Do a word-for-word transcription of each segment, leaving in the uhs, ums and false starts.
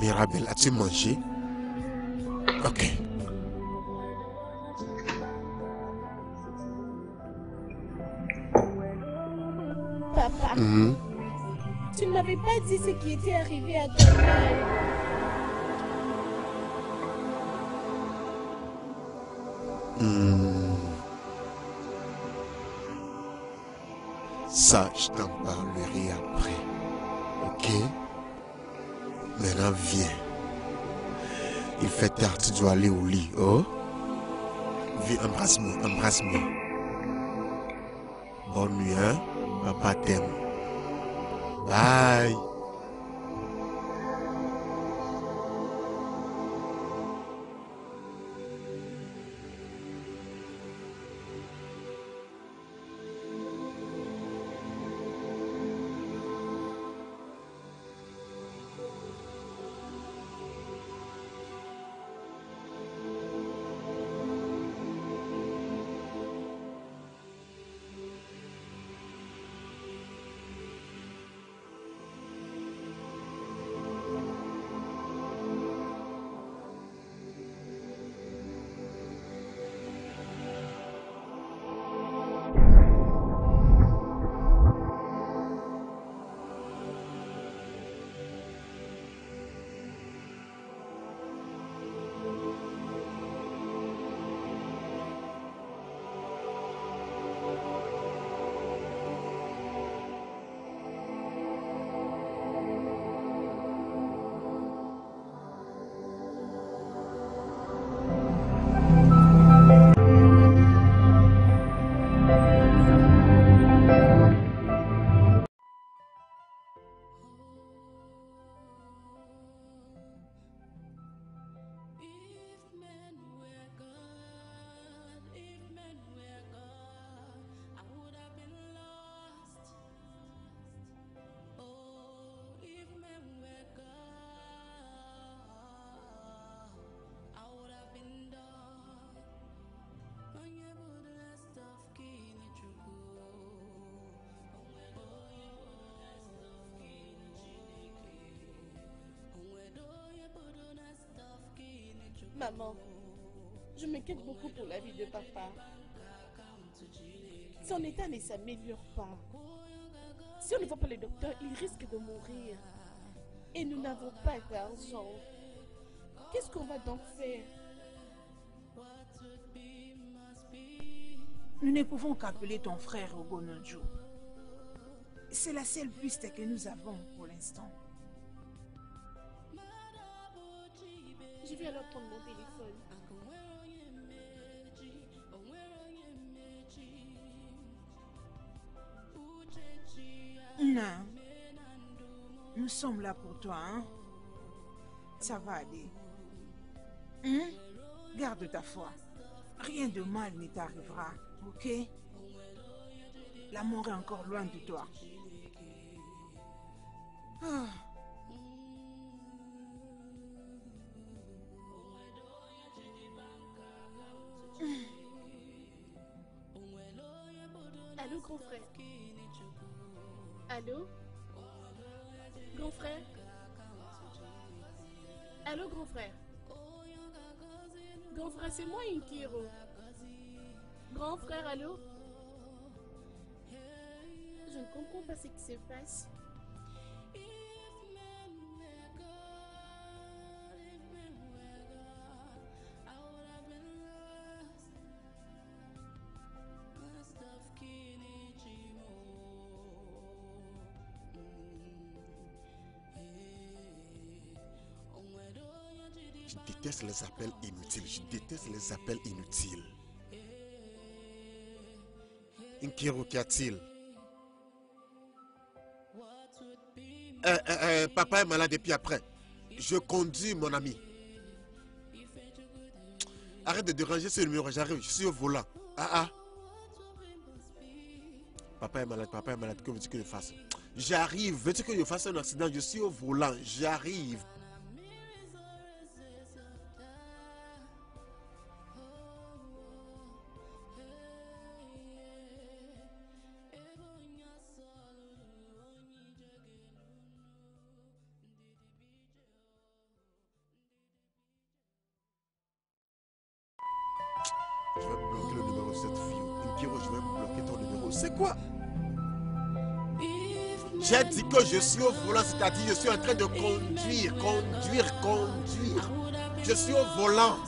Mirabelle, as-tu mangé? Ok. Papa, mm-hmm. Tu ne m'avais pas dit ce qui était arrivé à toi. Mm. Ça, je t'en parlerai après. Ok? Maintenant, viens. Il fait tard, tu dois aller au lit. Oh? Viens, embrasse-moi, embrasse-moi. Bonne nuit, hein? Papa t'aime. Bye! Maman, je m'inquiète beaucoup pour la vie de papa. Son état ne s'améliore pas. Si on ne voit pas le docteur, il risque de mourir. Et nous n'avons pas d'argent. Qu'est-ce qu'on va donc faire? Nous ne pouvons qu'appeler ton frère Ogonejo. C'est la seule piste que nous avons pour l'instant. Je vais alors prendre mon téléphone. Non. Nous sommes là pour toi, hein? Ça va aller. Hein? Garde ta foi. Rien de mal ne t'arrivera, ok? La mort est encore loin de toi. Ah. Allô, grand frère. Allô, grand frère. Allô, grand frère. Grand frère, c'est moi, Kiro. Grand frère, allô. ne comprends pas ce qui se passe. Je déteste les appels inutiles, je déteste les appels inutiles. Nkirou, qu'y a-t-il? Euh, euh, papa est malade et puis après, je conduis mon ami. Arrête de déranger ce numéro, j'arrive, je suis au volant. Ah ah. Papa est malade, papa est malade, que veux-tu que je fasse? J'arrive, veux-tu que je fasse un accident? Je suis au volant, j'arrive. Je suis au volant, c'est-à-dire je suis en train de conduire, conduire, conduire. Je suis au volant.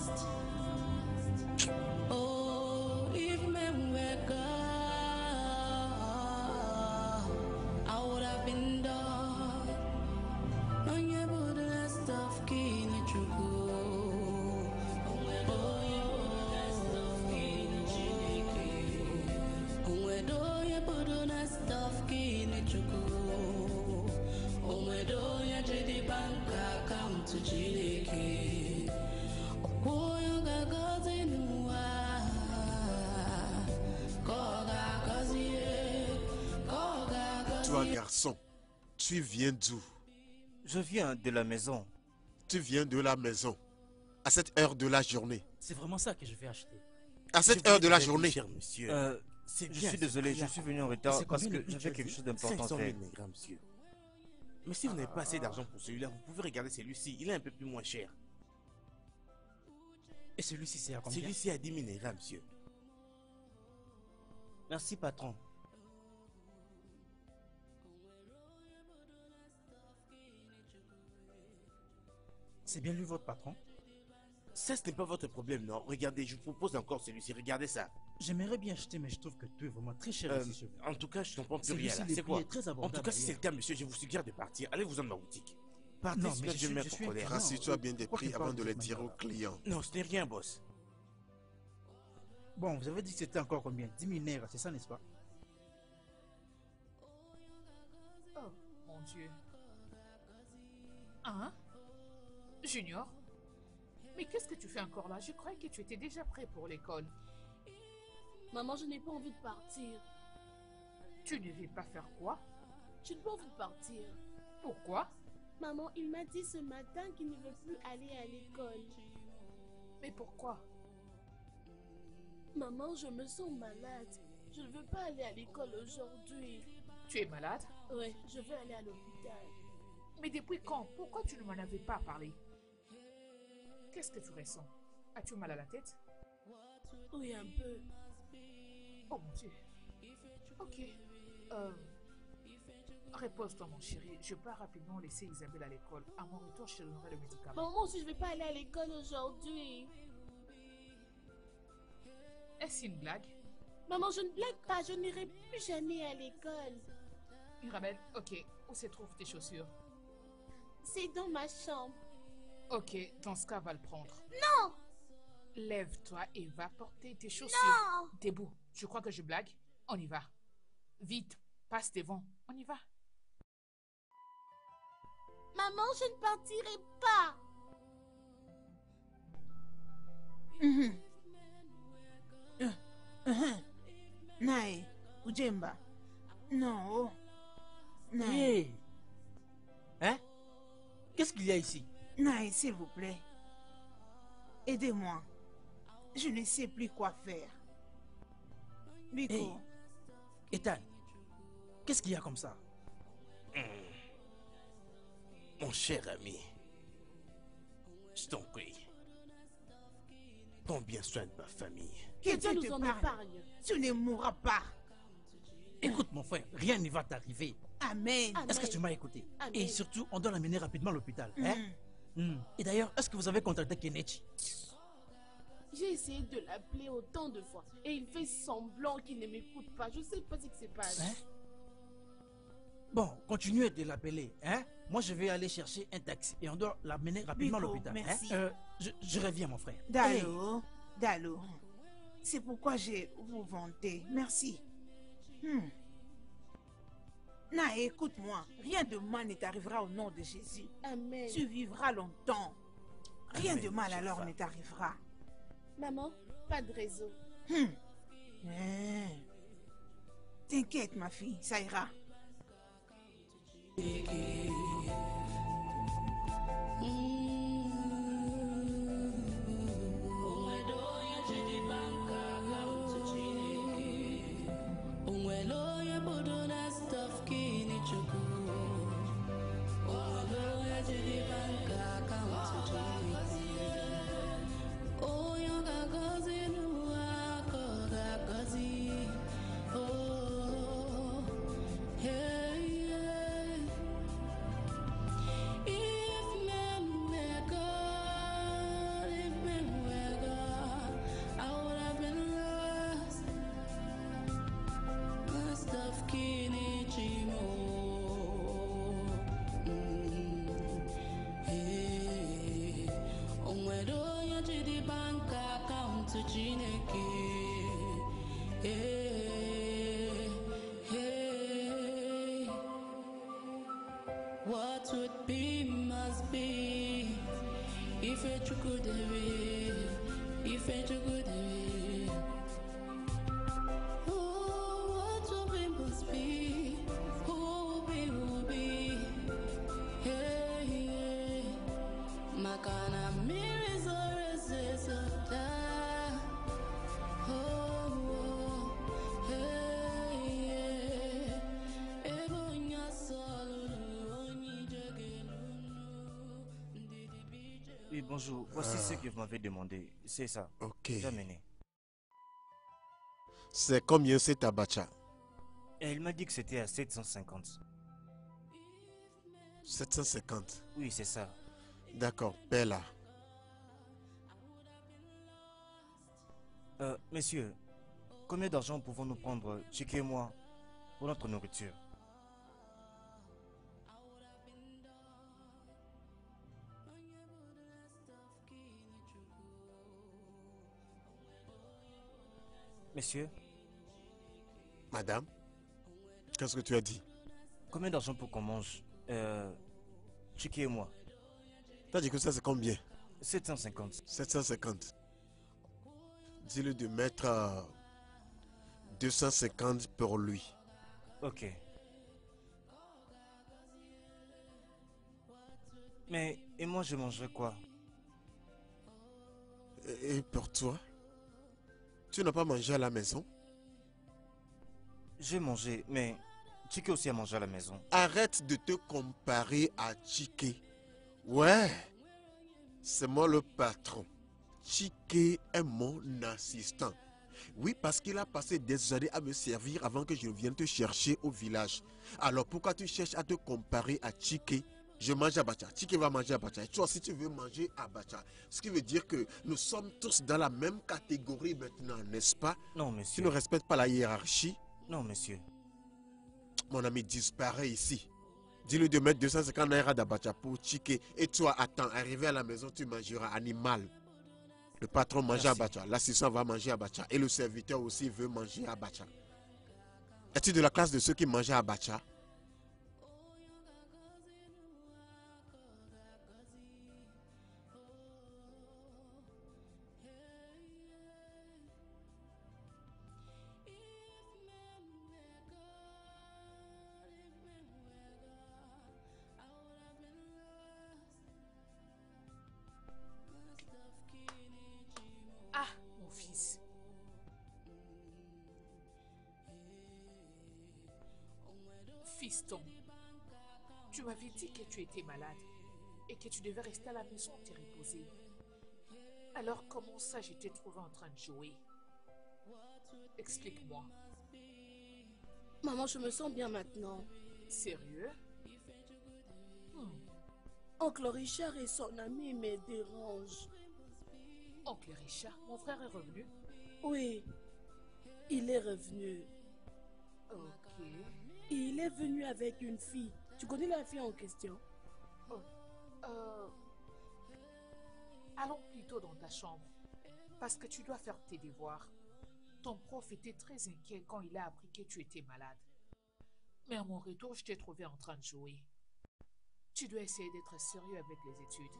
Tu viens d'où? Je viens de la maison. Tu viens de la maison. À cette heure de la journée. C'est vraiment ça que je vais acheter. À cette heure de la journée. Cher monsieur. Euh, bien, je suis désolé, je suis venu en retard parce que j'avais quelque chose d'important. cinq cent mille grammes, monsieur. Mais si vous n'avez pas assez d'argent pour celui-là, vous pouvez regarder celui-ci. Il est un peu plus moins cher. Et celui-ci, c'est à combien? Celui-ci à dix mille grammes, monsieur. Merci, patron. C'est bien lui votre patron? Ça, ce n'est pas votre problème, non? Regardez, je vous propose encore celui-ci, regardez ça. J'aimerais bien acheter, mais je trouve que tout est vraiment très cher euh, ici. En tout cas, je comprends plus rien là, c'est quoi? En tout cas, si c'est le cas, monsieur, je vous suggère de partir. Allez-vous-en de ma boutique. Partez, non, mais je, je, je suis... Rassure-toi bien des prix avant de les dire aux clients. Non, ce n'est rien, boss. Bon, vous avez dit que c'était encore combien? dix mille naira, c'est ça, n'est-ce pas? Oh, mon Dieu. Hein? Junior, mais qu'est-ce que tu fais encore là? Je croyais que tu étais déjà prêt pour l'école. Maman, je n'ai pas envie de partir. Tu ne veux pas faire quoi? Je n'ai pas envie de partir. Pourquoi? Maman, il m'a dit ce matin qu'il ne veut plus aller à l'école. Mais pourquoi? Maman, je me sens malade. Je ne veux pas aller à l'école aujourd'hui. Tu es malade? Oui, je veux aller à l'hôpital. Mais depuis quand? Pourquoi tu ne m'en avais pas parlé? Qu'est-ce que tu ressens? As-tu mal à la tête? Oui, un peu. Oh mon Dieu. Ok. Euh, Repose-toi, mon chéri. Je pars rapidement laisser Isabelle à l'école. À mon retour, je te donnerai le médicament. Maman, aussi, je ne vais pas aller à l'école aujourd'hui. Est-ce une blague? Maman, je ne blague pas. Je n'irai plus jamais à l'école. Mirabelle, ok. Où se trouvent tes chaussures? C'est dans ma chambre. Ok, dans ce cas, va le prendre. Non! Lève-toi et va porter tes chaussures. Non! Debout, je crois que je blague. On y va. Vite, passe devant. On y va. Maman, je ne partirai pas. Mm-hmm. uh, uh-huh. Nae, Ujemba. Non. Non. Hey. Hein? Qu'est-ce qu'il y a ici? Nae, s'il vous plaît. Aidez-moi. Je ne sais plus quoi faire. Biko. Hey. Ethan, qu'est-ce qu'il y a comme ça? Mmh. Mon cher ami, je t'en prie. Prends bien soin de ma famille. Que Dieu nous en épargne. Tu ne mourras pas. Écoute mon frère, rien ne va t'arriver. Amen. Est-ce que tu m'as écouté? Amen. Et surtout, on doit l'amener rapidement à l'hôpital. Mm. Hein? Mm. Et d'ailleurs, est-ce que vous avez contacté Kelechi? J'ai essayé de l'appeler autant de fois et il fait semblant qu'il ne m'écoute pas. Je sais pas ce qui se passe. Hein? Bon, continuez de l'appeler. Hein? Moi, je vais aller chercher un taxi et on doit l'amener rapidement Biko, à l'hôpital. Merci. Hein? Euh, je, je reviens mon frère. Dalo, hey. Dalo. C'est pourquoi j'ai vous vanté. Merci. Hmm. Na, écoute-moi. Rien de mal ne t'arrivera au nom de Jésus. Amen. Tu vivras longtemps. Rien Amen, de mal alors ne t'arrivera. Maman, pas de réseau. Hmm. Hmm. T'inquiète, ma fille, ça ira. Bonjour, voici ah. ce que vous m'avez demandé. C'est ça. Ok. C'est combien cet abacha? Elle m'a dit que c'était à sept cent cinquante. sept cent cinquante? Oui, c'est ça. D'accord, Bella. Euh, messieurs, combien d'argent pouvons-nous prendre, Chiké et moi, pour notre nourriture? Monsieur? Madame? Qu'est-ce que tu as dit? Combien d'argent pour qu'on mange? Euh... Chiké et moi. T'as dit que ça c'est combien? sept cent cinquante. sept cent cinquante. Dis-le de mettre euh, deux cent cinquante pour lui. Ok. Mais, et moi je mangerai quoi? Et, et pour toi? Tu n'as pas mangé à la maison? J'ai mangé, mais Chiké aussi a mangé à la maison. Arrête de te comparer à Chiké. Ouais, c'est moi le patron. Chiké est mon assistant. Oui, parce qu'il a passé des années à me servir avant que je vienne te chercher au village. Alors pourquoi tu cherches à te comparer à Chiké? Je mange abacha, Chiké va manger abacha, et toi si tu veux manger abacha. Ce qui veut dire que nous sommes tous dans la même catégorie maintenant, n'est-ce pas? Non, monsieur. Tu ne respectes pas la hiérarchie? Non, monsieur. Mon ami, disparaît ici. Dis-le de mettre deux cent cinquante naira d'abacha pour Chiké. Et toi, attends, arrivé à la maison, tu mangeras animal. Le patron mange Merci. abacha, l'assistant va manger abacha, et le serviteur aussi veut manger abacha. Es-tu de la classe de ceux qui mangent abacha? Tu m'avais dit que tu étais malade et que tu devais rester à la maison te reposer. Alors comment ça je t'ai trouvé en train de jouer? Explique-moi. Maman, je me sens bien maintenant. Sérieux? Oh. Oncle Richard et son ami me dérangent. Oncle Richard, mon frère est revenu? Oui, il est revenu. Ok. Et il est venu avec une fille. Tu connais la fille en question? Oh. Euh... Allons plutôt dans ta chambre, parce que tu dois faire tes devoirs. Ton prof était très inquiet quand il a appris que tu étais malade. Mais à mon retour, je t'ai trouvé en train de jouer. Tu dois essayer d'être sérieux avec les études.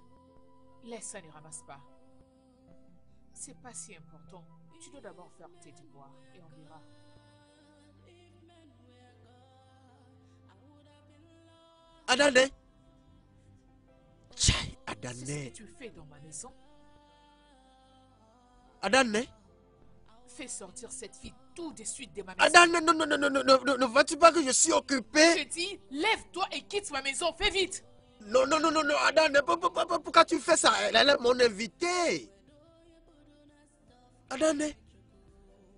Laisse ça, ne ramasse pas. C'est pas si important. Tu dois d'abord faire tes devoirs et on verra. Adana! Chai, Adana! C'est ce que tu fais dans ma maison? Adana! Fais sortir cette fille tout de suite de ma maison. Adana, non, non, non, non, non, non, non, ne vois-tu pas que je suis occupé? Je dis, lève-toi et quitte ma maison, fais vite! Non, non, non, non, non, Adana, pourquoi tu fais ça? Elle est mon invitée! Adana,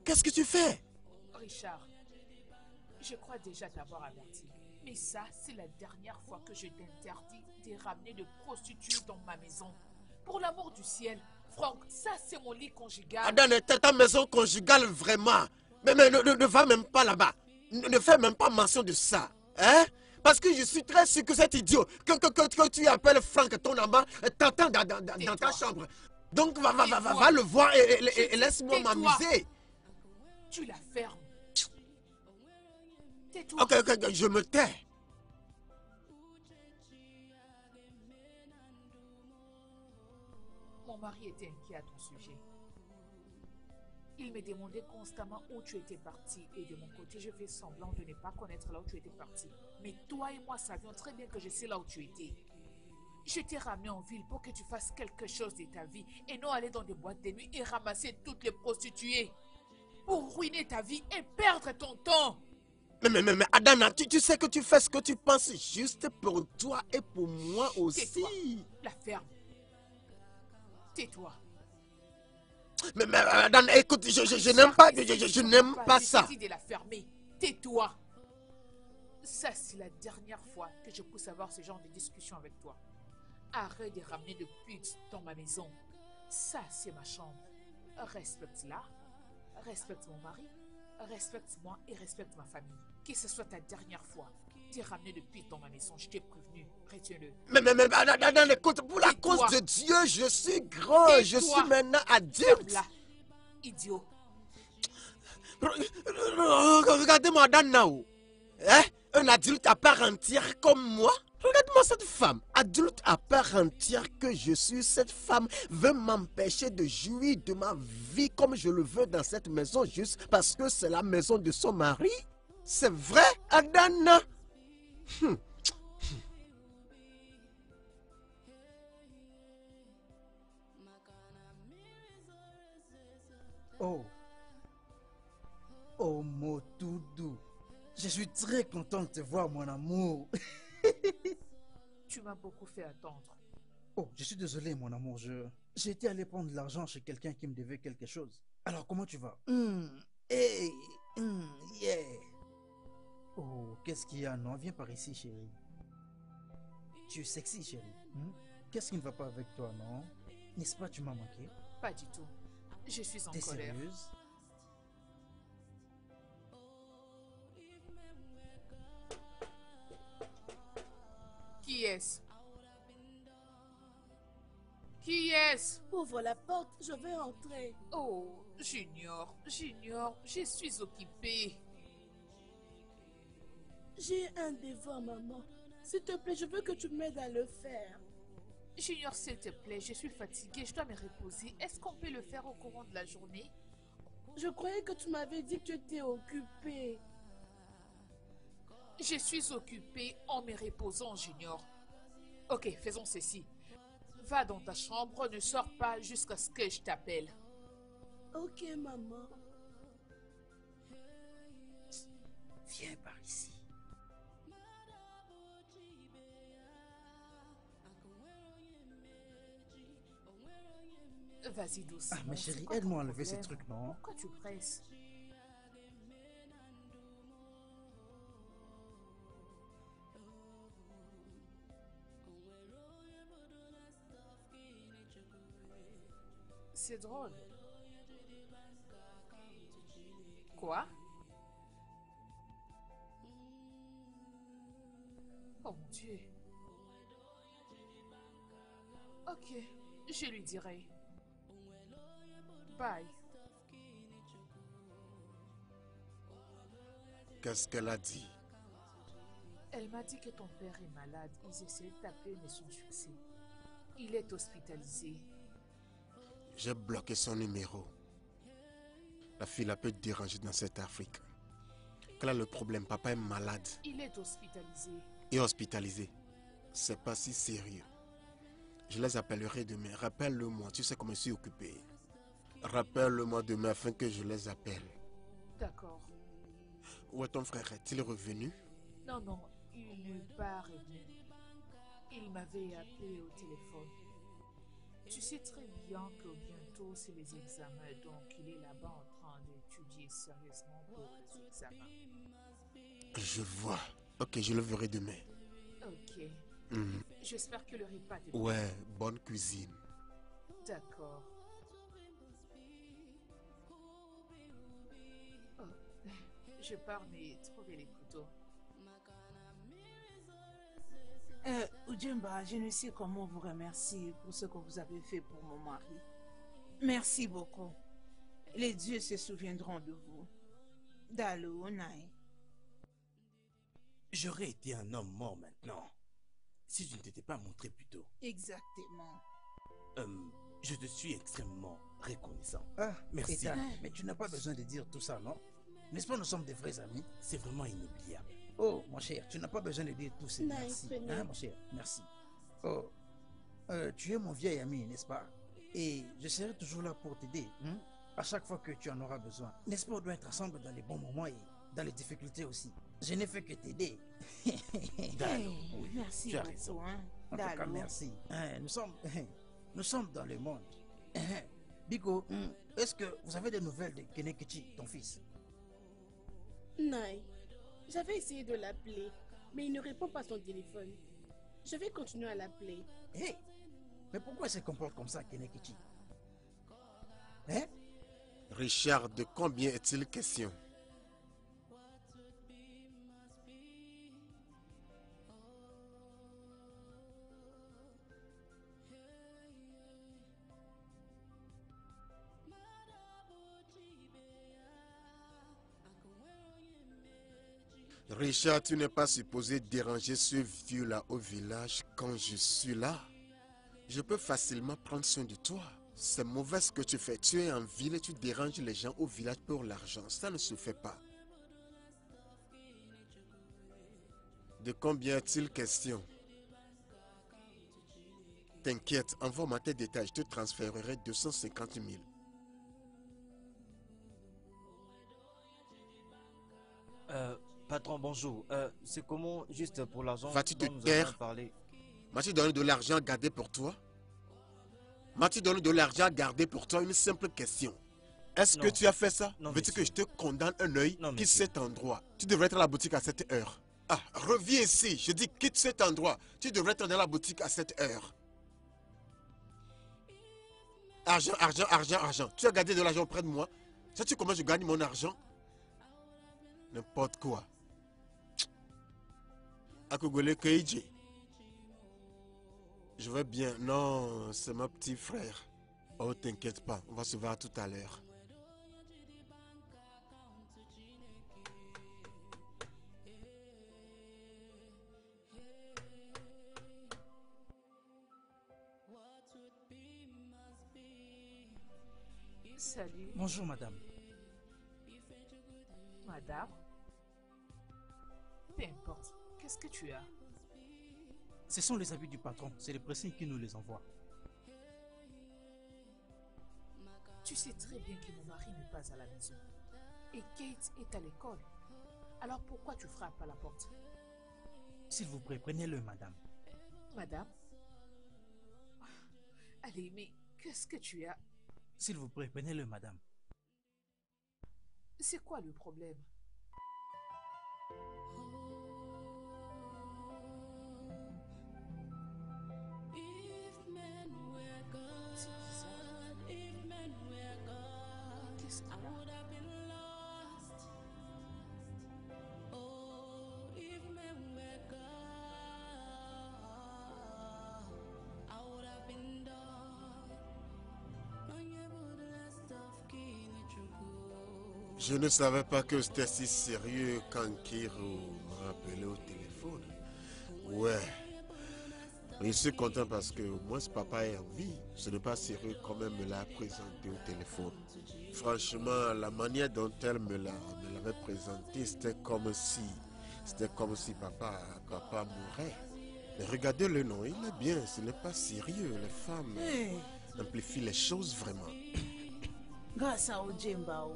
qu'est-ce que tu fais? Richard, je crois déjà t'avoir averti. Mais ça, c'est la dernière fois que je t'interdis de ramener de prostituées dans ma maison. Pour l'amour du ciel, Franck, ça c'est mon lit conjugal. Adana, t'es ta maison conjugale vraiment. Mais, mais ne, ne, ne va même pas là-bas. Ne, ne fais même pas mention de ça. Hein? Parce que je suis très sûr que cet idiot que, que, que, que tu appelles Franck, ton amant, t'entend dans, dans, dans ta chambre. Donc va, va, va, va, va le voir et, et, et, et laisse-moi m'amuser. Tu la fermes. Tais-toi. Ok, ok, je me tais. Mon mari était inquiet à ton sujet. Il me demandait constamment où tu étais parti. Et de mon côté, je fais semblant de ne pas connaître là où tu étais parti. Mais toi et moi savions très bien que je sais là où tu étais. Je t'ai ramené en ville pour que tu fasses quelque chose de ta vie et non aller dans des boîtes de nuit et ramasser toutes les prostituées pour ruiner ta vie et perdre ton temps. Mais, mais, mais, mais Adana, tu, tu sais que tu fais ce que tu penses juste pour toi et pour moi aussi. Tais-toi, la ferme. Tais-toi. Mais, mais Adana, écoute, je, je, je n'aime pas, je, je, je n'aime pas, pas ça. Décidé de la fermer. Tais-toi. Ça, c'est la dernière fois que je pousse à avoir ce genre de discussion avec toi. Arrête de ramener de putes dans ma maison. Ça, c'est ma chambre. Respecte-la, respecte mon mari, respecte-moi et respecte ma famille. Que ce soit ta dernière fois de ramener de putes dans ma maison, je t'ai prévenu. Retiens-le. Mais, mais, mais, Adana, écoute, pour la cause de Dieu, je suis grand, je suis maintenant adulte. Idiot. Regardez-moi, Adana. Hein? Un adulte à part entière comme moi? Regarde-moi cette femme, adulte à part entière que je suis, cette femme veut m'empêcher de jouir de ma vie comme je le veux dans cette maison juste parce que c'est la maison de son mari. C'est vrai, Adana? hum. Oh, oh Motoudou, je suis très contente de te voir mon amour. Tu m'as beaucoup fait attendre. Oh, je suis désolé, mon amour. Je... J'ai été allé prendre de l'argent chez quelqu'un qui me devait quelque chose. Alors, comment tu vas? Mmh, hey, mmh, yeah. Oh, qu'est-ce qu'il y a? Non, viens par ici, chérie. Tu es sexy, chérie. Mmh? Qu'est-ce qui ne va pas avec toi, non? N'est-ce pas, tu m'as manqué? Pas du tout. Je suis en colère. T'es sérieuse? Qui est-ce? Qui est-ce? Ouvre la porte, je vais entrer. Oh, Junior, Junior, je suis occupée. J'ai un devoir, maman. S'il te plaît, je veux que tu m'aides à le faire. Junior, s'il te plaît, je suis fatiguée, je dois me reposer. Est-ce qu'on peut le faire au courant de la journée? Je croyais que tu m'avais dit que tu étais occupée. Je suis occupée en me reposant, Junior. Ok, faisons ceci. Va dans ta chambre, ne sors pas jusqu'à ce que je t'appelle. Ok, maman. Viens par ici. Vas-y doucement. Ah, mais chérie, aide-moi à enlever ces trucs, non? Pourquoi tu presses? c'est drôle. Quoi? Oh mon Dieu. Ok, je lui dirai. Bye. Qu'est-ce qu'elle a dit? Elle m'a dit que ton père est malade. Ils essaient de t'appeler mais sans succès. Il est hospitalisé. J'ai bloqué son numéro. La fille a peut être dérangée dans cette Afrique. Quel est le problème? Papa est malade. Il est hospitalisé. Et hospitalisé. C'est pas si sérieux. Je les appellerai demain. Rappelle-le-moi. Tu sais comment je suis occupé. Rappelle-le-moi demain afin que je les appelle. D'accord. Où est ton frère? Est-il revenu? Non, non. Il n'est pas revenu. Il m'avait appelé au téléphone. Tu sais très bien que bientôt c'est les examens, donc il est là-bas en train d'étudier sérieusement pour les examens. Je vois. Ok, je le verrai demain. Ok. Mmh. J'espère que le repas te plaît. Ouais, bonne cuisine. D'accord. Oh, je pars, mais trouvez-les plutôt. Euh, Ojemba, je ne sais comment vous remercier pour ce que vous avez fait pour mon mari. Merci beaucoup. Les dieux se souviendront de vous. Dalo, onai. J'aurais été un homme mort maintenant, si je ne t'étais pas montré plus tôt. Exactement. Euh, je te suis extrêmement reconnaissant. Ah, merci. Ethan, mais tu n'as pas besoin de dire tout ça, non? N'est-ce pas, nous sommes des vrais amis? C'est vraiment inoubliable. Oh, mon cher, tu n'as pas besoin de dire tous ces merci. Hein, mon cher, merci. Oh, euh, tu es mon vieil ami, n'est-ce pas? Et je serai toujours là pour t'aider, hein? À chaque fois que tu en auras besoin. N'est-ce pas, on doit être ensemble dans les bons moments et dans les difficultés aussi. Je n'ai fait que t'aider. Dalo, oui, merci tu as raison. Hein? En tout cas, merci. Hein, nous, sommes, nous sommes dans le monde. Biko, est-ce que vous avez des nouvelles de Kenechukwu, ton fils? Non, j'avais essayé de l'appeler, mais il ne répond pas à son téléphone. Je vais continuer à l'appeler. Hé, hey, mais pourquoi il se comporte comme ça, Kenechukwu? Hein? Richard, de combien est-il question? Richard, tu n'es pas supposé déranger ce vieux-là au village quand je suis là. Je peux facilement prendre soin de toi. C'est mauvais ce que tu fais. Tu es en ville et tu déranges les gens au village pour l'argent. Ça ne se fait pas. De combien est-il question? T'inquiète, envoie-moi tes détails. Je te transférerai deux cent cinquante mille. Euh... Patron, bonjour. Euh, c'est comment, juste pour l'argent? Vas-tu te taire? M'as-tu donné de l'argent à garder pour toi? M'as-tu donné de l'argent à garder pour toi? Une simple question. Est-ce que tu as fait ça? Veux-tu que je te condamne un œil? Quitte cet endroit. Tu devrais être à la boutique à cette heure. Ah, reviens ici. Je dis quitte cet endroit. Tu devrais être dans la boutique à cette heure. Argent, argent, argent, argent. Tu as gardé de l'argent auprès de moi? Sais-tu comment je gagne mon argent? N'importe quoi. Je vais bien. Non, c'est mon petit frère. Oh, t'inquiète pas. On va se voir tout à l'heure. Salut. Bonjour, madame. Madame? Peu importe. Qu'est-ce que tu as? Ce sont les habits du patron. C'est le pressing qui nous les envoie. Tu sais très bien que mon mari n'est pas à la maison. Et Kate est à l'école. Alors pourquoi tu frappes à la porte? S'il vous plaît, prenez-le, madame. Madame? Allez, mais qu'est-ce que tu as? S'il vous plaît, prenez-le, madame. C'est quoi le problème? C'est bizarre. this hour. Je ne savais pas que c'était si sérieux quand Kiro m'a appelé au téléphone. Ouais. Je suis content parce que au moins ce papa est en vie. Ce n'est pas sérieux quand même me l'a présenté au téléphone. Franchement, la manière dont elle me l'avait présenté, c'était comme si... C'était comme si papa, papa mourait. Mais regardez le nom, il est bien, ce n'est pas sérieux. Les femmes hey. amplifient les choses vraiment. Grâce à Ojemba,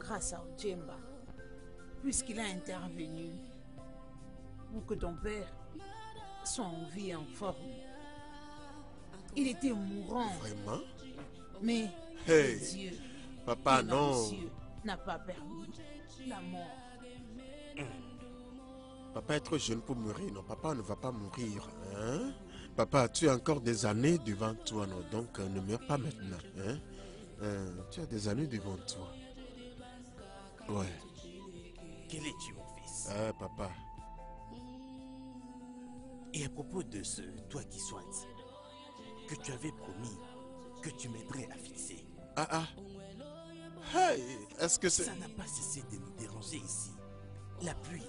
grâce à Ojemba, puisqu'il a intervenu pour que ton père soit en vie et en forme. Il était mourant. Vraiment? Mais hey, Dieu, papa, non. Dieu n'a pas permis la mort. Papa est trop jeune pour mourir. Non, papa ne va pas mourir. Hein? Papa, tu as encore des années devant toi, non? Donc ne meurs pas maintenant. Hein? Euh, tu as des années devant toi. Ouais. Quel est-tu, mon fils? Ah, papa. Et à propos de ce toi qui soigne, que tu avais promis que tu m'aiderais à fixer. Ah ah. Hey, est-ce que c'est... Ça n'a pas cessé de nous déranger ici. La pluie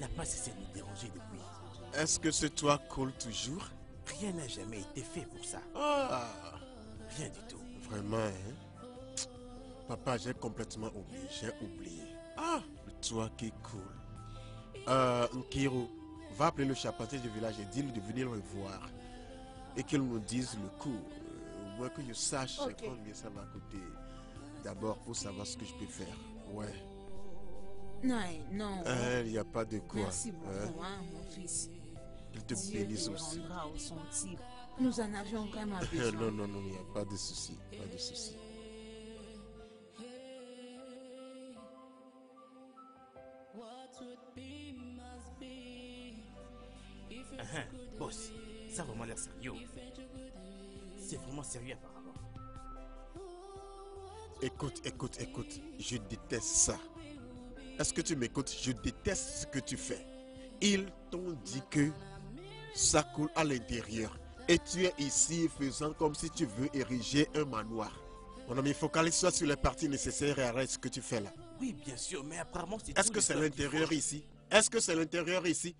n'a pas cessé de nous déranger depuis. Est-ce que ce toit coule toujours? Rien n'a jamais été fait pour ça. Ah. Rien du tout. Vraiment, hein? Papa, j'ai complètement oublié, j'ai oublié. Ah, le toit qui coule. Euh, Nkiro, va appeler le charpentier du village et dis-lui de venir me voir. Et qu'il nous dise le coût. Au moins que je sache okay. combien ça va coûter. D'abord, pour savoir ce que je peux faire. Ouais. Non, non. Il euh, n'y a pas de quoi. Merci beaucoup, hein? Hein, mon fils. Il te Dieu bénisse te aussi. Nous en avions quand même besoin. Non, non, non, il n'y a pas de souci. Pas de souci. Uh-huh. Boss, ça a vraiment l'air sérieux. C'est vraiment sérieux apparemment. Écoute, écoute, écoute, je déteste ça. Est-ce que tu m'écoutes? Je déteste ce que tu fais. Ils t'ont dit que ça coule à l'intérieur. Et tu es ici faisant comme si tu veux ériger un manoir. Mon ami, focalise-toi sur les parties nécessaires et arrête ce que tu fais là. Oui, bien sûr, mais apparemment c'est... Est-ce que c'est l'intérieur ici? Est-ce que c'est l'intérieur ici?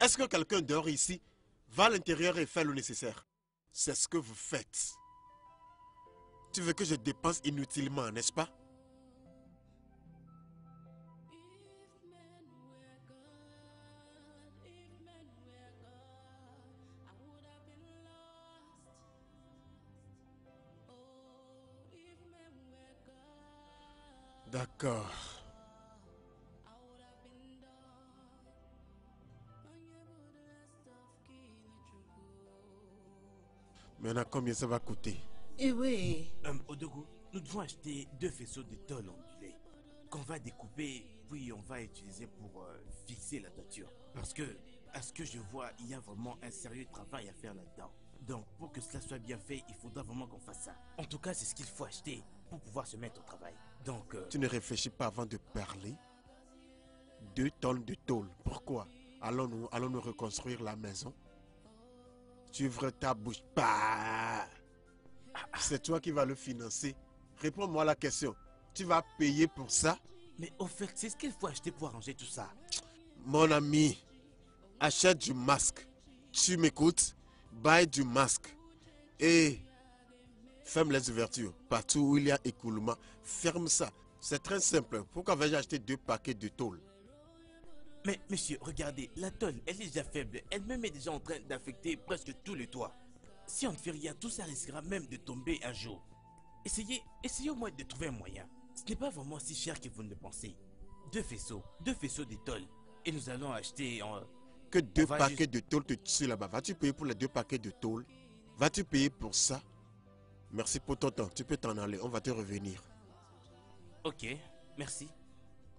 Est-ce que quelqu'un dehors ici? Va à l'intérieur et fais le nécessaire. C'est ce que vous faites. Tu veux que je dépense inutilement, n'est-ce pas? D'accord. Maintenant, combien ça va coûter? Eh oui. Um, Odogo, nous devons acheter deux faisceaux de tôle ondulée qu'on va découper, puis on va utiliser pour euh, fixer la toiture. Parce que, à ce que je vois, il y a vraiment un sérieux travail à faire là-dedans. Donc, pour que cela soit bien fait, il faudra vraiment qu'on fasse ça. En tout cas, c'est ce qu'il faut acheter pour pouvoir se mettre au travail. Donc, euh... tu ne réfléchis pas avant de parler. Deux tonnes de tôle. Pourquoi? Allons-nous allons-nous reconstruire la maison? Tu ouvres ta bouche. Bah! C'est toi qui vas le financer. Réponds-moi à la question. Tu vas payer pour ça? Mais au fait, c'est ce qu'il faut acheter pour arranger tout ça. Mon ami, achète du masque. Tu m'écoutes? Buy du masque. Et... ferme les ouvertures. Partout où il y a écoulement, ferme ça. C'est très simple. Pourquoi vais-je acheter deux paquets de tôle? Mais, monsieur, regardez, la tôle, elle est déjà faible. Elle-même est déjà en train d'affecter presque tout le toit. Si on ne fait rien, tout ça risquera même de tomber un jour. Essayez, essayez au moins de trouver un moyen. Ce n'est pas vraiment si cher que vous ne le pensez. Deux faisceaux, deux faisceaux de tôle. Et nous allons acheter en... Que deux paquets juste... de tôle te tuent là-bas. Vas-tu payer pour les deux paquets de tôle? Vas-tu payer pour ça? Merci pour ton temps, tu peux t'en aller, on va te revenir. Ok, merci.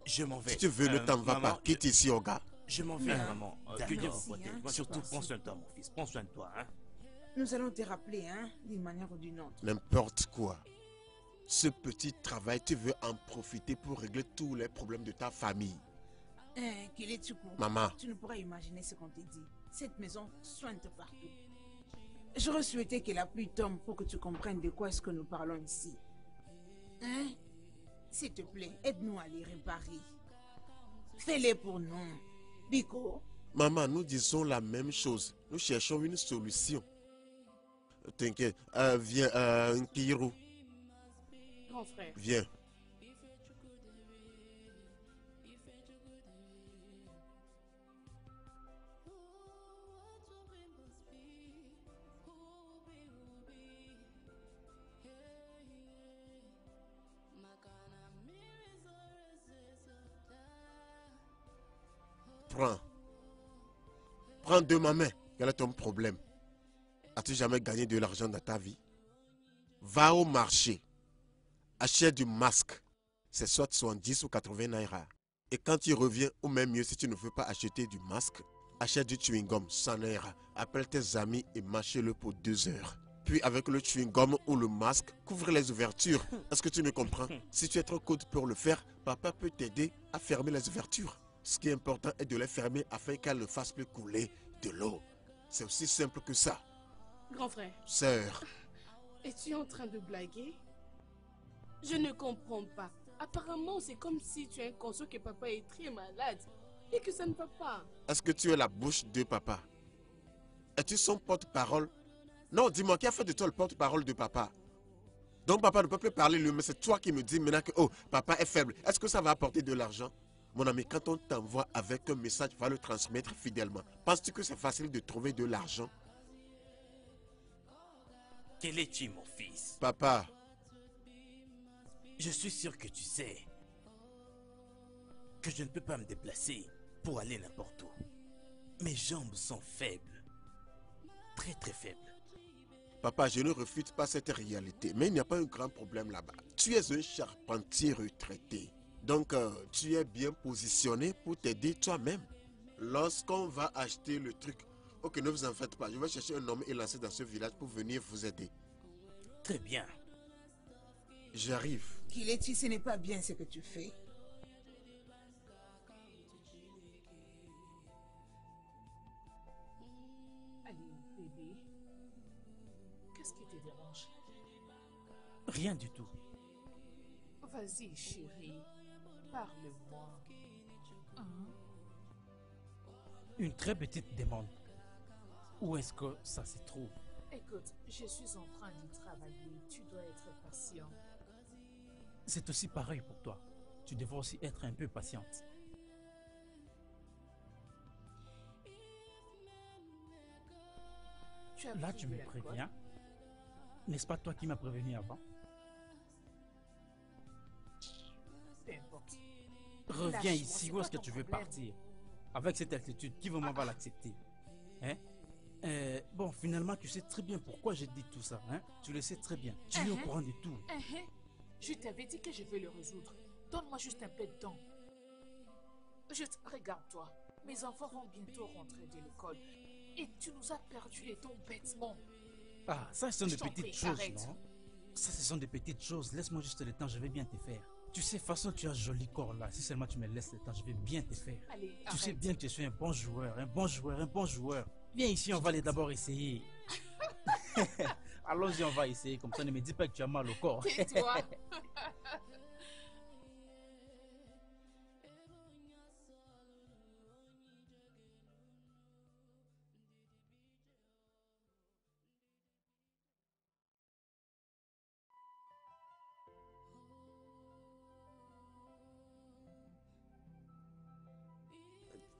Je m'en vais. Si tu veux, ne euh, t'en vas pas, quitte je... ici, on gars. Je m'en vais, non. maman. Euh, que Dieu vous protège. Hein, surtout, prends soin de toi, mon fils, prends soin de toi. Hein? Nous allons te rappeler, hein, d'une manière ou d'une autre. N'importe quoi. Ce petit travail, tu veux en profiter pour régler tous les problèmes de ta famille. Hey, Keletchukou, maman, tu ne pourrais imaginer ce qu'on t'a dit. Cette maison sointe partout. J'aurais souhaité que la pluie tombe pour que tu comprennes de quoi est-ce que nous parlons ici. Hein? S'il te plaît, aide-nous à les réparer. Fais-les pour nous. Biko. Maman, nous disons la même chose. Nous cherchons une solution. T'inquiète, euh, viens, euh, Kiro. Grand frère. Viens. Prends. Prends de ma main. Quel est ton problème? As-tu jamais gagné de l'argent dans ta vie? Va au marché. Achète du masque. C'est soit soixante-dix ou quatre-vingts naira. Et quand tu reviens, ou même mieux, si tu ne veux pas acheter du masque, achète du chewing-gum cent naira. Appelle tes amis et mâchez-le pour deux heures. Puis avec le chewing-gum ou le masque, couvre les ouvertures. Est-ce que tu me comprends? Si tu es trop court pour le faire, papa peut t'aider à fermer les ouvertures. Ce qui est important est de les fermer afin qu'elles ne fassent plus couler de l'eau. C'est aussi simple que ça. Grand frère. Sœur. Es-tu en train de blaguer? Je ne comprends pas. Apparemment, c'est comme si tu es inconscient que papa est très malade et que ça ne va pas. Est-ce que tu es la bouche de papa? Es-tu son porte-parole? Non, dis-moi, qui a fait de toi le porte-parole de papa? Donc papa ne peut plus parler lui, mais c'est toi qui me dis maintenant que oh, papa est faible. Est-ce que ça va apporter de l'argent? Mon ami, quand on t'envoie avec un message, va le transmettre fidèlement. Penses-tu que c'est facile de trouver de l'argent? Quel es-tu, mon fils? Papa. Je suis sûr que tu sais que je ne peux pas me déplacer pour aller n'importe où. Mes jambes sont faibles. Très, très faibles. Papa, je ne refuse pas cette réalité, mais il n'y a pas un grand problème là-bas. Tu es un charpentier retraité. Donc, euh, tu es bien positionné pour t'aider toi-même. Lorsqu'on va acheter le truc, ok, ne vous en faites pas. Je vais chercher un homme et lancer dans ce village pour venir vous aider. Très bien. J'arrive. Kelechi, ce n'est pas bien ce que tu fais. Allez, bébé. Qu'est-ce qui te dérange? Rien du tout. Vas-y, chérie. Parle-moi. Mmh. Une très petite demande. Où est-ce que ça se trouve? Écoute, je suis en train de travailler. Tu dois être patient. C'est aussi pareil pour toi. Tu devrais aussi être un peu patiente. Tu as Là, tu me préviens. N'est-ce pas toi qui m'as prévenu avant? Peu importe. Reviens ici, où est-ce que tu veux partir? Avec cette attitude, qui vraiment va l'accepter? Hein? Euh, bon, finalement, tu sais très bien pourquoi j'ai dit tout ça. Hein? Tu le sais très bien. Tu es au courant de tout. Je t'avais dit que je vais le résoudre. Donne-moi juste un peu de temps. Juste, regarde-toi. Mes enfants vont bientôt rentrer de l'école. Et tu nous as perdu les dons bêtement. Ah, ça, ce sont des petites choses, non? Ça, ce sont des petites choses. Laisse-moi juste le temps, je vais bien te faire. Tu sais, de toute façon, tu as un joli corps là. Si seulement tu me laisses le temps, je vais bien te faire. Allez, tu arrête. Sais bien que je suis un bon joueur, un bon joueur, un bon joueur. Viens ici, on va aller d'abord essayer. Allons-y, on va essayer. Comme ça, ne me dis pas que tu as mal au corps. Tais-toi.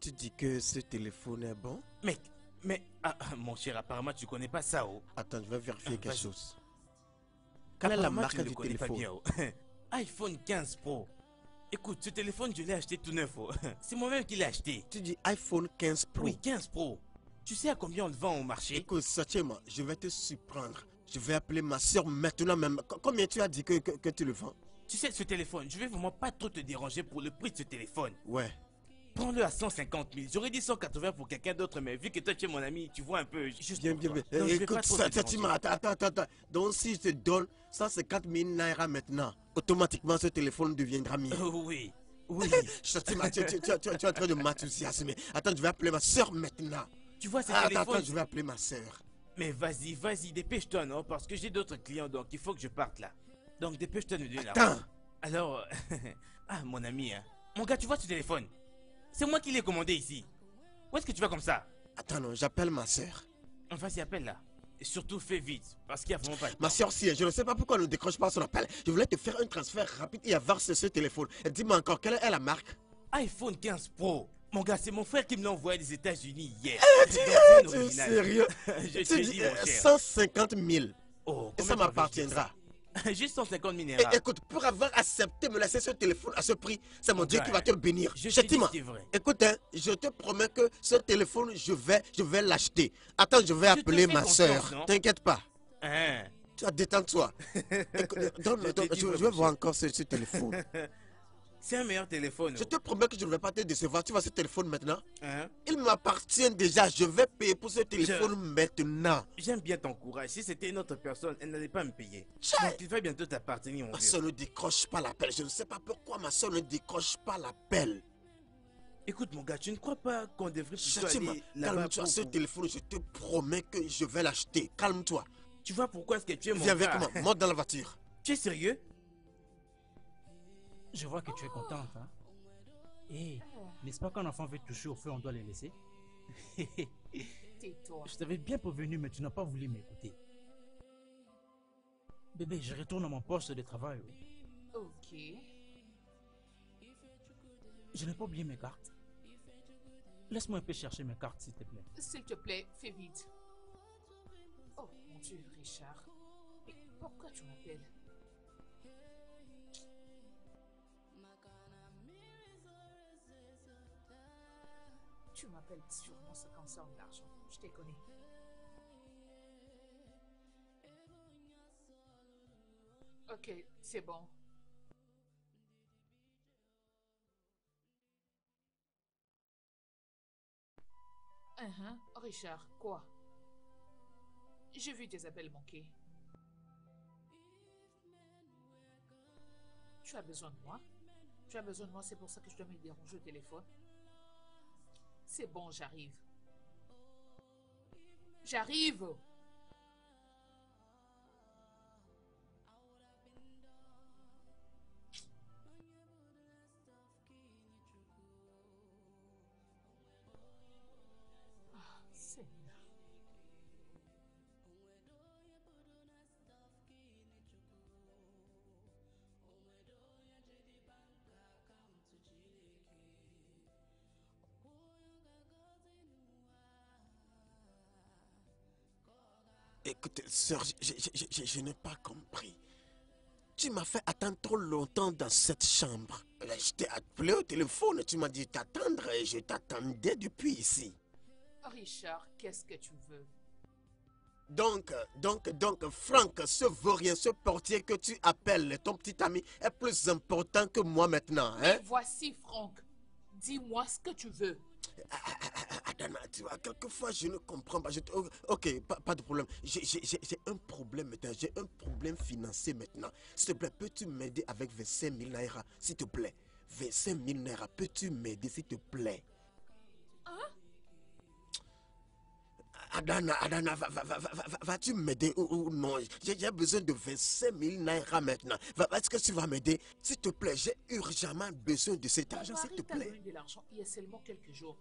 Tu dis que ce téléphone est bon? Mec, mais, ah, mon cher, apparemment tu connais pas ça, oh. Attends, je vais vérifier ah, quelque chose. Quelle est la marque du téléphone? Bien, oh. iPhone quinze Pro. Écoute, ce téléphone, je l'ai acheté tout neuf, oh. C'est moi-même qui l'ai acheté. Tu dis iPhone quinze Pro? Oui, quinze Pro. Tu sais à combien on le vend au marché? Écoute, sachez-moi, je vais te surprendre. Je vais appeler ma soeur maintenant même. Combien tu as dit que, que, que tu le vends? Tu sais, ce téléphone, je vais vraiment pas trop te déranger pour le prix de ce téléphone. Ouais. Prends-le à cent cinquante mille. J'aurais dit cent quatre-vingts pour quelqu'un d'autre, mais vu que toi tu es mon ami, tu vois un peu. Juste bien, bien, bien. Non, eh, écoute, ça, attends, attends, attends. Donc si je te donne cent cinquante mille naira maintenant, automatiquement ce téléphone deviendra mien. Oh, oui. Oui. Satima, tu, tu, tu, tu, tu es en train de m'enthousiasmer. Attends, je vais appeler ma soeur maintenant. Tu vois, c'est ah, téléphone. Attends, attends, je vais appeler ma soeur. Mais vas-y, vas-y, dépêche-toi, non? Parce que j'ai d'autres clients, donc il faut que je parte là. Donc dépêche-toi de donner. Attends. Alors, ah, mon ami, hein. Mon gars, tu vois ce téléphone? C'est moi qui l'ai commandé ici. Où est-ce que tu vas comme ça? Attends, non, j'appelle ma soeur. Vas-y, appelle là. Et surtout, fais vite, parce qu'il n'y a vraiment pas de temps. Ma soeur, si, je ne sais pas pourquoi elle ne décroche pas son appel. Je voulais te faire un transfert rapide et avance ce téléphone. Dis-moi encore, quelle est la marque? iPhone quinze Pro. Mon gars, c'est mon frère qui me l'a envoyé des États-Unis hier. Eh, tu es sérieux? Je te dis, mon cher. cent cinquante mille. Oh, et ça m'appartiendra. Juste cent cinquante mille. Et, écoute, pour avoir accepté me laisser ce téléphone à ce prix, c'est mon Dieu qui va te bénir. Je dis c'est vrai. Écoute, hein, je te promets que ce téléphone, je vais, je vais l'acheter. Attends, je vais appeler ma soeur. T'inquiète pas. Hein. Tu as détends-toi. Je vais voir encore ce, ce téléphone. C'est un meilleur téléphone. Je te promets que je ne vais pas te décevoir. Tu vois ce téléphone maintenant? Hein? Il m'appartient déjà. Je vais payer pour ce téléphone je... maintenant. J'aime bien ton courage. Si c'était une autre personne, elle n'allait pas me payer. Je... Donc il va bientôt t'appartenir, mon vieux. Ma soeur ne décroche pas l'appel. Je ne sais pas pourquoi ma soeur ne décroche pas l'appel. Écoute, mon gars, tu ne crois pas qu'on devrait plutôt aller là-bas? Calme-toi, ce téléphone, je te promets que je vais l'acheter. Calme-toi. Tu vois pourquoi est-ce que tu es mon gars? Viens avec moi. Monte dans la voiture. Tu es sérieux? Je vois que tu es contente, hein? Hey, n'est-ce pas qu'un enfant veut toucher au feu, on doit les laisser? Tais-toi. Je t'avais bien prévenu, mais tu n'as pas voulu m'écouter. Bébé, je retourne à mon poste de travail. Oui. Ok. Je n'ai pas oublié mes cartes. Laisse-moi un peu chercher mes cartes, s'il te plaît. S'il te plaît, fais vite. Oh, mon Dieu, Richard. Mais pourquoi tu m'appelles? Tu m'appelles sûrement ce concerne l'argent. Je t'ai connu. Ok, c'est bon. Uh-huh. Richard, quoi? J'ai vu tes appels manquer. Tu as besoin de moi? Tu as besoin de moi, c'est pour ça que je dois me déranger au téléphone? C'est bon, j'arrive. J'arrive. Ah, Seigneur. Écoute, sœur, je, je, je, je, je n'ai pas compris. Tu m'as fait attendre trop longtemps dans cette chambre. Là, je t'ai appelé au téléphone, tu m'as dit t'attendre et je t'attendais depuis ici. Richard, qu'est-ce que tu veux? Donc, donc, donc, Franck, ce vaurien, ce portier que tu appelles, ton petit ami, est plus important que moi maintenant, hein? Voici, Franck. Dis-moi ce que tu veux. Adanna, tu vois, quelquefois je ne comprends pas. Je te... Ok, pas, pas de problème. J'ai un problème maintenant. J'ai un problème financier maintenant. S'il te plaît, peux-tu m'aider avec vingt-cinq mille naira? S'il te plaît. vingt-cinq mille naira, peux-tu m'aider, s'il te plaît? Hein? Adanna, Adanna, va, va, va, va, va, vas-tu m'aider ou, ou non? J'ai besoin de vingt-cinq mille naira maintenant. Est-ce que tu vas m'aider? S'il te plaît, j'ai urgemment besoin de cet argent, s'il te plaît. De l'argent il y a seulement quelques jours.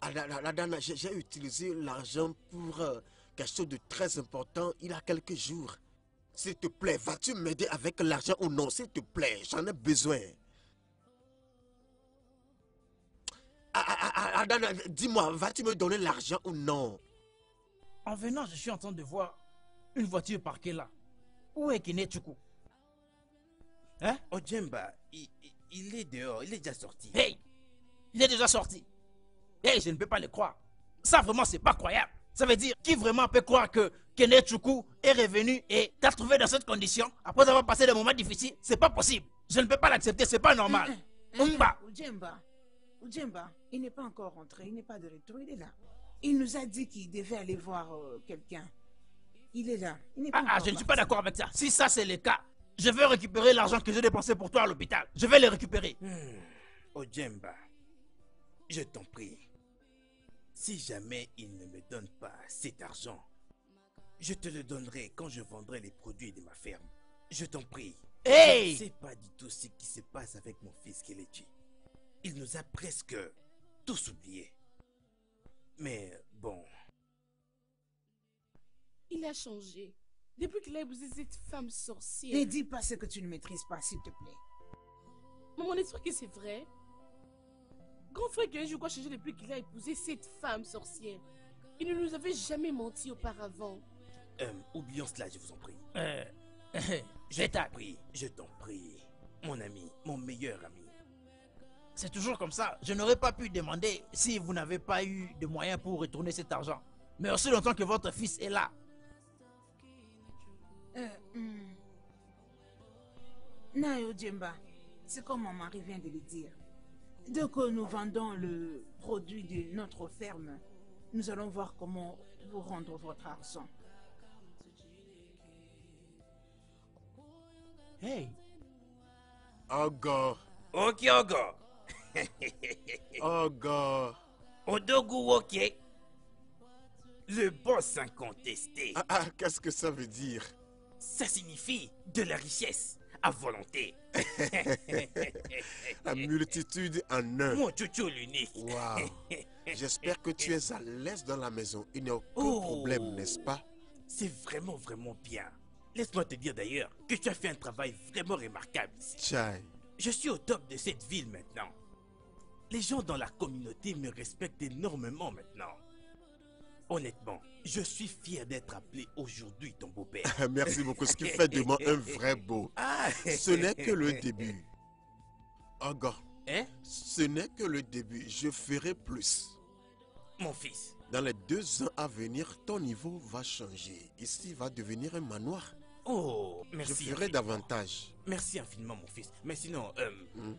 Adanna, j'ai utilisé l'argent pour euh, quelque chose de très important il y a quelques jours. S'il te plaît, vas-tu m'aider avec l'argent ou non? S'il te plaît, j'en ai besoin. Adanna, dis-moi, vas-tu me donner l'argent ou non? En venant, je suis en train de voir une voiture parquée là. Où est Kenechukwu? Hein? Ojemba, il, il est dehors, il est déjà sorti. Hey! Il est déjà sorti. Hey, je ne peux pas le croire. Ça, vraiment, c'est pas croyable. Ça veut dire, qui vraiment peut croire que Kenechukwu est revenu et t'a trouvé dans cette condition après avoir passé des moments difficiles? C'est pas possible. Je ne peux pas l'accepter, c'est pas normal. Mba! Ojemba, Ojemba, il n'est pas encore rentré, il n'est pas de retour, il est là. Il nous a dit qu'il devait aller voir euh, quelqu'un. Il est là. Il n'est pas ah, ah, je ne suis pas d'accord avec ça. Si ça c'est le cas, je vais récupérer l'argent que j'ai dépensé pour toi à l'hôpital. Je vais le récupérer. Hmm. Ojemba, je t'en prie. Si jamais il ne me donne pas cet argent, je te le donnerai quand je vendrai les produits de ma ferme. Je t'en prie. Hey! Je ne sais pas du tout ce qui se passe avec mon fils Kelechi. Il nous a presque tous oubliés. Mais bon... Il a changé. Depuis qu'il a épousé cette femme sorcière... Ne dis pas ce que tu ne maîtrises pas, s'il te plaît. Maman, est-ce que c'est vrai? Grand frère Kelechi a changé depuis qu'il a épousé cette femme sorcière. Il ne nous avait jamais menti auparavant. Euh, oublions cela, je vous en prie. Euh... Je t'en prie, je t'en prie, mon ami, mon meilleur ami. C'est toujours comme ça, je n'aurais pas pu demander si vous n'avez pas eu de moyens pour retourner cet argent. Mais aussi longtemps que votre fils est là. Euh, hmm. Nayo Ojemba, c'est comme mon mari vient de le dire. Dès que nous vendons le produit de notre ferme, nous allons voir comment vous rendre votre argent. Hey! Ogo! Ok, Ogo! Ogo! Odogu, ok! Le boss incontesté! Ah, ah qu'est-ce que ça veut dire? Ça signifie de la richesse à volonté! La multitude en un! Mon chouchou l'unique! Waouh! J'espère que tu es à l'aise dans la maison. Il n'y a aucun oh, problème, n'est-ce pas? C'est vraiment, vraiment bien! Laisse-moi te dire d'ailleurs que tu as fait un travail vraiment remarquable ici. Chai. Je suis au top de cette ville maintenant. Les gens dans la communauté me respectent énormément maintenant. Honnêtement, je suis fier d'être appelé aujourd'hui ton beau-père. Merci beaucoup, ce qui fait de moi un vrai beau. Ah. Ce n'est que le début. Oh God. Hein? Ce n'est que le début, je ferai plus. Mon fils. Dans les deux ans à venir, ton niveau va changer. Ici va devenir un manoir. Oh, merci. Je ferai infiniment. Davantage. Merci infiniment, mon fils. Mais sinon, euh, hmm?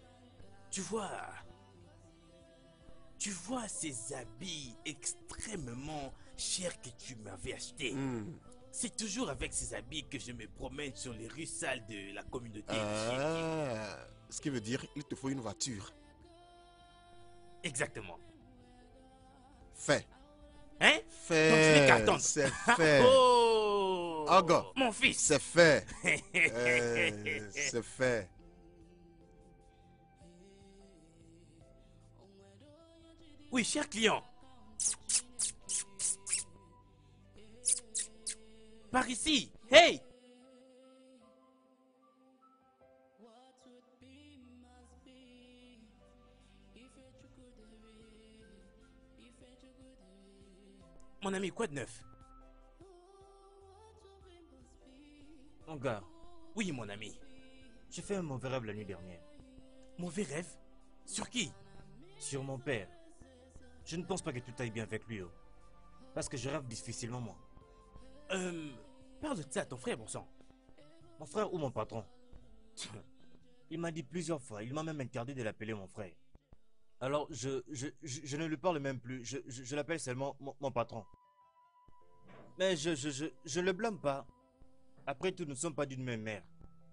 tu vois, tu vois ces habits extrêmement chers que tu m'avais achetés. Hmm. C'est toujours avec ces habits que je me promène sur les rues sales de la communauté. Ah, ce qui veut dire, il te faut une voiture. Exactement. Fait. Hein? Fait. Donc je n'ai qu'à attendre. C'est fait. Oh! Ogo! Mon fils! C'est fait. euh, c'est fait. Oui, cher client. Par ici. Hey! Mon ami, quoi de neuf? Mon gars. Oui, mon ami. J'ai fait un mauvais rêve la nuit dernière. Mauvais rêve? Sur qui? Sur mon père. Je ne pense pas que tout aille bien avec lui. Oh. Parce que je rêve difficilement, moi. Euh... Parle de ça à ton frère, bon sang. Mon frère ou mon patron? Il m'a dit plusieurs fois. Il m'a même interdit de l'appeler mon frère. Alors, je, je, je, je ne lui parle même plus. Je, je, je l'appelle seulement mon, mon patron. Mais je, je, je, je ne le blâme pas. Après tout, nous ne sommes pas d'une même mère.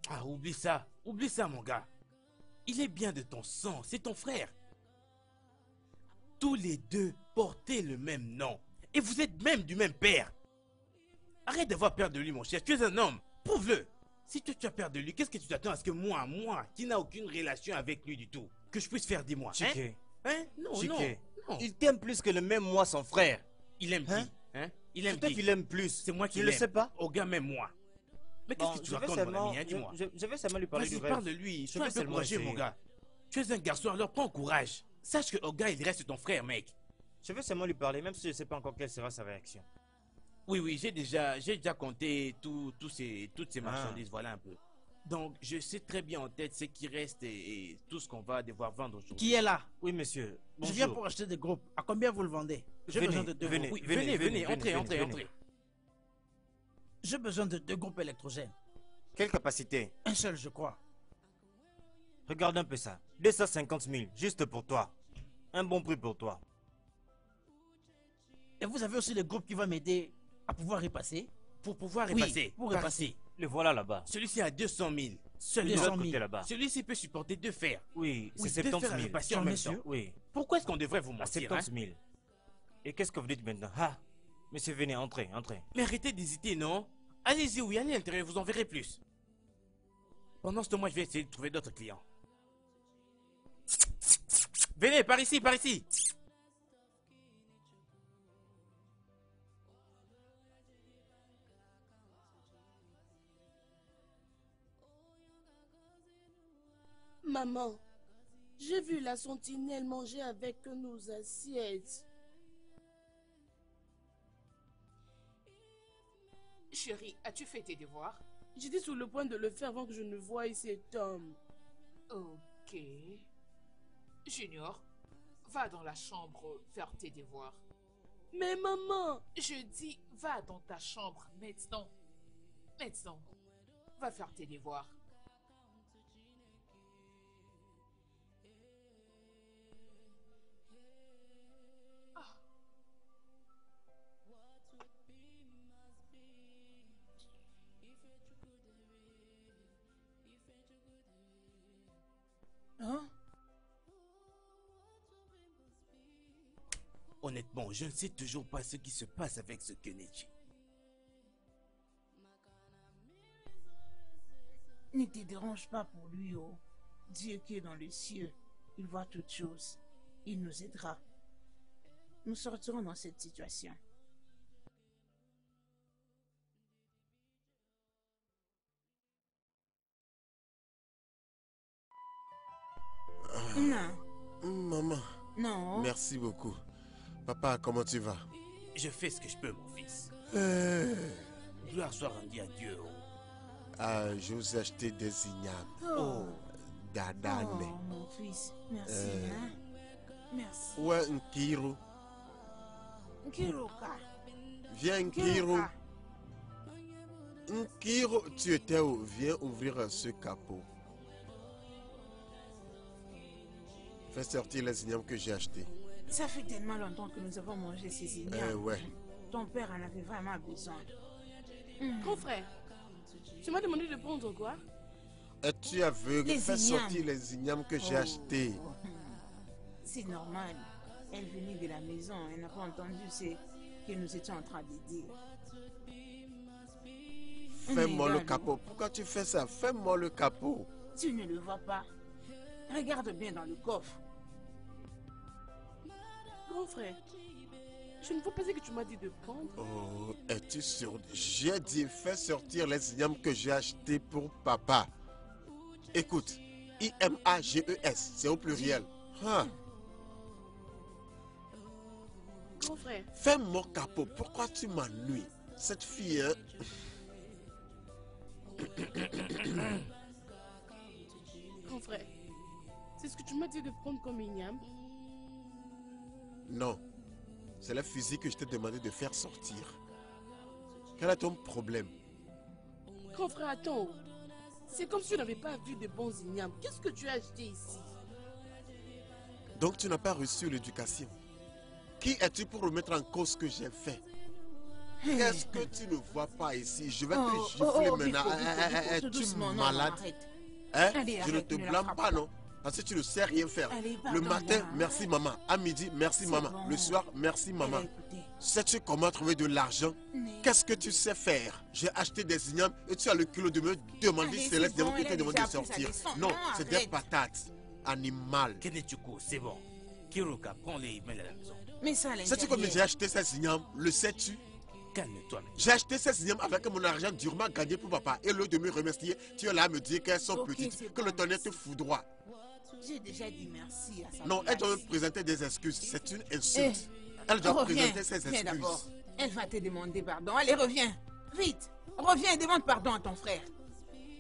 Ah, oublie ça. Oublie ça, mon gars. Il est bien de ton sang. C'est ton frère. Tous les deux portaient le même nom. Et vous êtes même du même père. Arrête d'avoir peur de lui, mon cher. Tu es un homme. Prouve-le. Si tu, tu as peur de lui, qu'est-ce que tu t'attends à ce que moi, moi, qui n'a aucune relation avec lui du tout, que je puisse faire des mois. Chiké. Hein? Hein? Non, Chiké. Non, non. Il t'aime plus que le même moi, son frère. Il aime hein? Qui hein? Il aime peut-être qu'il aime plus. C'est moi qui l'aime. Je le sais pas. Au gars, même moi. Mais bon, qu'est-ce que tu racontes, seulement... mon ami hein? Dis-moi. Je, je vais seulement lui parler du rêve. Parle de lui. Je vais seulement courageux, mon gars. Tu es un garçon, alors prends courage. Sache que Oga, il reste ton frère, mec. Je vais seulement lui parler, même si je ne sais pas encore quelle sera sa réaction. Oui, oui, j'ai déjà, j'ai déjà compté tout, tout ces, toutes ces marchandises, ah. Voilà un peu. Donc, je sais très bien en tête ce qui reste et, et tout ce qu'on va devoir vendre aujourd'hui. Qui est là? Oui, monsieur. Bonjour. Je viens pour acheter des groupes. À combien vous le vendez? J'ai besoin de deux groupes. Oui, venez, venez, venez, entrez, venez, entrez, venez. entrez. J'ai besoin de deux groupes électrogènes. Quelle capacité? Un seul, je crois. Regarde un peu ça. deux cent cinquante mille, juste pour toi. un bon prix pour toi. Et vous avez aussi le groupe qui va m'aider à pouvoir y passer. Pour pouvoir y oui, passer. Pour y passer. Le voilà là-bas. Celui-ci a deux cent mille. Celui-ci Celui-ci peut supporter deux fers. Oui, oui c'est soixante-dix mille. Passer en même temps. Oui. Pourquoi est-ce qu'on devrait vous mentir, hein? soixante-dix mille. Et qu'est-ce que vous dites maintenant? Ah, monsieur, venez, entrez, entrez. Mais arrêtez d'hésiter, non? Allez-y, oui, allez à l'intérieur, vous en verrez plus. Pendant ce temps, moi, je vais essayer de trouver d'autres clients. Venez, par ici, par ici. Maman, j'ai vu la sentinelle manger avec nos assiettes. Chérie, as-tu fait tes devoirs? J'étais sur le point de le faire avant que je ne voie cet homme. Ok. Junior, va dans la chambre faire tes devoirs. Mais maman! Je dis, va dans ta chambre maintenant. Maintenant, va faire tes devoirs. Hein? Honnêtement, je ne sais toujours pas ce qui se passe avec ce Kenechukwu. Ne te dérange pas pour lui, oh. Dieu qui est dans les cieux, il voit toutes choses. Il nous aidera. Nous sortirons dans cette situation. Non. Maman. Non. Merci beaucoup. Papa, comment tu vas? Je fais ce que je peux, mon fils. Euh... Gloire soit rendue à Dieu. Oh. Ah, je vous ai acheté des ignames. Oh. Oh. D'Adanna. Oh, mon fils. Merci. Euh... Hein? Merci. Ouais, Nkiro. Nkiruka. Viens, Nkiro. Nkiro, tu étais où? Viens ouvrir ce capot. Fais sortir les ignames que j'ai achetés. Ça fait tellement longtemps que nous avons mangé ces ignames. Euh, ouais. Ton père en avait vraiment besoin. Mmh. Mon frère, tu m'as demandé de prendre quoi? Es-tu aveugle? Fais sortir les ignames que j'ai oh. achetés. C'est normal. Elle venait de la maison. Elle n'a pas entendu ce que nous étions en train de dire. Fais-moi le capot. Pourquoi tu fais ça? Fais-moi le capot. Tu ne le vois pas. Regarde bien dans le coffre. Mon frère, je ne vois pas ce que tu m'as dit de prendre. Oh, es-tu sûr? J'ai dit, fais sortir les ignames que j'ai achetés pour papa. Écoute, I M A G E S, c'est au pluriel. Hein? Mon frère. Fais mon capot, pourquoi tu m'ennuies? Cette fille... Hein? Mon frère, c'est ce que tu m'as dit de prendre comme igname? Non, c'est la physique que je t'ai demandé de faire sortir. Quel est ton problème? Grand frère, attends. C'est comme si tu n'avais pas vu de bons ignames. Qu'est-ce que tu as acheté ici? Donc tu n'as pas reçu l'éducation. Qui es-tu pour remettre en cause ce que j'ai fait? Qu'est-ce que tu ne vois pas ici? Je vais oh, te gifler oh, oh, maintenant. Es-tu malade? Hein? Allez, je arrête, ne te blâme pas, non? Parce que tu ne sais rien faire. Allez, pardon, le matin, moi. Merci maman. À midi, merci maman. Bon. Le soir, merci maman. Sais-tu comment trouver de l'argent? Qu'est-ce que tu sais faire? J'ai acheté des ignames et tu as le culot de me demander si c'est les ignames qui t'a demandé de sortir. Non, c'est des patates. Animal. Kenechukwu, c'est bon. Kiruka, prends les emails à la maison. Mais ça, sais-tu combien j'ai acheté ces ignames? Le sais-tu? J'ai acheté ces ignames avec mon argent durement gagné pour papa. Et l'eau de me remercier, tu es là à me dire qu'elles sont okay, petites, que bon, le tonnerre te foudroie. J'ai déjà dit merci à sa. Non, elle doit me présenter des excuses. C'est une insulte. Eh, elle doit reviens, présenter ses excuses. Elle va te demander pardon. Allez, reviens. Vite. Reviens et demande pardon à ton frère.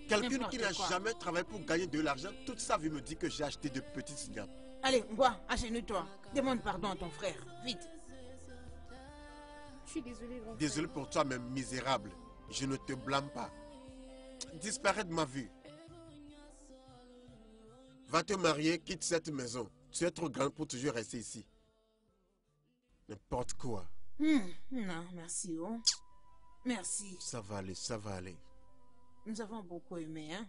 Quelqu'un qui n'a jamais travaillé pour gagner de l'argent, toute sa vie me dit que j'ai acheté de petites ignames. Allez, bois, achète-toi. Demande pardon à ton frère. Vite. Je suis désolé. Désolé pour toi, mais misérable. Je ne te blâme pas. Disparais de ma vue. Va te marier, quitte cette maison. Tu es trop grande pour toujours rester ici. N'importe quoi. Mmh, non, merci. Oh. Merci. Ça va aller, ça va aller. Nous avons beaucoup aimé, hein.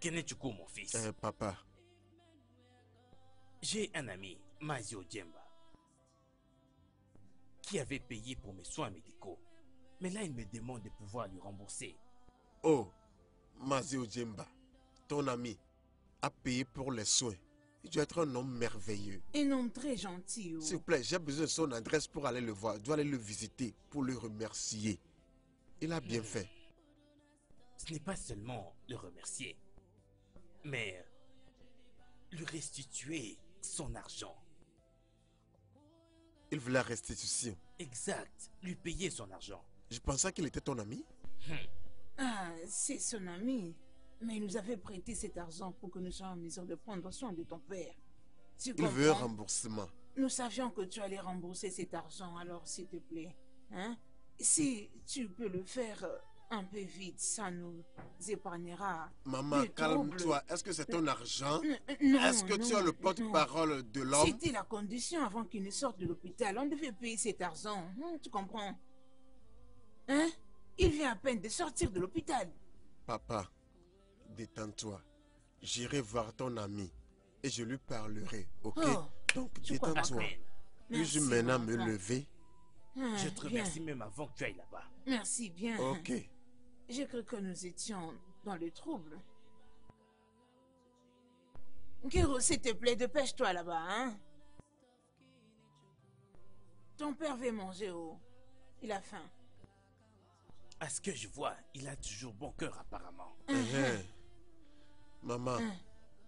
Keletchukou, mon fils. Euh, papa. J'ai un ami, Mazi Ojemba, qui avait payé pour mes soins médicaux. Mais là, il me demande de pouvoir lui rembourser. Oh, Mazi Ojemba, ton ami, a payé pour les soins. Il doit être un homme merveilleux. Un homme très gentil. Oh. S'il vous plaît, j'ai besoin de son adresse pour aller le voir. Je dois aller le visiter pour le remercier. Il a bien mmh. fait. Ce n'est pas seulement le remercier, mais lui restituer son argent. Il voulait la restitution. Exact. Lui payer son argent. Je pensais qu'il était ton ami. Hmm. Ah, c'est son ami. Mais il nous avait prêté cet argent pour que nous soyons en mesure de prendre soin de ton père. Tu comprends? Il veut un remboursement. Nous savions que tu allais rembourser cet argent, alors s'il te plaît. Hein? Si tu peux le faire un peu vite, ça nous épargnera. Maman, calme-toi. Est-ce que c'est ton argent? Est-ce que tu as le porte-parole de l'homme? C'était la condition avant qu'il ne sorte de l'hôpital. On devait payer cet argent. Tu comprends? Hein? Il vient à peine de sortir de l'hôpital. Papa, détends-toi. J'irai voir ton ami et je lui parlerai, ok? Oh, donc, détends-toi. Puis-je maintenant me lever? Ah, je te remercie bien. Même avant que tu ailles là-bas. Merci bien. Ok. J'ai cru que nous étions dans le trouble. Kiro, s'il te plaît, dépêche-toi là-bas, hein? Ton père veut manger, oh. Il a faim. À ce que je vois, il a toujours bon cœur apparemment. Uh-huh. Uh-huh. Maman. Uh-huh.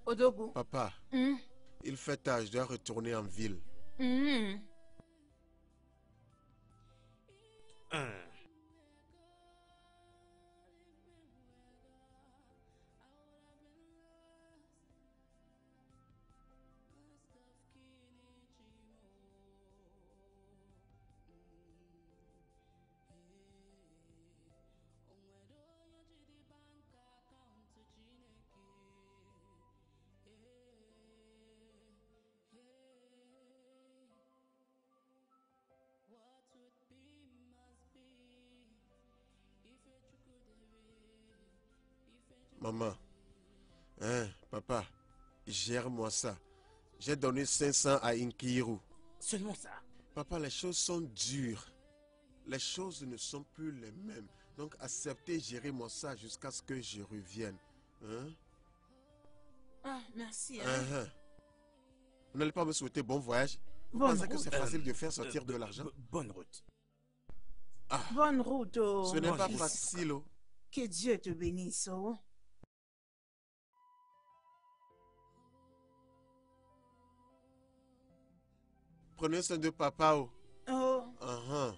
Odogu. Papa. Uh-huh. Il fait tard, je dois retourner en ville. Uh-huh. Hum. Maman, hein, papa, gère-moi ça. J'ai donné cinq cents à Nkiru. Seulement ça? Papa, les choses sont dures. Les choses ne sont plus les mêmes. Donc, acceptez, gérez-moi ça jusqu'à ce que je revienne. Hein? Ah, merci. Hein? Uh-huh. Vous n'allez pas me souhaiter bon voyage? Vous bonne pensez route, que c'est euh, facile de faire sortir euh, de l'argent? Bonne route. Ah, bonne route. Oh. Ce n'est pas facile. Oh. Que Dieu te bénisse. Oh. Prenez soin de papa. Oh. Oh. Uh-huh.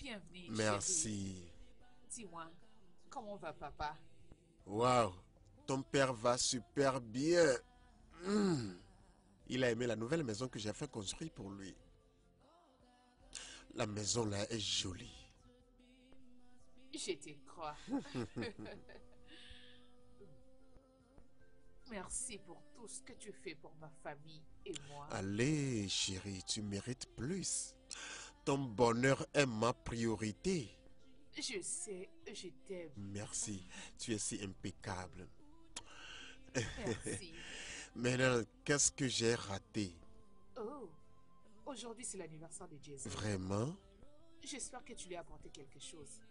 Bienvenue, merci. Dis-moi, comment va papa? Waouh, ton père va super bien. Mmh. Il a aimé la nouvelle maison que j'ai fait construire pour lui. La maison là est jolie. Je te crois. Merci pour tout ce que tu fais pour ma famille et moi. Allez, chérie, tu mérites plus. Ton bonheur est ma priorité. Je sais, je t'aime. Merci, tu es si impeccable. Merci. Maintenant, qu'est-ce que j'ai raté? Oh, aujourd'hui c'est l'anniversaire de Jason. Vraiment? J'espère que tu lui as apporté quelque chose.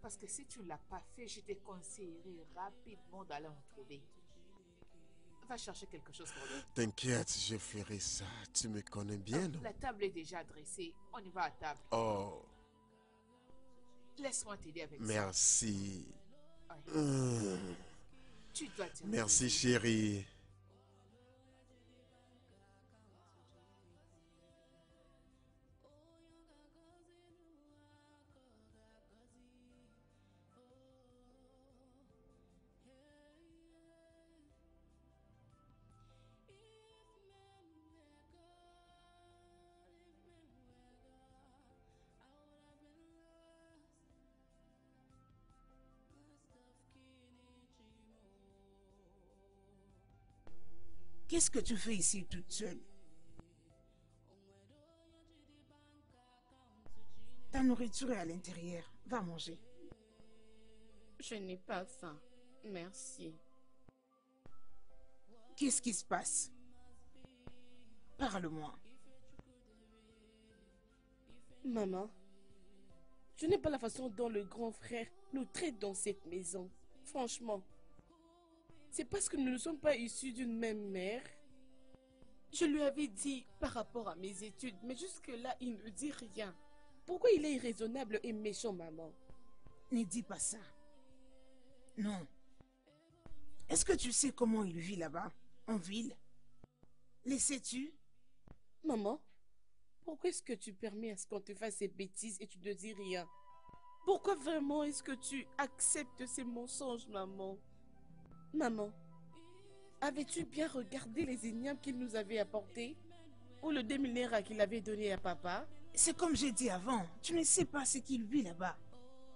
Parce que si tu ne l'as pas fait, je te conseillerais rapidement d'aller en trouver. Va chercher quelque chose pour lui. T'inquiète, je ferai ça. Tu me connais bien, ah, non? La table est déjà dressée. On y va à table. Oh. Laisse-moi t'aider avec merci. Ça. Merci. Ouais. Mmh. Tu dois t'aider. Merci, chérie. Qu'est-ce que tu fais ici toute seule? Ta nourriture est à l'intérieur. Va manger. Je n'ai pas faim. Merci. Qu'est-ce qui se passe? Parle-moi. Maman, je n'aime pas la façon dont le grand frère nous traite dans cette maison. Franchement, c'est parce que nous ne sommes pas issus d'une même mère. Je lui avais dit par rapport à mes études, mais jusque-là, il ne dit rien. Pourquoi il est irraisonnable et méchant, maman? Ne dis pas ça. Non. Est-ce que tu sais comment il vit là-bas, en ville? Les sais-tu? Maman, pourquoi est-ce que tu permets à ce qu'on te fasse ces bêtises et tu ne dis rien? Pourquoi vraiment est-ce que tu acceptes ces mensonges, maman? Maman, avais-tu bien regardé les ignames qu'il nous avait apportés? Ou le déminéra qu'il avait donné à papa? C'est comme j'ai dit avant, tu ne sais pas ce qu'il vit là-bas.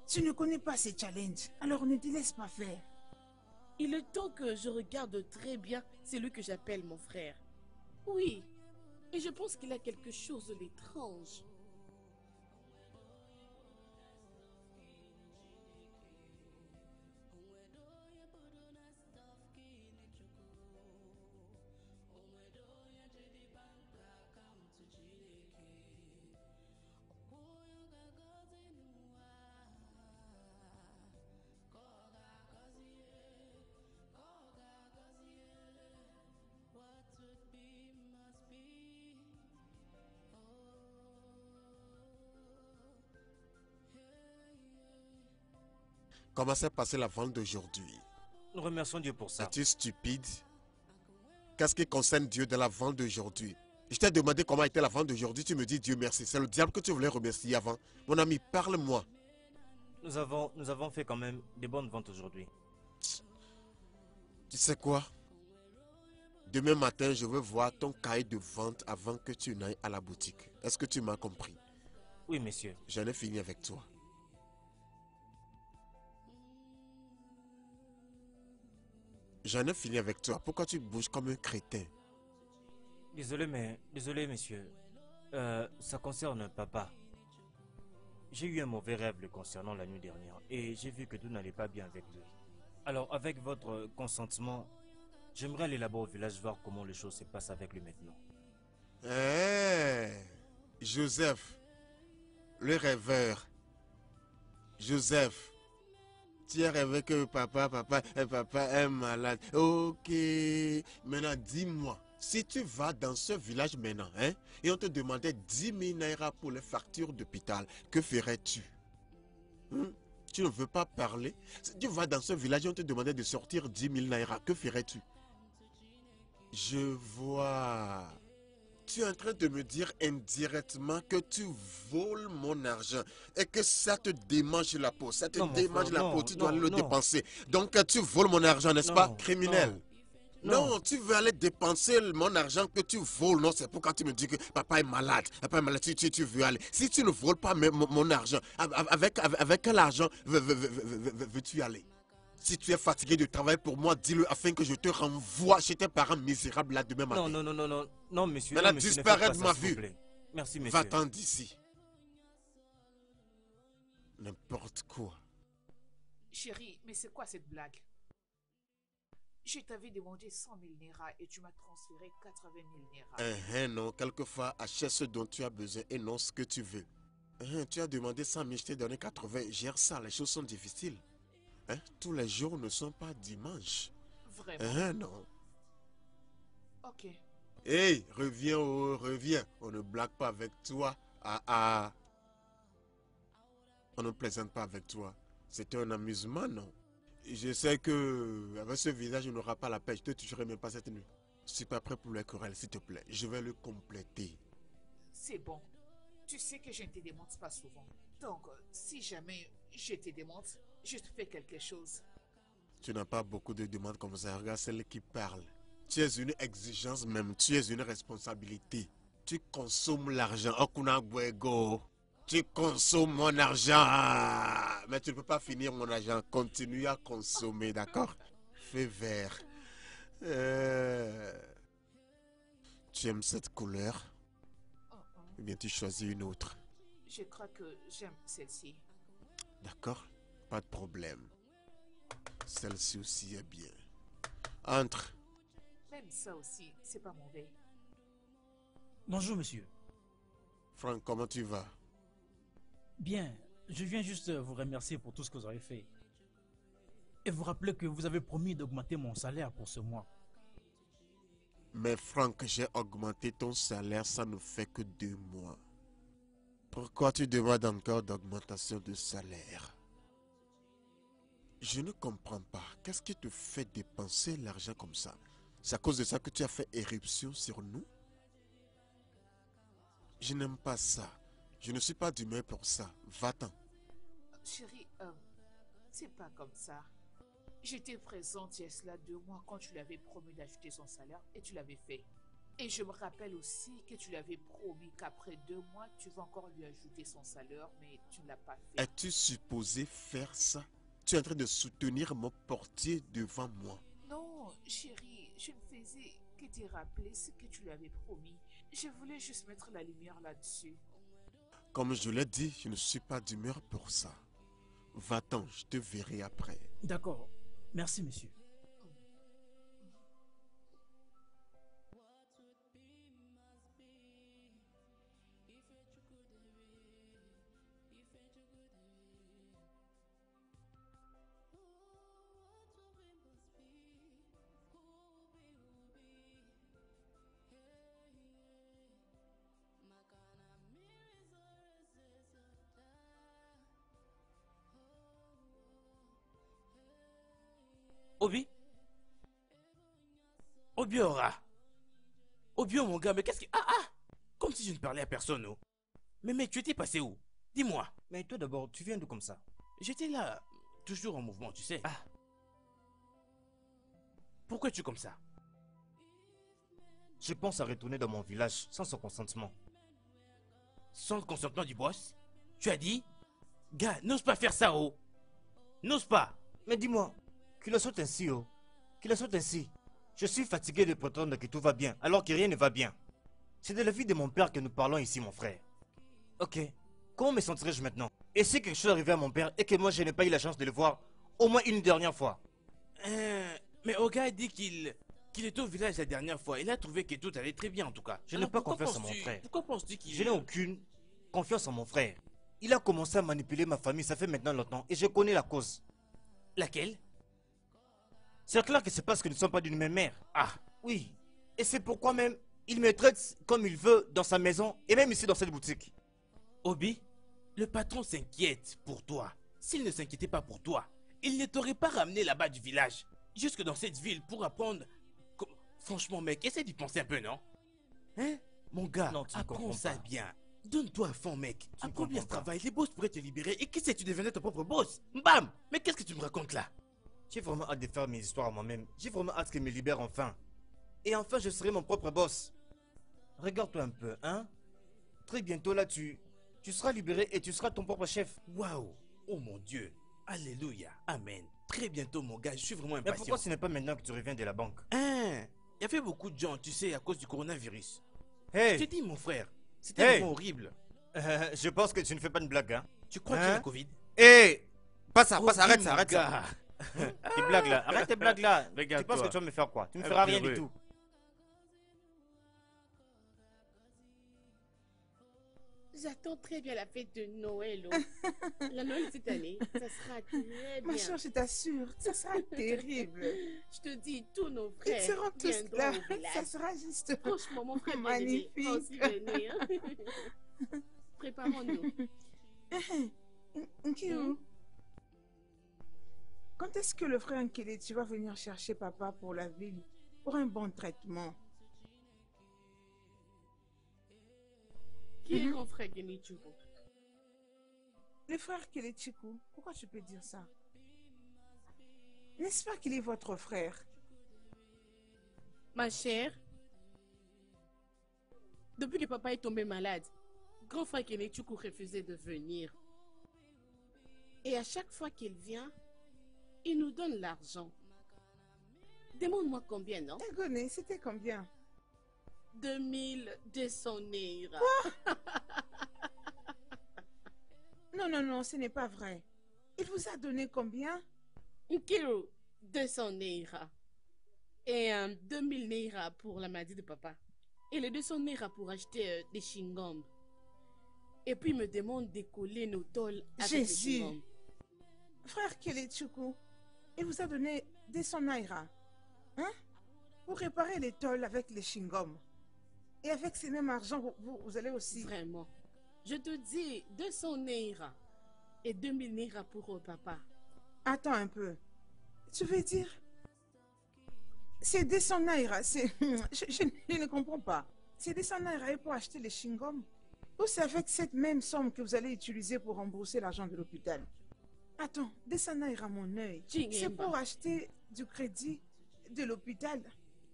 Tu ne connais pas ces challenges, alors ne te laisse pas faire. Il est temps que je regarde très bien celui que j'appelle mon frère. Oui, et je pense qu'il a quelque chose d'étrange. Comment s'est passée la vente d'aujourd'hui? Nous remercions Dieu pour ça. Es-tu stupide? Qu'est-ce qui concerne Dieu dans la vente d'aujourd'hui? Je t'ai demandé comment était la vente d'aujourd'hui, tu me dis Dieu merci. C'est le diable que tu voulais remercier avant. Mon ami, parle-moi. Nous avons, nous avons fait quand même des bonnes ventes aujourd'hui. Tu sais quoi? Demain matin, je veux voir ton cahier de vente avant que tu n'ailles à la boutique. Est-ce que tu m'as compris? Oui, monsieur. J'en ai fini avec toi. J'en ai fini avec toi. Pourquoi tu bouges comme un crétin? Désolé, mais... Désolé, monsieur. Euh, ça concerne papa. J'ai eu un mauvais rêve le concernant la nuit dernière et j'ai vu que tout n'allait pas bien avec lui. Alors, avec votre consentement, j'aimerais aller là-bas au village voir comment les choses se passent avec lui maintenant. Eh, hey, Joseph, le rêveur. Joseph. Tu as rêvé que papa, papa, papa est malade. Ok. Maintenant, dis-moi, si tu vas dans ce village maintenant, hein, et on te demandait dix mille naira pour les factures d'hôpital, que ferais-tu? Hum? Tu ne veux pas parler? Si tu vas dans ce village et on te demandait de sortir dix mille naira, que ferais-tu? Je vois. Tu es en train de me dire indirectement que tu voles mon argent et que ça te démange la peau. Ça te non, démange frère, la non, peau, tu dois non, le non. dépenser. Donc tu voles mon argent, n'est-ce pas, criminel? Non. non, non, tu veux aller dépenser mon argent que tu voles. Non, c'est pourquoi tu me dis que papa est malade. Papa est malade, tu, tu, tu veux aller. Si tu ne voles pas mon, mon argent, avec, avec, avec quel argent veux, veux, veux, veux, veux-tu aller? Si tu es fatigué de travailler pour moi, dis-le afin que je te renvoie chez tes parents misérables là demain matin. Non, non, non, non, non, non, monsieur. Maintenant, disparaît de ma vue. Merci, monsieur. Va-t'en d'ici. N'importe quoi. Chérie, mais c'est quoi cette blague? Je t'avais demandé cent mille naira et tu m'as transféré quatre-vingt mille naira. Hein, hein, non, quelquefois, achète ce dont tu as besoin et non ce que tu veux. Hein, tu as demandé cent mille, je t'ai donné quatre-vingts. Gère ça, les choses sont difficiles. Hein? Tous les jours ne sont pas dimanches. Vraiment? Hein, non. Ok. Hé, hey, reviens, oh, reviens. On ne blague pas avec toi. Ah, ah. On ne plaisante pas avec toi. C'était un amusement, non? Je sais que avec ce visage, on n'aura pas la paix. Je te toucherai même pas cette nuit. Je ne suis pas prêt pour les querelles, s'il te plaît. Je vais le compléter. C'est bon. Tu sais que je ne te demande pas souvent. Donc, si jamais je te demande... Je te fais quelque chose. Tu n'as pas beaucoup de demandes comme ça. Regarde celle qui parle. Tu es une exigence même. Tu es une responsabilité. Tu consommes l'argent. Tu consommes mon argent. Mais tu ne peux pas finir mon argent. Continue à consommer, d'accord? Fais vert. Euh... tu aimes cette couleur, oh, oh. ou bien tu choisis une autre? Je crois que j'aime celle-ci. D'accord, pas de problème. Celle-ci aussi est bien. Entre. Même ça aussi, c'est pas mauvais. Bonjour, monsieur. Franck, comment tu vas? Bien, je viens juste vous remercier pour tout ce que vous avez fait. Et vous rappeler que vous avez promis d'augmenter mon salaire pour ce mois. Mais Franck, j'ai augmenté ton salaire, ça ne fait que deux mois. Pourquoi tu demandes encore d'augmentation de salaire? Je ne comprends pas. Qu'est-ce qui te fait dépenser l'argent comme ça? C'est à cause de ça que tu as fait éruption sur nous? Je n'aime pas ça. Je ne suis pas d'humeur pour ça. Va-t'en. Chérie, euh, c'est pas comme ça. J'étais présente il y a cela deux mois quand tu l'avais promis d'ajouter son salaire et tu l'avais fait. Et je me rappelle aussi que tu l'avais promis qu'après deux mois, tu vas encore lui ajouter son salaire, mais tu ne l'as pas fait. Es-tu supposé faire ça? Tu es en train de soutenir mon portier devant moi. Non, chérie, je ne faisais... que t'es rappelé ce que tu lui avais promis. Je voulais juste mettre la lumière là-dessus. Comme je l'ai dit, je ne suis pas d'humeur pour ça. Va-t'en, je te verrai après. D'accord. Merci, monsieur. Obi? Obi Ora? Obi, mon gars, mais qu'est-ce qui... Ah, ah! Comme si je ne parlais à personne, oh! Mais, mais, tu étais passé où? Dis-moi! Mais toi d'abord, tu viens d'où comme ça? J'étais là, toujours en mouvement, tu sais. Ah! Pourquoi es-tu comme ça? Je pense à retourner dans mon village sans son consentement. Sans le consentement du boss? Tu as dit? Gars, n'ose pas faire ça, oh! N'ose pas! Mais dis-moi! Qu'il en soit ainsi, oh. Qu'il en soit ainsi. Je suis fatigué de prétendre que tout va bien, alors que rien ne va bien. C'est de la vie de mon père que nous parlons ici, mon frère. Ok. Comment me sentirais-je maintenant? Et si quelque chose arrivait à mon père et que moi je n'ai pas eu la chance de le voir, au moins une dernière fois? Euh... Mais Oga dit qu'il... qu'il était au village la dernière fois. Il a trouvé que tout allait très bien, en tout cas. Je n'ai pas confiance en mon frère. Pourquoi penses-tu qu'il... Je n'ai aucune confiance en mon frère. Il a commencé à manipuler ma famille, ça fait maintenant longtemps, et je connais la cause. Laquelle? C'est clair que c'est parce que nous ne sommes pas d'une même mère. Ah, oui. Et c'est pourquoi même, il me traite comme il veut dans sa maison et même ici dans cette boutique. Obi, le patron s'inquiète pour toi. S'il ne s'inquiétait pas pour toi, il ne t'aurait pas ramené là-bas du village, jusque dans cette ville pour apprendre... Franchement, mec, essaie d'y penser un peu, non? Hein? Mon gars, non, tu apprends ça bien. Donne-toi à fond, mec. Apprends bien ce travail, les boss pourraient te libérer et qui sait, tu devenais ton propre boss. Bam! Mais qu'est-ce que tu me racontes là? J'ai vraiment hâte de faire mes histoires à moi-même. J'ai vraiment hâte qu'il me libère enfin. Et enfin, je serai mon propre boss. Regarde-toi un peu, hein. Très bientôt, là, tu... Tu seras libéré et tu seras ton propre chef. Waouh. Oh mon Dieu. Alléluia. Amen. Très bientôt, mon gars. Je suis vraiment impatient. Mais pourquoi ce n'est pas maintenant que tu reviens de la banque? Hein. Il y avait beaucoup de gens, tu sais, à cause du coronavirus. Hey. Je te dis, mon frère. C'était hey. Vraiment horrible. Euh, je pense que tu ne fais pas de blague, hein. Tu crois hein? qu'il y a la Covid? Hé hey. Pas ça, pas ça. Arrête ça, arrête ça. Gars. Tes blagues là, arrête tes blagues là. Regarde, tu penses que tu vas me faire quoi? Tu me feras rien du tout. J'attends très bien la fête de Noël. Oh. La Noël cette année, ça sera très bien. Ma chère, je t'assure, ça sera terrible. Je te dis, tous nos frères. Ils seront tous là. Ça sera juste. Franchement, mon frère magnifique. Venir, hein. Préparons-nous. Nkirou. Quand est-ce que le frère Nkelechi va venir chercher papa pour la ville, pour un bon traitement? Qui est mon frère Nkelechi? Le frère Keletchukou, pourquoi tu peux dire ça? N'est-ce pas qu'il est votre frère? Ma chère, depuis que papa est tombé malade, grand frère Keletchukou refusait de venir. Et à chaque fois qu'il vient, il nous donne l'argent. Demande-moi combien, non? C'était combien? deux mille de son naira. Non, non, non, ce n'est pas vrai. Il vous a donné combien? Kiro, deux cents naira. Et euh, deux mille naira pour la maladie de papa. Et les deux cents naira pour acheter euh, des chewing-gums. Et puis il me demande de coller nos tôles avec Jésus. Des chewing-gums. Frère Keletchukou, il vous a donné deux cents naira. Hein? Pour réparer les tôles avec les chewing-gums. Et avec ce même argent, vous, vous allez aussi... Vraiment. Je te dis, deux cents naira. Et deux mille naira pour papa. Attends un peu. Tu veux dire... C'est deux cents naira, c'est... Je, je, je ne comprends pas. C'est deux cents naira pour acheter les chewing-gums. Ou c'est avec cette même somme que vous allez utiliser pour rembourser l'argent de l'hôpital? Attends, deux cents naira mon œil. C'est pour acheter du crédit de l'hôpital.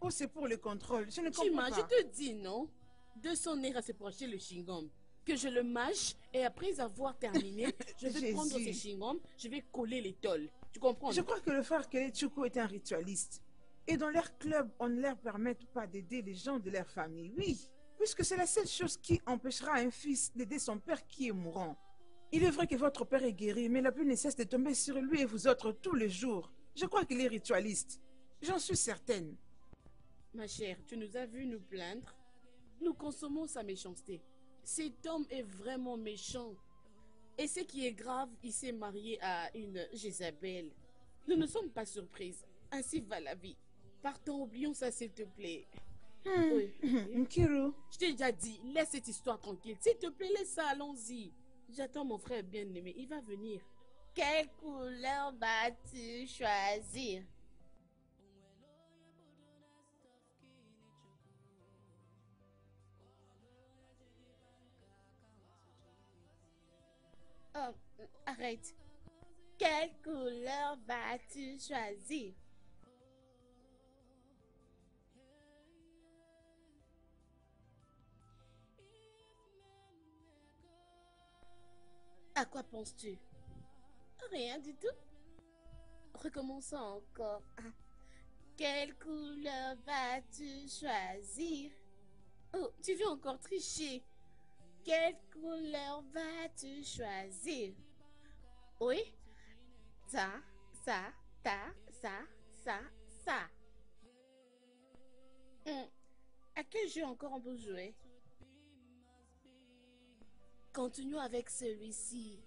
Ou c'est pour le contrôle? Je ne comprends Chima, pas. Je te dis non. deux cents naira c'est pour acheter le chewing-gum. Que je le mâche et après avoir terminé, je vais prendre ces chewing-gums, je vais coller les tôles. Tu comprends? Je crois que le frère Keletchukou est un ritualiste. Et dans leur club, on ne leur permet pas d'aider les gens de leur famille. Oui, puisque c'est la seule chose qui empêchera un fils d'aider son père qui est mourant. Il est vrai que votre père est guéri, mais la pluie ne cesse de tomber sur lui et vous autres tous les jours. Je crois qu'il est ritualiste. J'en suis certaine. Ma chère, tu nous as vu nous plaindre. Nous consommons sa méchanceté. Cet homme est vraiment méchant. Et ce qui est grave, il s'est marié à une Isabelle. Nous ne sommes pas surprises. Ainsi va la vie. Partons, oublions ça, s'il te plaît. Mmh. Oui. Mmh. Kiro. Je t'ai déjà dit, laisse cette histoire tranquille. S'il te plaît, laisse ça, allons-y. J'attends mon frère bien-aimé, il va venir. Quelle couleur vas-tu choisir? Oh, arrête. Quelle couleur vas-tu choisir? À quoi penses-tu? Rien du tout. Recommençons encore. Hein? Quelle couleur vas-tu choisir? Oh, tu veux encore tricher? Quelle couleur vas-tu choisir? Oui. Ça, ça, ta, ça, ça, ça. Hum. À quel jeu encore on peut jouer? Continuons avec celui-ci.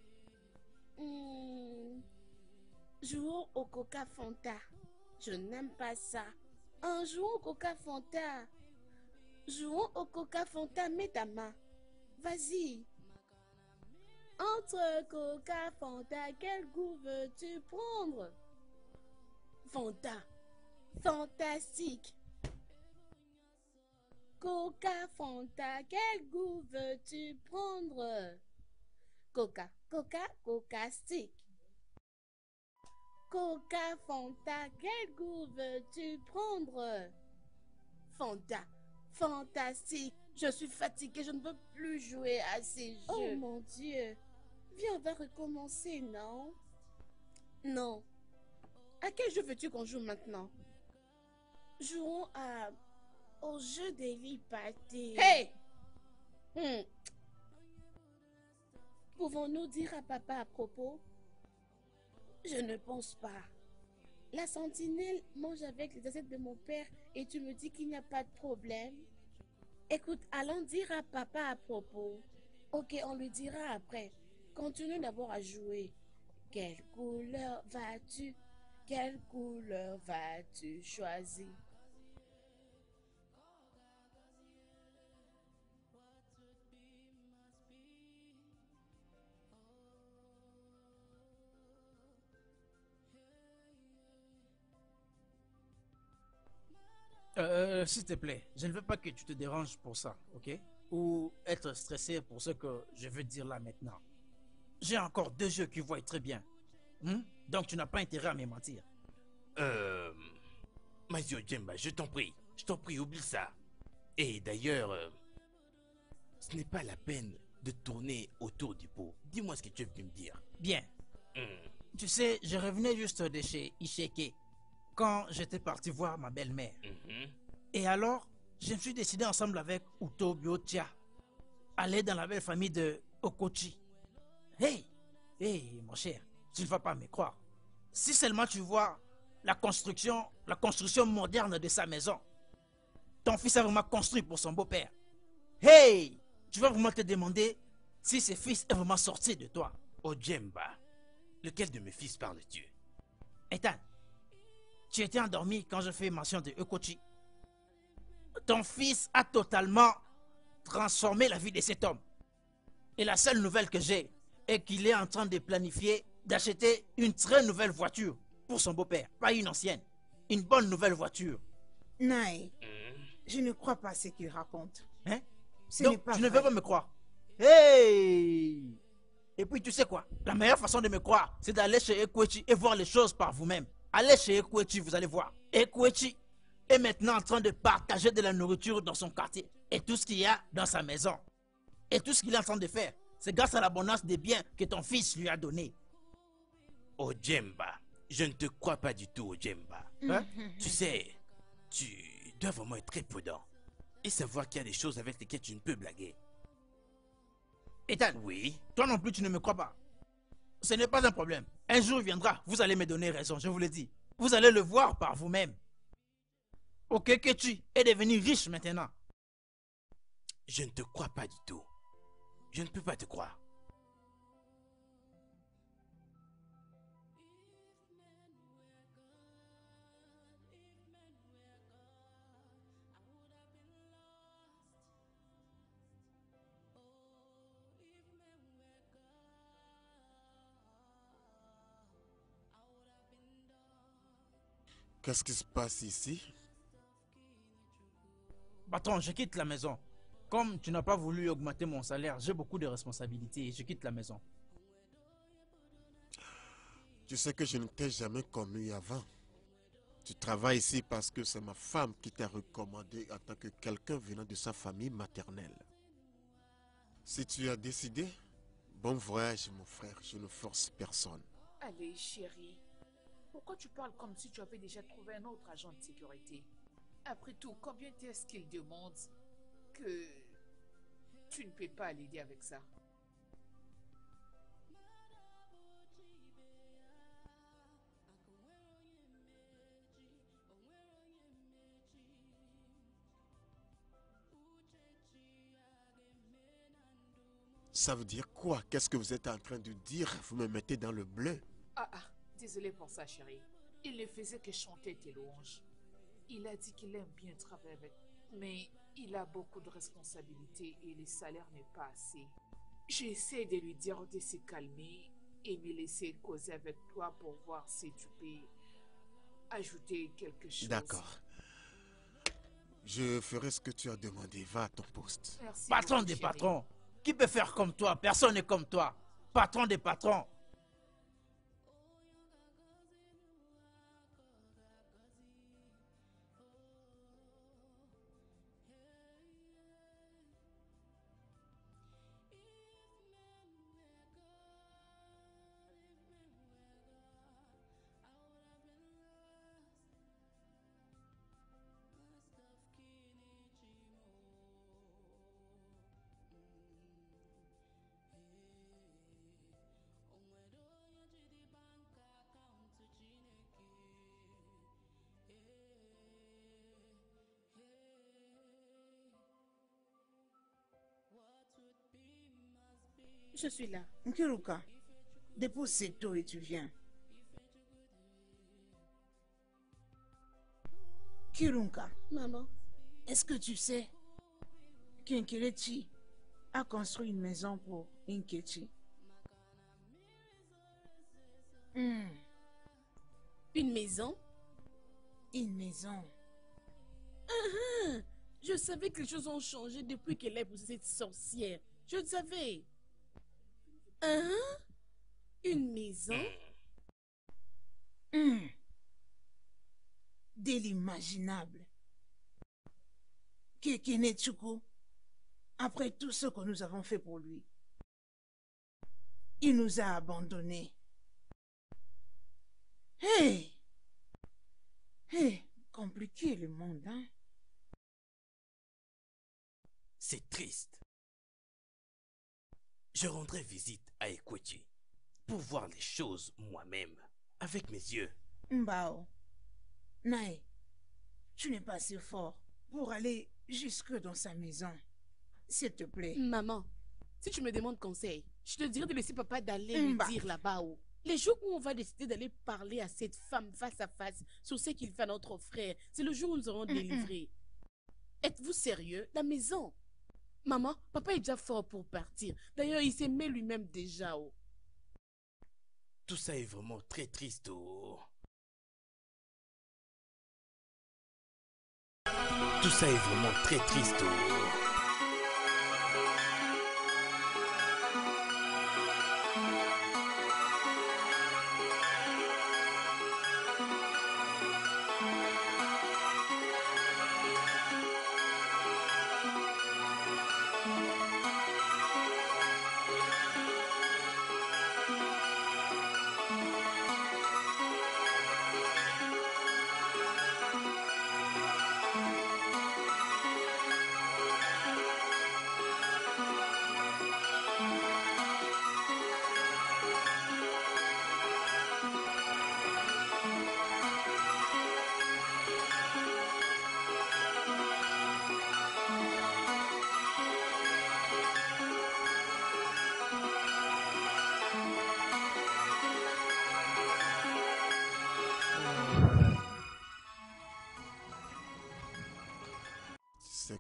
Hum. Jouons au Coca-Fanta. Je n'aime pas ça. Hein, jouons au Coca-Fanta. Jouons au Coca-Fanta, mets ta main. Vas-y. Entre Coca, Fanta, quel goût veux-tu prendre? Fanta. Fantastique. Coca, Fanta, quel goût veux-tu prendre? Coca, Coca, Coca-stique. Coca, Fanta, quel goût veux-tu prendre? Fanta. Fantastique. Je suis fatiguée, je ne peux plus jouer à ces jeux. Oh mon Dieu. Viens, on va recommencer, non? Non. À quel jeu veux-tu qu'on joue maintenant? Jouons à... au jeu des lits pâtés. Hey! Hmm. Pouvons-nous dire à papa à propos? Je ne pense pas. La sentinelle mange avec les assiettes de mon père et tu me dis qu'il n'y a pas de problème? Écoute, allons dire à papa à propos. Ok, on lui dira après. Continuons d'abord à jouer. Quelle couleur vas-tu? Quelle couleur vas-tu choisir? Euh, s'il te plaît, je ne veux pas que tu te déranges pour ça, ok? Ou être stressé pour ce que je veux dire là maintenant. J'ai encore deux jeux qui voient très bien. Hmm? Donc tu n'as pas intérêt à me mentir. Euh... Mazi Ojemba, je t'en prie. Je t'en prie, oublie ça. Et d'ailleurs, euh, ce n'est pas la peine de tourner autour du pot. Dis-moi ce que tu veux me dire. Bien. Mm. Tu sais, je revenais juste de chez Ishekei. Quand j'étais parti voir ma belle-mère. Mm-hmm. Et alors, je me suis décidé ensemble avec Uto Biotia à aller dans la belle famille de Okochi. Hey, hey, mon cher, tu ne vas pas me croire. Si seulement tu vois la construction, la construction moderne de sa maison, ton fils a vraiment construit pour son beau-père. Hey, tu vas vraiment te demander si ce fils est vraiment sorti de toi. Ojemba, lequel de mes fils parle-tu? Ethan, tu étais endormi quand je fais mention de Okochi. Ton fils a totalement transformé la vie de cet homme. Et la seule nouvelle que j'ai est qu'il est en train de planifier d'acheter une très nouvelle voiture pour son beau-père. Pas une ancienne, une bonne nouvelle voiture. Naï, mmh. je ne crois pas ce qu'il raconte. Hein? Ce n'est pas vrai. Tu ne veux pas me croire. Hey! Et puis tu sais quoi? La meilleure façon de me croire, c'est d'aller chez Ekochi et voir les choses par vous-même. Allez chez Ekochi, vous allez voir. Ekochi est maintenant en train de partager de la nourriture dans son quartier et tout ce qu'il y a dans sa maison. Et tout ce qu'il est en train de faire, c'est grâce à l'abondance des biens que ton fils lui a donné. Ojemba, je ne te crois pas du tout, Ojemba. Hein? Tu sais, tu dois vraiment être très prudent et savoir qu'il y a des choses avec lesquelles tu ne peux blaguer. Ethan, oui, toi non plus tu ne me crois pas. Ce n'est pas un problème. Un jour viendra, vous allez me donner raison, je vous le dis. Vous allez le voir par vous-même. Ok, que tu es devenu riche maintenant. Je ne te crois pas du tout. Je ne peux pas te croire. Qu'est-ce qui se passe ici? Patron, je quitte la maison. Comme tu n'as pas voulu augmenter mon salaire, j'ai beaucoup de responsabilités et je quitte la maison. Tu sais que je ne t'ai jamais connu avant. Tu travailles ici parce que c'est ma femme qui t'a recommandé en tant que quelqu'un venant de sa famille maternelle. Si tu as décidé, bon voyage mon frère, je ne force personne. Allez chérie. Pourquoi tu parles comme si tu avais déjà trouvé un autre agent de sécurité? Après tout, combien est-ce qu'il demande que tu ne peux pas l'aider avec ça? Ça veut dire quoi? Qu'est-ce que vous êtes en train de dire? Vous me mettez dans le bleu. Ah ah. Désolé pour ça, chérie. Il ne faisait que chanter tes louanges. Il a dit qu'il aime bien travailler avec... Mais il a beaucoup de responsabilités et le salaire n'est pas assez. J'essaie de lui dire de se calmer et me laisser causer avec toi pour voir si tu peux ajouter quelque chose. D'accord. Je ferai ce que tu as demandé. Va à ton poste. Merci patron des patrons. Qui peut faire comme toi? Personne n'est comme toi. Patron des patrons. Je suis là. Nkirunka, dépose ces taux et tu viens. Nkirunka. Maman. Est-ce que tu sais qu'Nkelechi a construit une maison pour Nkechi? Mmh. Une maison? Une maison. Ah ah, je savais que les choses ont changé depuis qu'elle est pour cette sorcière. Je le savais. Hein? Une maison? Mmh. De l'imaginable. Kenechukwu, après tout ce que nous avons fait pour lui, il nous a abandonnés. Hey! Hey! Compliqué le monde, hein? C'est triste. Je rendrai visite à Ekochi pour voir les choses moi-même, avec mes yeux. Mbao, Nae, tu n'es pas assez fort pour aller jusque dans sa maison. S'il te plaît. Maman, si tu me demandes conseil, je te dirais de laisser papa d'aller lui dire là-bas où. Les jours où on va décider d'aller parler à cette femme face à face sur ce qu'il fait à notre frère, c'est le jour où nous aurons délivré. Mm-mm. Êtes-vous sérieux? La maison? Maman, papa est déjà fort pour partir. D'ailleurs, il s'aimait lui-même déjà. Oh. Tout ça est vraiment très triste. Oh. Tout ça est vraiment très triste. Oh.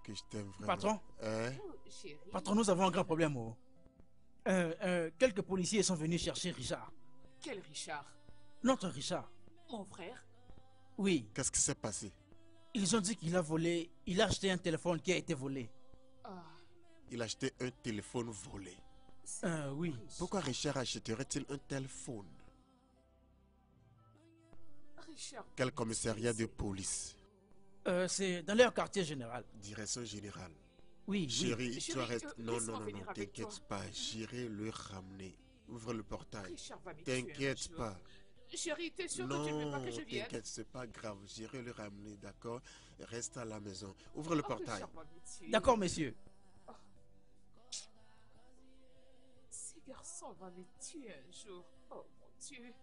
Que je t'aime vraiment. Patron, hein? Patron, nous avons un grand problème. Oh. Euh, euh, quelques policiers sont venus chercher Richard. Quel Richard? Notre Richard. Mon frère? Oui. Qu'est-ce qui s'est passé? Ils ont dit qu'il a volé, il a acheté un téléphone qui a été volé. Ah. Il a acheté un téléphone volé? Euh, oui. Pourquoi Richard achèterait-il un téléphone? Richard. Quel commissariat de police? Euh, c'est dans leur quartier général. Direction générale. Oui, chérie, oui. Tu arrêtes. Euh, non, non, non, non, t'inquiète pas. J'irai le ramener. Ouvre le portail. T'inquiète pas. Chérie, t'es sûre que tu ne veux pas que je vienne? Non, t'inquiète, c'est pas grave. J'irai le ramener, d'accord? Reste à la maison. Ouvre le oh, portail. D'accord, messieurs. Oh. Ce garçon va me tuer un jour. Oh, mon Dieu.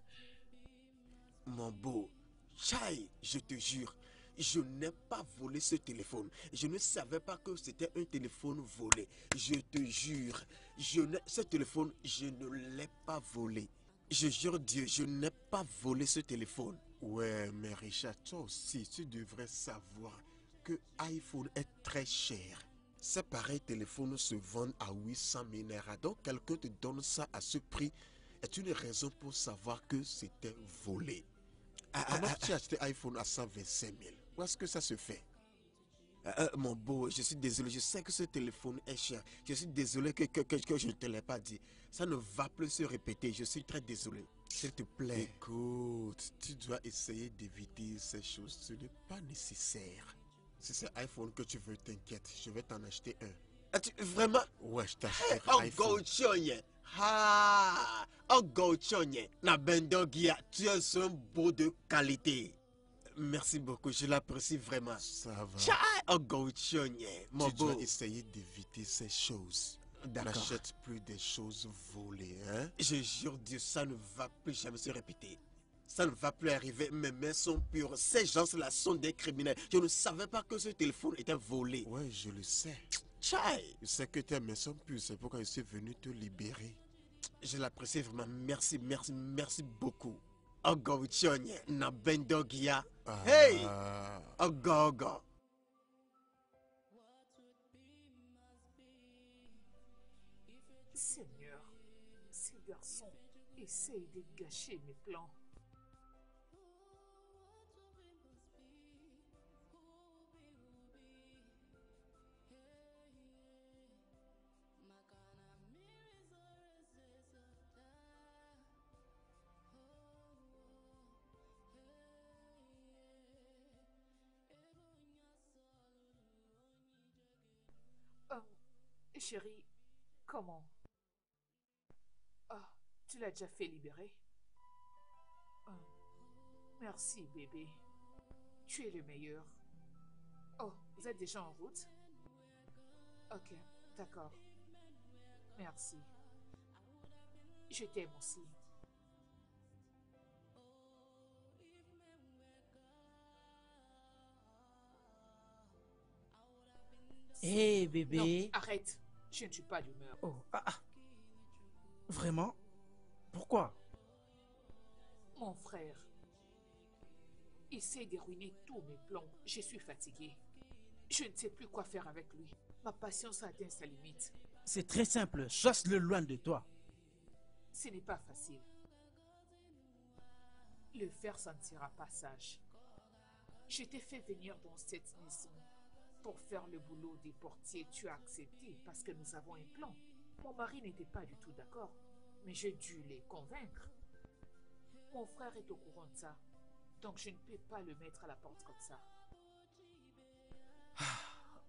Mon beau. Chai, je te jure. Je n'ai pas volé ce téléphone. Je ne savais pas que c'était un téléphone volé. Je te jure, je ce téléphone, je ne l'ai pas volé. Je jure Dieu, je n'ai pas volé ce téléphone. Ouais, mais Richard, toi aussi, tu devrais savoir que iPhone est très cher. Ces pareils téléphones se vendent à huit cents mille naira. Donc, quelqu'un te donne ça à ce prix est une raison pour savoir que c'était volé. Ah, ah, Comment ah, tu as acheté iPhone à cent vingt-cinq mille? Où est-ce que ça se fait? Euh, mon beau, je suis désolé, je sais que ce téléphone est cher. Je suis désolé que, que, que, que je ne te l'ai pas dit. Ça ne va plus se répéter, je suis très désolé. S'il te plaît. Écoute, tu dois essayer d'éviter ces choses, ce n'est pas nécessaire. Si c'est iPhone que tu veux, t'inquiète, je vais t'en acheter un. Ah, tu, vraiment? Ouais, je t'achète un iPhone. Ah, Ogochonye, Nabendogia, tu es un beau de qualité. Merci beaucoup, je l'apprécie vraiment. Ça va. Chai, Ogochonye, mon beau. Tu dois essayer d'éviter ces choses. N'achète plus des choses volées, hein? Je jure Dieu, ça ne va plus jamais se répéter. Ça ne va plus arriver, mes mains sont pures. Ces gens-là sont des criminels. Je ne savais pas que ce téléphone était volé. Ouais, je le sais. Chai! Je sais que tes mains sont pures, c'est pourquoi je suis venu te libérer. Je l'apprécie vraiment. Merci, merci, merci beaucoup. Ogo Uchonye, Nabendogia. Hey! Ogo, Ogo. Seigneur, ces garçons essayent de gâcher mes plans. Chérie, comment? Ah, tu l'as déjà fait libérer? Oh, merci bébé. Tu es le meilleur. Oh, vous êtes déjà en route? Ok, d'accord. Merci. Je t'aime aussi. Hé, hey, bébé. Non, arrête. Je ne suis pas d'humeur. Oh, ah, ah. Vraiment? Pourquoi? Mon frère essaie de ruiner tous mes plans. Je suis fatiguée. Je ne sais plus quoi faire avec lui. Ma patience a atteint sa limite. C'est très simple. Chasse-le loin de toi. Ce n'est pas facile. Le faire sentira pas sage. Je t'ai fait venir dans cette maison pour faire le boulot des portiers. Tu as accepté parce que nous avons un plan. Mon mari n'était pas du tout d'accord, mais j'ai dû les convaincre. Mon frère est au courant de ça, donc je ne peux pas le mettre à la porte comme ça.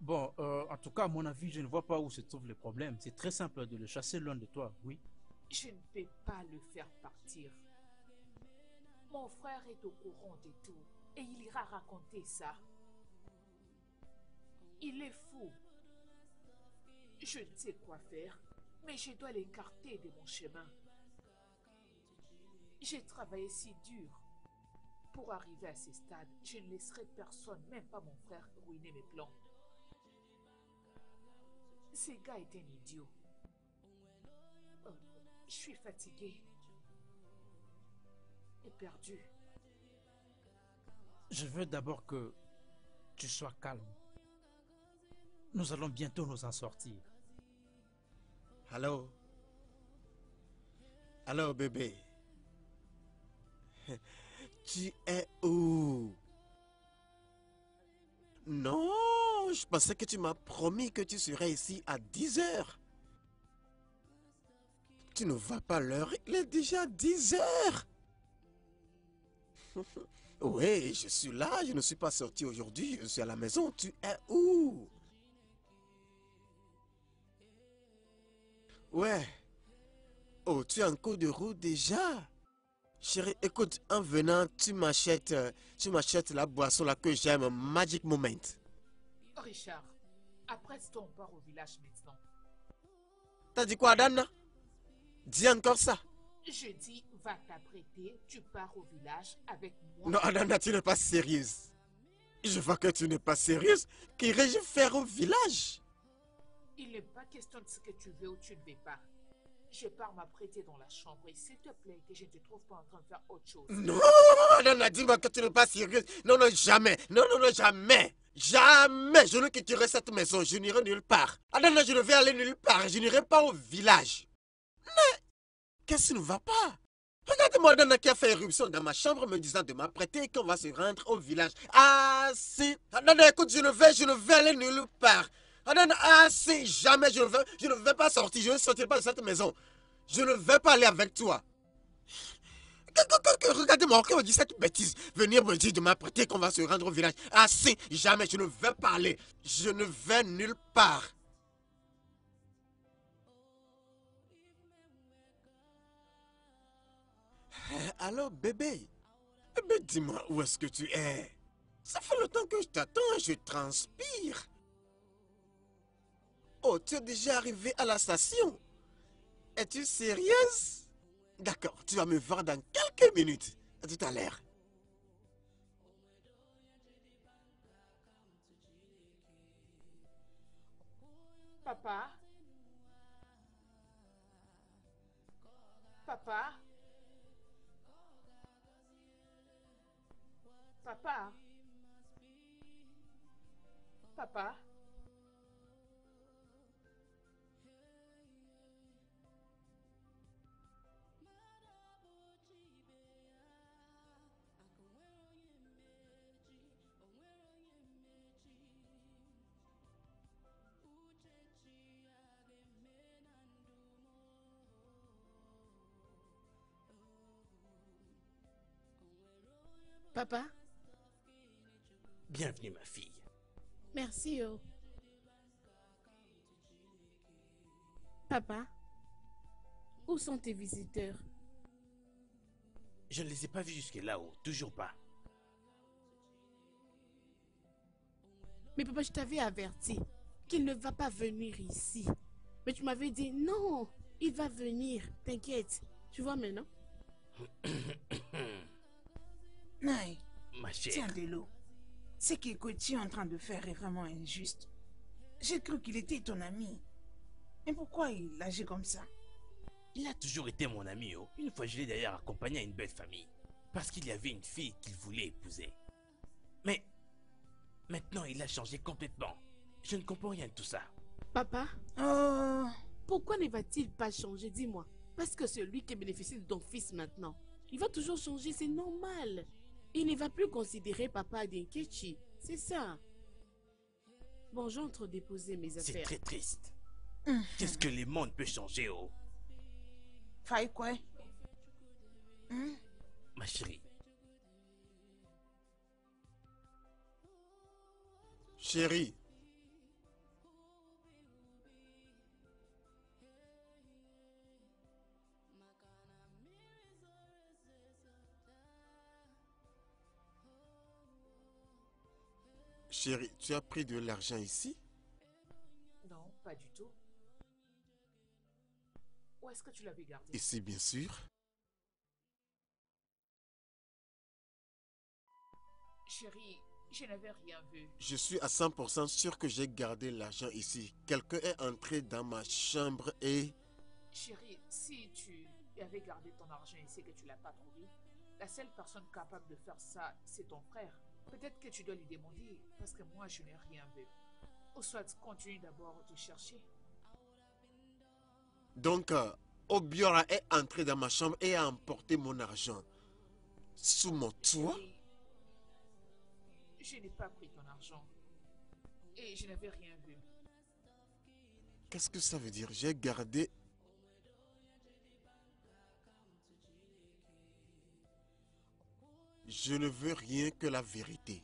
Bon, euh, en tout cas, à mon avis, je ne vois pas où se trouve le problème. C'est très simple de le chasser loin de toi, oui. Je ne peux pas le faire partir. Mon frère est au courant de tout et il ira raconter ça. Il est fou. Je ne sais quoi faire, mais je dois l'écarter de mon chemin. J'ai travaillé si dur pour arriver à ce stade. Je ne laisserai personne, même pas mon frère, ruiner mes plans. Ce gars est un idiot. Oh, je suis fatiguée et perdue. Je veux d'abord que tu sois calme. Nous allons bientôt nous en sortir. Allô? Allô, bébé? Tu es où? Non, je pensais que tu m'as promis que tu serais ici à dix heures. Tu ne vois pas l'heure, il est déjà dix heures. Oui, je suis là, je ne suis pas sorti aujourd'hui, je suis à la maison. Tu es où? Ouais. Oh, tu es en cours de route déjà. Chérie, écoute, en venant, tu m'achètes tu m'achètes la boisson là que j'aime, Magic Moment. Richard, après ce temps, on part au village maintenant. T'as dit quoi, Adanna? Dis encore ça. Je dis, va t'apprêter, tu pars au village avec moi. Non, Adanna, tu n'es pas sérieuse. Je vois que tu n'es pas sérieuse. Qu'irais-je faire au village? Il n'est pas question de ce que tu veux ou tu ne veux pas. Je pars m'apprêter dans la chambre et s'il te plaît que je ne te trouve pas en train de faire autre chose. Non, Adanna, dis-moi que tu n'es pas sérieuse. Non, non, jamais. Non, non, non, jamais. Jamais. Je ne quitterai cette maison. Je n'irai nulle part. Adanna, je ne vais aller nulle part. Je n'irai pas au village. Mais qu'est-ce qui ne va pas? Regarde-moi Adanna qui a fait éruption dans ma chambre me disant de m'apprêter et qu'on va se rendre au village. Ah si. Adanna, écoute, je ne vais, je ne vais aller nulle part. Adanna, ah si, jamais, je ne, vais, je ne vais pas sortir, je ne sortirai pas de cette maison. Je ne vais pas aller avec toi. Regardez-moi, on me dit cette bêtise. Venir me dire de m'apprêter qu'on va se rendre au village. Ah si, jamais, je ne vais pas aller. Je ne vais nulle part. Alors bébé, bébé, dis-moi où est-ce que tu es? Ça fait longtemps que je t'attends et je transpire. Oh, tu es déjà arrivé à la station. Es-tu sérieuse? D'accord, tu vas me voir dans quelques minutes. À tout à l'heure. Papa? Papa? Papa? Papa? Papa? Bienvenue, ma fille. Merci, oh. Papa, où sont tes visiteurs? Je ne les ai pas vus jusque là-haut, toujours pas. Mais papa, je t'avais averti. qu'il ne va pas venir ici. Mais tu m'avais dit, non, il va venir, t'inquiète. Tu vois maintenant? Naï, ma chère. Tiens de l'eau. Ce qu'Ekochi est en train de faire est vraiment injuste. J'ai cru qu'il était ton ami. Mais pourquoi il agit comme ça? Il a toujours été mon ami, oh. Une fois je l'ai d'ailleurs accompagné à une belle famille. Parce qu'il y avait une fille qu'il voulait épouser. Mais... maintenant il a changé complètement. Je ne comprends rien de tout ça. Papa, euh... pourquoi ne va-t-il pas changer, dis-moi? Parce que celui qui bénéficie de ton fils maintenant, il va toujours changer, c'est normal. Il ne va plus considérer papa d'Nkechi, c'est ça. Bon, j'entre déposer mes affaires. C'est très triste. Mmh. Qu'est-ce que le monde peut changer, oh? Faille quoi? Mmh. Ma chérie. Chérie. Chérie, tu as pris de l'argent ici? Non, pas du tout. Où est-ce que tu l'avais gardé? Ici, bien sûr. Chérie, je n'avais rien vu. Je suis à cent pour cent sûr que j'ai gardé l'argent ici. Quelqu'un est entré dans ma chambre et... Chérie, si tu avais gardé ton argent ici et que tu ne l'as pas trouvé, la seule personne capable de faire ça, c'est ton frère. Peut-être que tu dois lui demander, parce que moi je n'ai rien vu. Ou soit continue d'abord de chercher. Donc, euh, Obiora est entré dans ma chambre et a emporté mon argent. Sous mon toit? Je n'ai pas pris ton argent. Et je n'avais rien vu. Qu'est-ce que ça veut dire? J'ai gardé... Je ne veux rien que la vérité.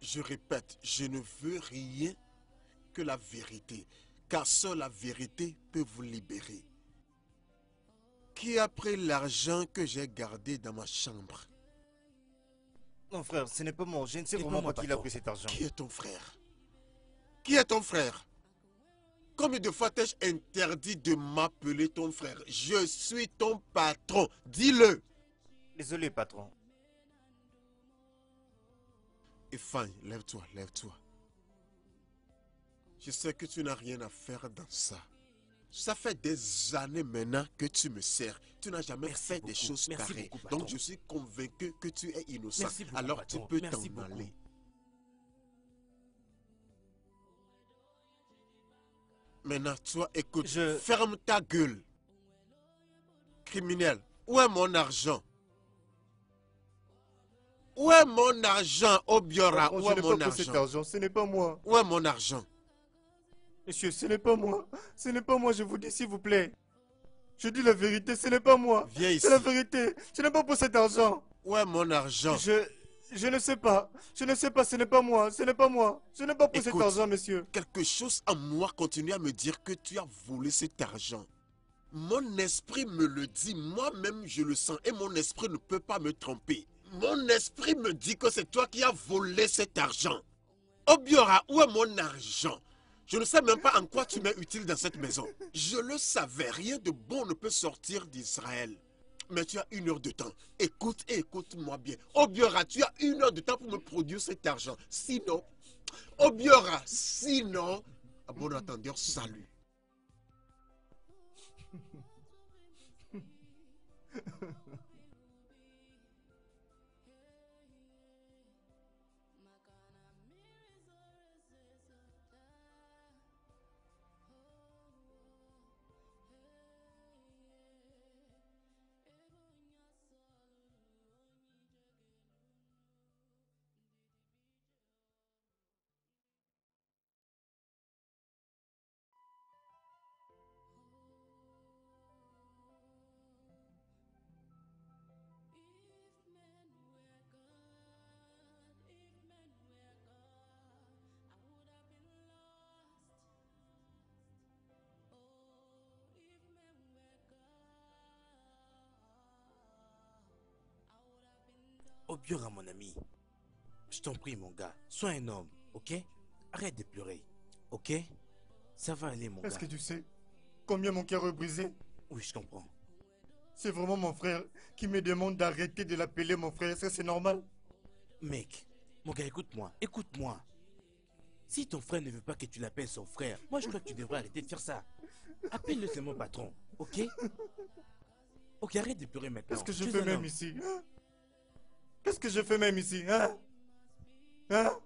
Je répète, je ne veux rien que la vérité, car seule la vérité peut vous libérer. Qui a pris l'argent que j'ai gardé dans ma chambre? Non frère, ce n'est pas moi, je ne sais vraiment pas qui a pris cet argent. Qui est ton frère? Qui est ton frère? Combien de fois t'ai-je interdit de m'appeler ton frère? Je suis ton patron, dis-le! Désolé, patron. Ethan, lève-toi, lève-toi. Je sais que tu n'as rien à faire dans ça. Ça fait des années maintenant que tu me sers. Tu n'as jamais Merci fait beaucoup. des choses Merci pareilles. Beaucoup, donc je suis convaincu que tu es innocent. Beaucoup, Alors patron. tu peux t'en aller. Maintenant, toi, écoute, je... ferme ta gueule. Criminel, où est mon argent? Où est mon argent, Obiora? Où est mon argent? Ce n'est pas moi. Où est mon argent? Monsieur, ce n'est pas moi. Ce n'est pas moi, je vous dis, s'il vous plaît. Je dis la vérité, ce n'est pas moi. Viens ici. C'est la vérité. Je n'ai pas pour cet argent. Où est mon argent? Je, je ne sais pas. Je ne sais pas, ce n'est pas moi. Ce n'est pas moi. Je n'ai pas pour cet argent, monsieur. Quelque chose en moi continue à me dire que tu as volé cet argent. Mon esprit me le dit. Moi-même, je le sens. Et mon esprit ne peut pas me tromper. Mon esprit me dit que c'est toi qui as volé cet argent. Obiora, où est mon argent? Je ne sais même pas en quoi tu m'es utile dans cette maison. Je le savais, rien de bon ne peut sortir d'Israël. Mais tu as une heure de temps. Écoute et écoute-moi bien. Obiora, tu as une heure de temps pour me produire cet argent. Sinon, Obiora, sinon, à bon entendeur, salut. Obiora, mon ami, je t'en prie, mon gars, sois un homme, ok? Arrête de pleurer, ok? Ça va aller, mon gars. Est-ce que tu sais combien mon cœur est brisé? Oui, je comprends. C'est vraiment mon frère qui me demande d'arrêter de l'appeler mon frère. Est-ce que c'est normal? Mec, mon gars, écoute-moi, écoute-moi. Si ton frère ne veut pas que tu l'appelles son frère, moi je crois que tu devrais arrêter de faire ça. Appelle-le c'est mon patron, ok? Ok, arrête de pleurer maintenant. Qu'est-ce que je, je fais même homme. ici hein? Qu'est-ce que je fais même ici hein? Hein?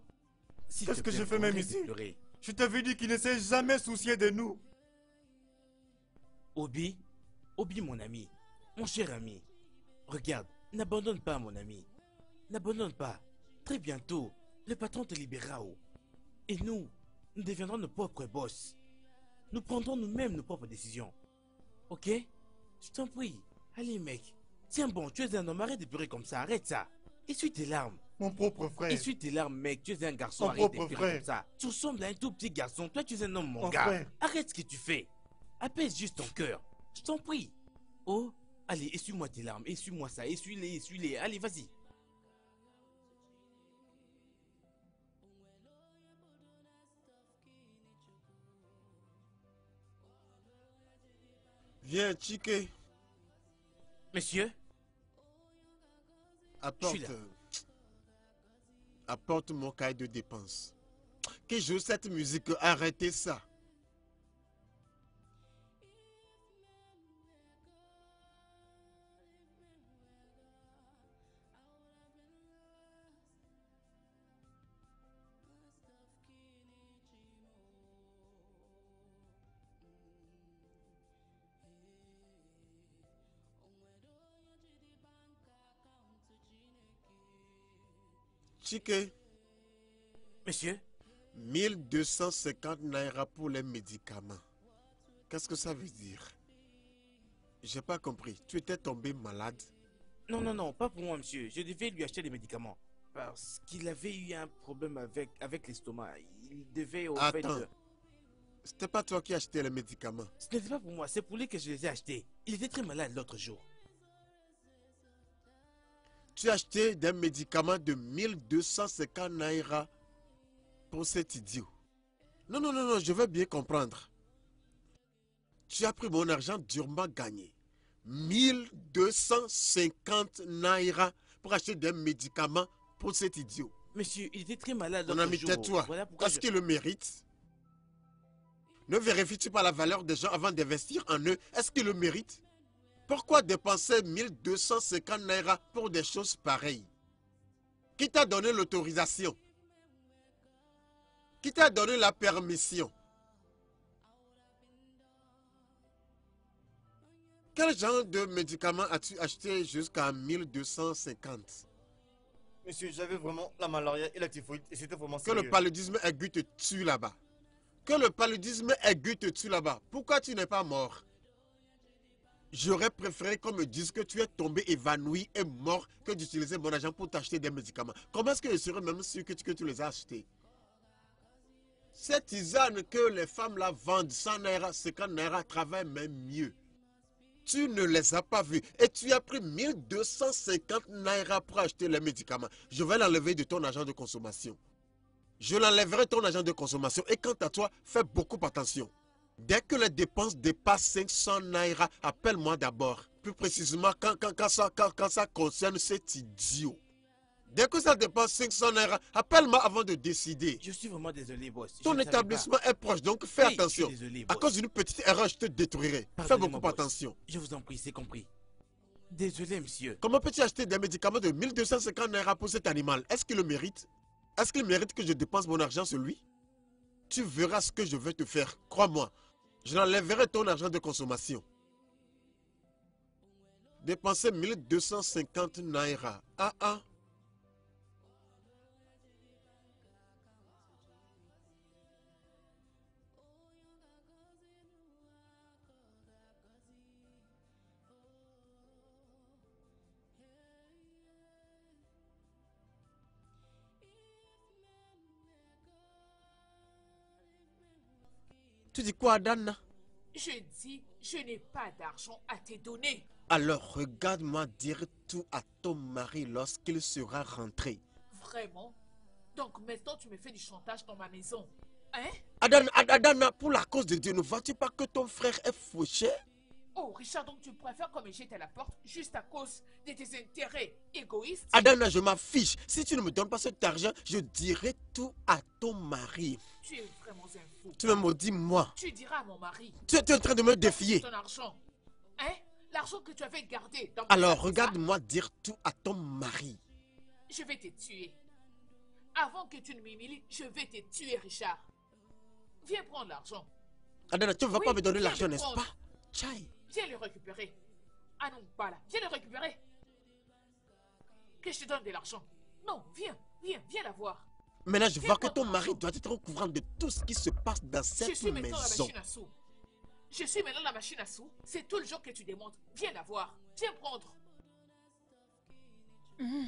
Qu'est-ce que je fais même ici? Je t'avais dit qu'il ne s'est jamais soucié de nous. Obi, Obi mon ami, mon cher ami, regarde, n'abandonne pas mon ami, n'abandonne pas. Très bientôt, le patron te libérera. Et nous, nous deviendrons nos propres boss. Nous prendrons nous-mêmes nos propres décisions. Ok? Je t'en prie. Allez mec, tiens bon, tu es un homme, arrête de pleurer comme ça, arrête ça. Essuie tes larmes. Mon propre frère. Essuie tes larmes, mec. Tu es un garçon. Mon arrête de pleurer comme ça. Tu ressembles à un tout petit garçon. Toi, tu es un homme, mon, mon gars. Frère. Arrête ce que tu fais. Apaise juste ton cœur. Je t'en prie. Oh, allez, essuie-moi tes larmes. Essuie-moi ça. Essuie-les, essuie-les. Allez, vas-y. Viens, Chiké. Monsieur. Apporte. Je suis là. Apporte mon cahier de dépenses. Que joue cette musique, arrêtez ça. Chiké. Monsieur, mille deux cent cinquante naira pour les médicaments. Qu'est-ce que ça veut dire? J'ai pas compris. Tu étais tombé malade? Non, non, non, pas pour moi, monsieur. Je devais lui acheter des médicaments. Parce qu'il avait eu un problème avec, avec l'estomac. Il devait... Au Attends. Fait de... C'était pas toi qui achetais les médicaments? Ce n'était pas pour moi. C'est pour lui que je les ai achetés. Il était très malade l'autre jour. Tu as acheté des médicaments de mille deux cent cinquante naira pour cet idiot. Non, non, non, non, je veux bien comprendre. Tu as pris mon argent durement gagné. mille deux cent cinquante naira pour acheter des médicaments pour cet idiot. Monsieur, il était très malade. Mon ami, tais-toi. Voilà Est-ce je... qu'il le mérite? Ne vérifies-tu pas la valeur des gens avant d'investir en eux? Est-ce qu'il le mérite? Pourquoi dépenser mille deux cent cinquante naira pour des choses pareilles? Qui t'a donné l'autorisation? Qui t'a donné la permission? Quel genre de médicament as-tu acheté jusqu'à mille deux cent cinquante? Monsieur, j'avais vraiment la malaria et la typhoïde et c'était vraiment sérieux. Que le paludisme aigu te tue là-bas. Que le paludisme aigu te tue là-bas. Pourquoi tu n'es pas mort? J'aurais préféré qu'on me dise que tu es tombé évanoui et mort que d'utiliser mon argent pour t'acheter des médicaments. Comment est-ce que je serais même sûr que tu, que tu les as achetés? Cette tisane que les femmes la vendent, cent naira, cinquante naira, travaille même mieux. Tu ne les as pas vues et tu as pris mille deux cent cinquante naira pour acheter les médicaments. Je vais l'enlever de ton argent de consommation. Je l'enlèverai ton argent de consommation et quant à toi, fais beaucoup attention. Dès que les dépenses dépassent cinq cents naira, appelle-moi d'abord. Plus précisément, quand, quand, quand, ça, quand, quand ça concerne cet idiot. Dès que ça dépasse cinq cents naira, appelle-moi avant de décider. Je suis vraiment désolé, boss. Ton je établissement est proche, donc fais oui, attention. Désolé, à cause d'une petite erreur, je te détruirai. Fais beaucoup attention. Je vous en prie, c'est compris. Désolé, monsieur. Comment peux-tu acheter des médicaments de mille deux cent cinquante naira pour cet animal? Est-ce qu'il le mérite? Est-ce qu'il mérite que je dépense mon argent sur lui? Tu verras ce que je vais te faire, crois-moi. Je l'enlèverai ton argent de consommation. Dépenser mille deux cent cinquante naira. Ah ah. Tu dis quoi, Adanna? Je dis, je n'ai pas d'argent à te donner. Alors regarde-moi dire tout à ton mari lorsqu'il sera rentré. Vraiment? Donc maintenant tu me fais du chantage dans ma maison. Hein? Adanna, Adanna, pour la cause de Dieu, ne vois-tu pas que ton frère est fauché? Oh Richard, donc tu préfères qu'on me jette à la porte juste à cause de tes intérêts égoïstes? Adanna, je m'en fiche. Si tu ne me donnes pas cet argent, je dirai tout à ton mari. Tu es vraiment un fou. Tu me maudis moi. Tu diras à mon mari. Tu es, tu es en train de me défier. Ton argent. Hein? L'argent que tu avais gardé dans mon... Alors regarde-moi dire tout à ton mari. Je vais te tuer. Avant que tu ne m'humilies, je vais te tuer, Richard. Viens prendre l'argent. Adanna, tu ne vas oui, pas me donner l'argent, n'est-ce pas? Chai. Viens le récupérer. Ah non, pas là. Viens le récupérer. Que je te donne de l'argent. Non, viens, viens, viens la voir. Maintenant, je viens vois que ton mari doit être au courant de tout ce qui se passe dans cette maison. Je suis maintenant maison. la machine à sous. Je suis maintenant la machine à sous. C'est tout le jour que tu démontes. Viens la voir. Viens prendre. Mmh.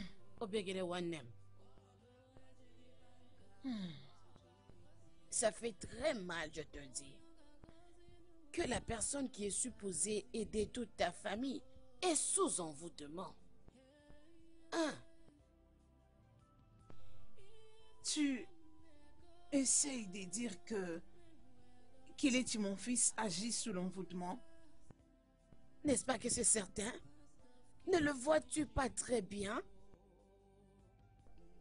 Ça fait très mal, je te dis. Que la personne qui est supposée aider toute ta famille est sous envoûtement. Hein? Tu essayes de dire que Kelechi, mon fils, agit sous l'envoûtement? N'est-ce pas que c'est certain? Ne le vois-tu pas très bien?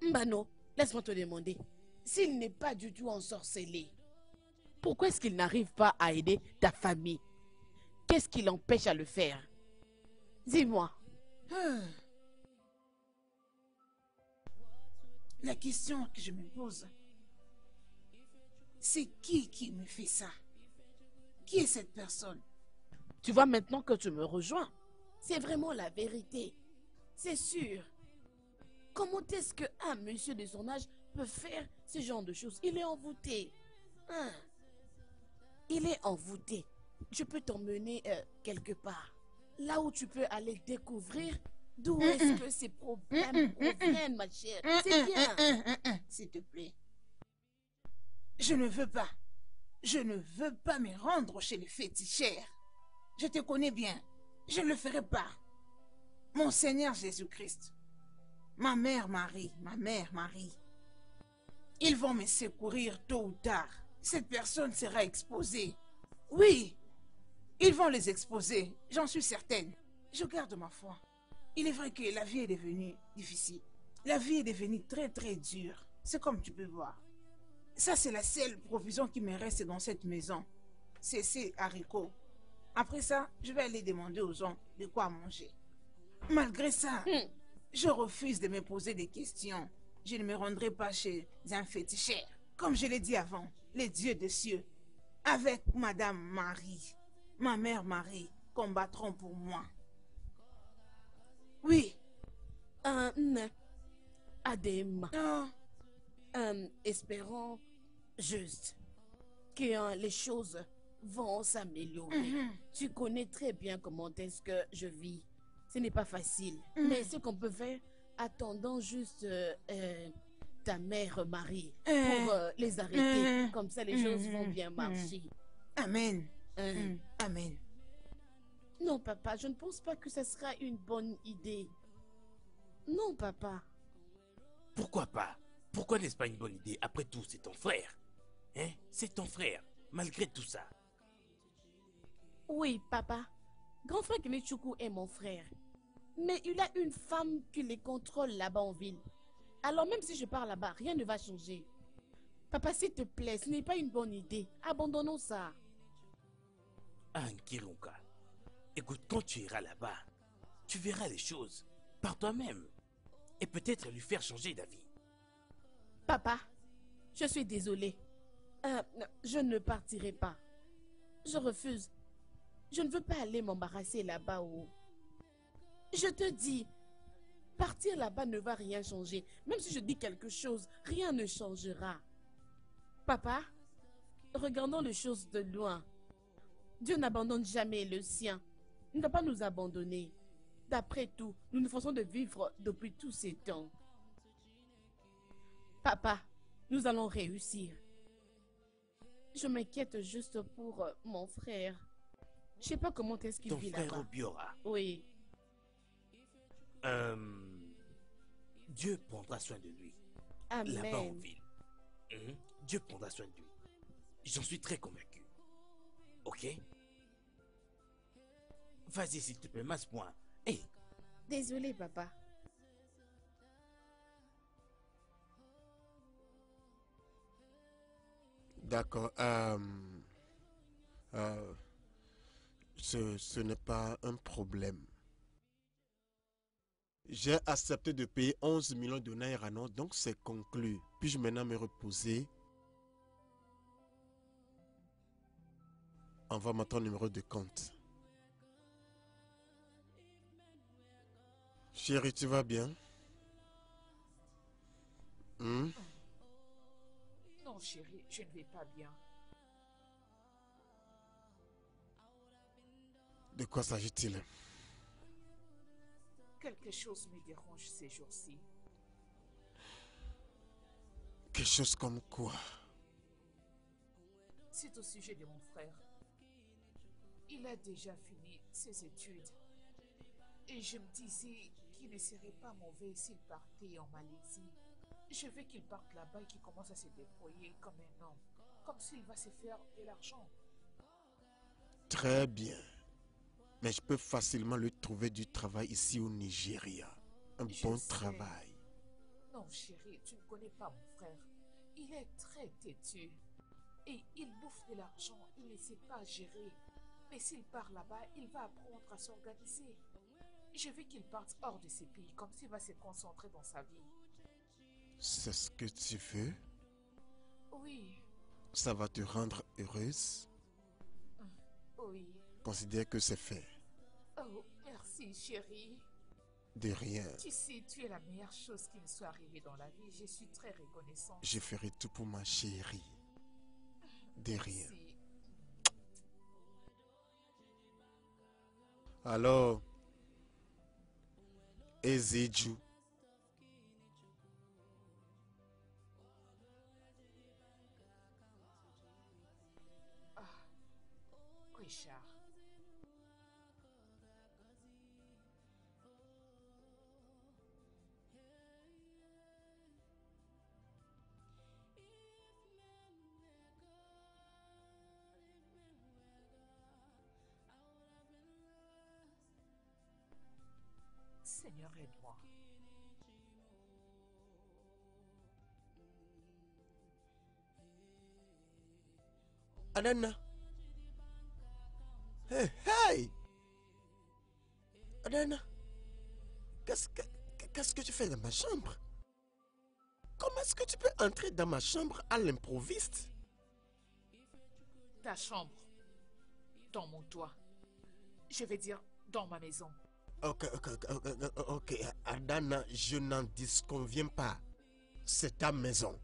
Mbano, laisse-moi te demander. S'il n'est pas du tout ensorcelé, pourquoi est-ce qu'il n'arrive pas à aider ta famille? Qu'est-ce qui l'empêche à le faire? Dis-moi. Ah. La question que je me pose, c'est qui qui me fait ça? Qui est cette personne? Tu vois maintenant que tu me rejoins. C'est vraiment la vérité. C'est sûr. Comment est-ce qu'un monsieur de son âge peut faire ce genre de choses? Il est envoûté. Ah. Il est envoûté. Je peux t'emmener euh, quelque part. Là où tu peux aller découvrir d'où mm -mm. est-ce que ces problèmes mm -mm. proviennent, ma chère. Mm -mm. C'est bien. Mm -mm. S'il te plaît. Je ne veux pas. Je ne veux pas me rendre chez le féticheur. Je te connais bien. Je ne le ferai pas. Mon Seigneur Jésus-Christ. Ma mère Marie. Ma mère Marie. Ils vont me secourir tôt ou tard. Cette personne sera exposée. Oui, ils vont les exposer, j'en suis certaine. Je garde ma foi. Il est vrai que la vie est devenue difficile. La vie est devenue très très dure. C'est comme tu peux voir. Ça, c'est la seule provision qui me reste dans cette maison. C'est ces haricots. Après ça, je vais aller demander aux gens de quoi manger. Malgré ça, mmh. je refuse de me poser des questions. Je ne me rendrai pas chez un féticheur. Comme je l'ai dit avant, les dieux des cieux, avec Madame Marie, ma mère Marie, combattront pour moi. Oui. Un adéma. Oh. Um, espérons juste que uh, les choses vont s'améliorer. Mm-hmm. Tu connais très bien comment est-ce que je vis. Ce n'est pas facile. Mm-hmm. Mais ce qu'on peut faire, attendons juste... Euh, euh, ta mère Marie pour euh, les arrêter. Mmh. Comme ça, les mmh. choses vont bien marcher. Amen. Mmh. Mmh. Amen. Non, papa, je ne pense pas que ce sera une bonne idée. Non, papa. Pourquoi pas? Pourquoi n'est-ce pas une bonne idée? Après tout, c'est ton frère. Hein? C'est ton frère, malgré tout ça. Oui, papa. Grand frère Kenechukwu est mon frère. Mais il a une femme qui les contrôle là-bas en ville. Alors même si je pars là-bas, rien ne va changer. Papa, s'il te plaît, ce n'est pas une bonne idée. Abandonnons ça. Ah, Nkirunka, écoute, quand tu iras là-bas, tu verras les choses par toi-même et peut-être lui faire changer d'avis. Papa, je suis désolée. Euh, je ne partirai pas. Je refuse. Je ne veux pas aller m'embarrasser là-bas où... Je te dis... Partir là-bas ne va rien changer. Même si je dis quelque chose, rien ne changera. Papa, regardons les choses de loin. Dieu n'abandonne jamais le sien. Il ne va pas nous abandonner. D'après tout, nous nous forçons de vivre depuis tous ces temps. Papa, nous allons réussir. Je m'inquiète juste pour mon frère. Je ne sais pas comment est-ce qu'il vit là-bas. Ton frère Obiora. Oui. Euh, Dieu prendra soin de lui. là-bas en ville. Mmh. Dieu prendra soin de lui. J'en suis très convaincu. Ok? Vas-y, s'il te plaît, masse-moi. Hey. Désolé, papa. D'accord. Euh, euh, ce ce n'est pas un problème. J'ai accepté de payer onze millions de naira, non, donc c'est conclu. Puis-je maintenant me reposer? Envoie-moi ton numéro de compte. Chérie, tu vas bien? Hmm? Non, chérie, je ne vais pas bien. De quoi s'agit-il? Quelque chose me dérange ces jours-ci. Quelque chose comme quoi? C'est au sujet de mon frère. Il a déjà fini ses études. Et je me disais qu'il ne serait pas mauvais s'il partait en Malaisie. Je veux qu'il parte là-bas et qu'il commence à se déployer comme un homme. Comme s'il va se faire de l'argent. Très bien. Mais je peux facilement lui trouver du travail ici au Nigeria. Un je bon sais. travail. Non chérie, tu ne connais pas mon frère. Il est très têtu. Et il bouffe de l'argent, il ne sait pas gérer. Mais s'il part là-bas, il va apprendre à s'organiser. Je veux qu'il parte hors de ses pays, comme s'il va se concentrer dans sa vie. C'est ce que tu veux? Oui. Ça va te rendre heureuse? Oui. Considère que c'est fait. Oh, merci chérie. De rien. Tu sais, tu es la meilleure chose qui me soit arrivée dans la vie. Je suis très reconnaissante. Je ferai tout pour ma chérie. De rien. Merci. Alors, Eziju. Ah, Richard. Seigneur, aide-moi. Adanna. Hey, hey. Adanna. Qu'est-ce que, qu'est-ce que tu fais dans ma chambre? Comment est-ce que tu peux entrer dans ma chambre à l'improviste? Ta chambre. Dans mon toit. Je vais dire dans ma maison. Ok, ok, ok, ok, Adanna, je n'en disconviens pas. C'est ta maison.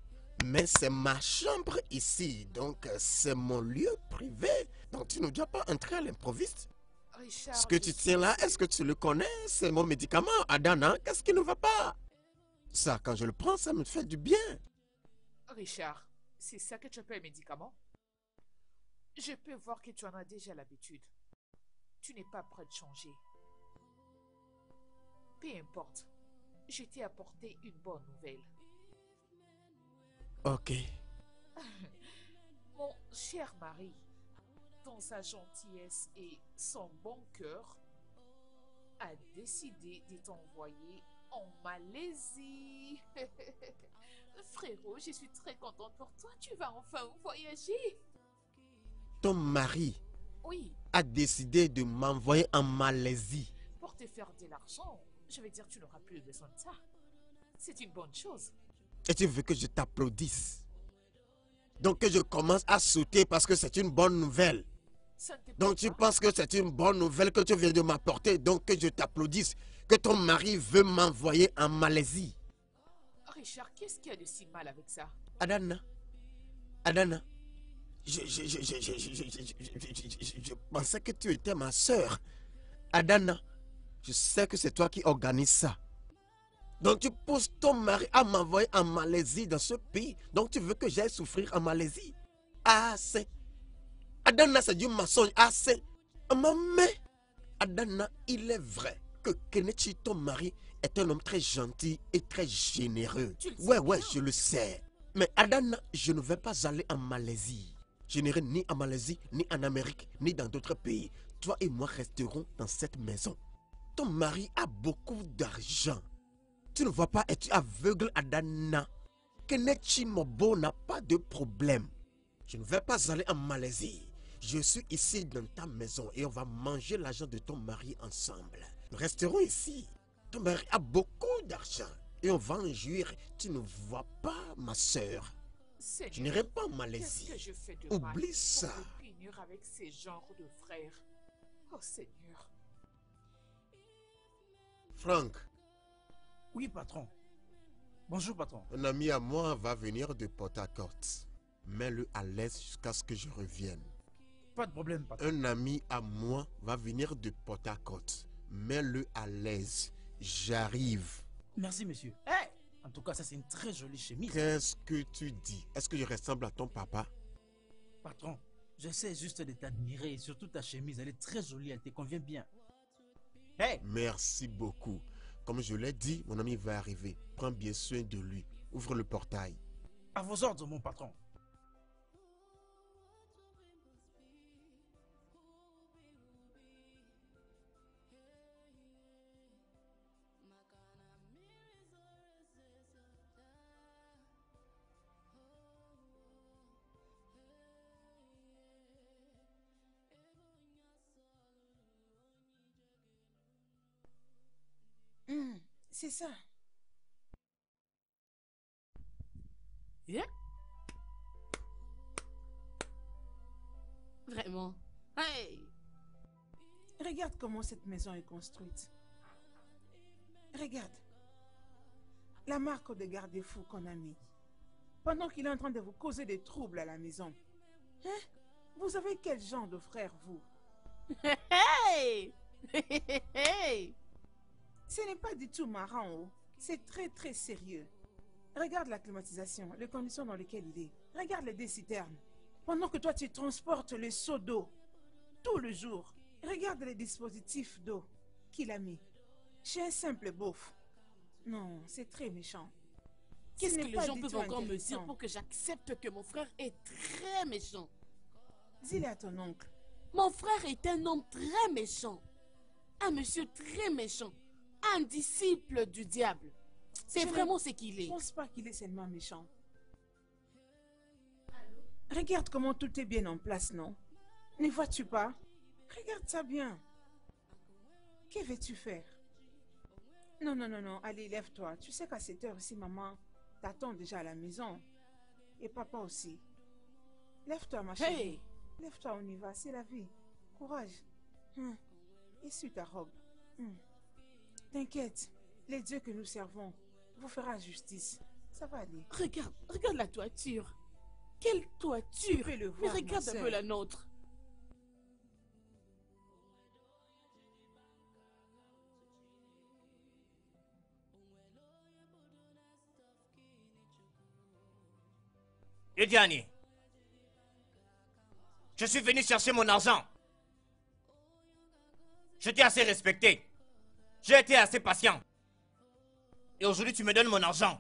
Mais c'est ma chambre ici, donc c'est mon lieu privé. Donc tu ne dois pas entrer à l'improviste. Richard, ce que tu tiens là, est-ce que tu le connais? C'est mon médicament, Adanna. Qu'est-ce qui ne va pas? Ça, quand je le prends, ça me fait du bien. Richard, c'est ça que tu appelles médicament? Je peux voir que tu en as déjà l'habitude. Tu n'es pas prêt de changer. Peu importe, je t'ai apporté une bonne nouvelle. Ok. Mon cher mari, dans sa gentillesse et son bon cœur, a décidé de t'envoyer en Malaisie. Frérot, je suis très contente pour toi, tu vas enfin voyager. Ton mari oui. a décidé de m'envoyer en Malaisie. Pour te faire de l'argent. Je veux dire, tu n'auras plus besoin de ça. C'est une bonne chose. Et tu veux que je t'applaudisse. Donc que je commence à sauter parce que c'est une bonne nouvelle. Donc tu penses que c'est une bonne nouvelle que tu viens de m'apporter. Donc que je t'applaudisse. Que ton mari veut m'envoyer en Malaisie. Richard, qu'est-ce qu'il y a de si mal avec ça? Adanna. Adanna. Je, je, je, je, je, je, je, je, je pensais que tu étais ma soeur. Adanna. Je sais que c'est toi qui organise ça. Donc tu pousses ton mari à m'envoyer en Malaisie dans ce pays. Donc tu veux que j'aille souffrir en Malaisie. Ah c'est. Adanna c'est du mensonge. Ah c'est. Mais Adanna il est vrai que Kenechi ton mari est un homme très gentil et très généreux. Ouais, ouais, je le sais. Mais Adanna, je ne vais pas aller en Malaisie. Je n'irai ni en Malaisie, ni en Amérique, ni dans d'autres pays. Toi et moi resterons dans cette maison. Ton mari a beaucoup d'argent. Tu ne vois pas, es-tu aveugle, Adanna? Kenechi Mobo n'a pas de problème. Je ne vais pas aller en Malaisie. Je suis ici dans ta maison et on va manger l'argent de ton mari ensemble. Nous resterons ici. Ton mari a beaucoup d'argent et on va en jouir. Tu ne vois pas, ma soeur. Je n'irai pas en Malaisie. Que je fais de Oublie ça. Avec ces genres de frères. Oh Seigneur. Franck. Oui, patron. Bonjour, patron. Un ami à moi va venir de Port-à-Côte. Mets-le à l'aise jusqu'à ce que je revienne. Pas de problème, patron. Un ami à moi va venir de Port-à-Côte. Mets-le à l'aise. J'arrive. Merci, monsieur. Hey! En tout cas, ça, c'est une très jolie chemise. Qu'est-ce que tu dis? Est-ce que je ressemble à ton papa? Patron, j'essaie juste de t'admirer. Surtout ta chemise, elle est très jolie. Elle te convient bien. Hey! Merci beaucoup. Comme je l'ai dit, mon ami va arriver. Prends bien soin de lui. Ouvre le portail. À vos ordres, mon patron. C'est ça. Yeah. Vraiment. Hey. Regarde comment cette maison est construite. Regarde. La marque de garde-fou qu'on a mis. Pendant qu'il est en train de vous causer des troubles à la maison. Hein? Vous savez quel genre de frère, vous? Hey! Hey! Ce n'est pas du tout marrant, oh. C'est très très sérieux. Regarde la climatisation, les conditions dans lesquelles il est. Regarde les deux citernes. Pendant que toi tu transportes les seaux d'eau, tout le jour. Regarde les dispositifs d'eau qu'il a mis. Chez un simple beauf. Non, c'est très méchant. Qu'est-ce que les gens peuvent encore me dire pour que j'accepte que mon frère est très méchant? Dis-le à ton oncle. Mon frère est un homme très méchant. Un monsieur très méchant. Un disciple du diable. C'est vraiment ce qu'il est. Je ne pense pas qu'il est seulement méchant. Allô? Regarde comment tout est bien en place, non? Ne vois-tu pas? Regarde ça bien. Que veux-tu faire? Non, non, non, non. Allez, lève-toi. Tu sais qu'à cette heure ici, maman t'attend déjà à la maison. Et papa aussi. Lève-toi, ma chérie. Hey! Lève-toi, on y va. C'est la vie. Courage. Hum. Essuie ta robe. Hum. T'inquiète, les dieux que nous servons vous fera justice. Ça va aller. Regarde, regarde la toiture. Quelle toiture! Tu peux le voir, mais regarde un peu la nôtre. Le dernier. Je suis venu chercher mon argent. Je t'ai assez respecté. J'ai été assez patient. Et aujourd'hui, tu me donnes mon argent.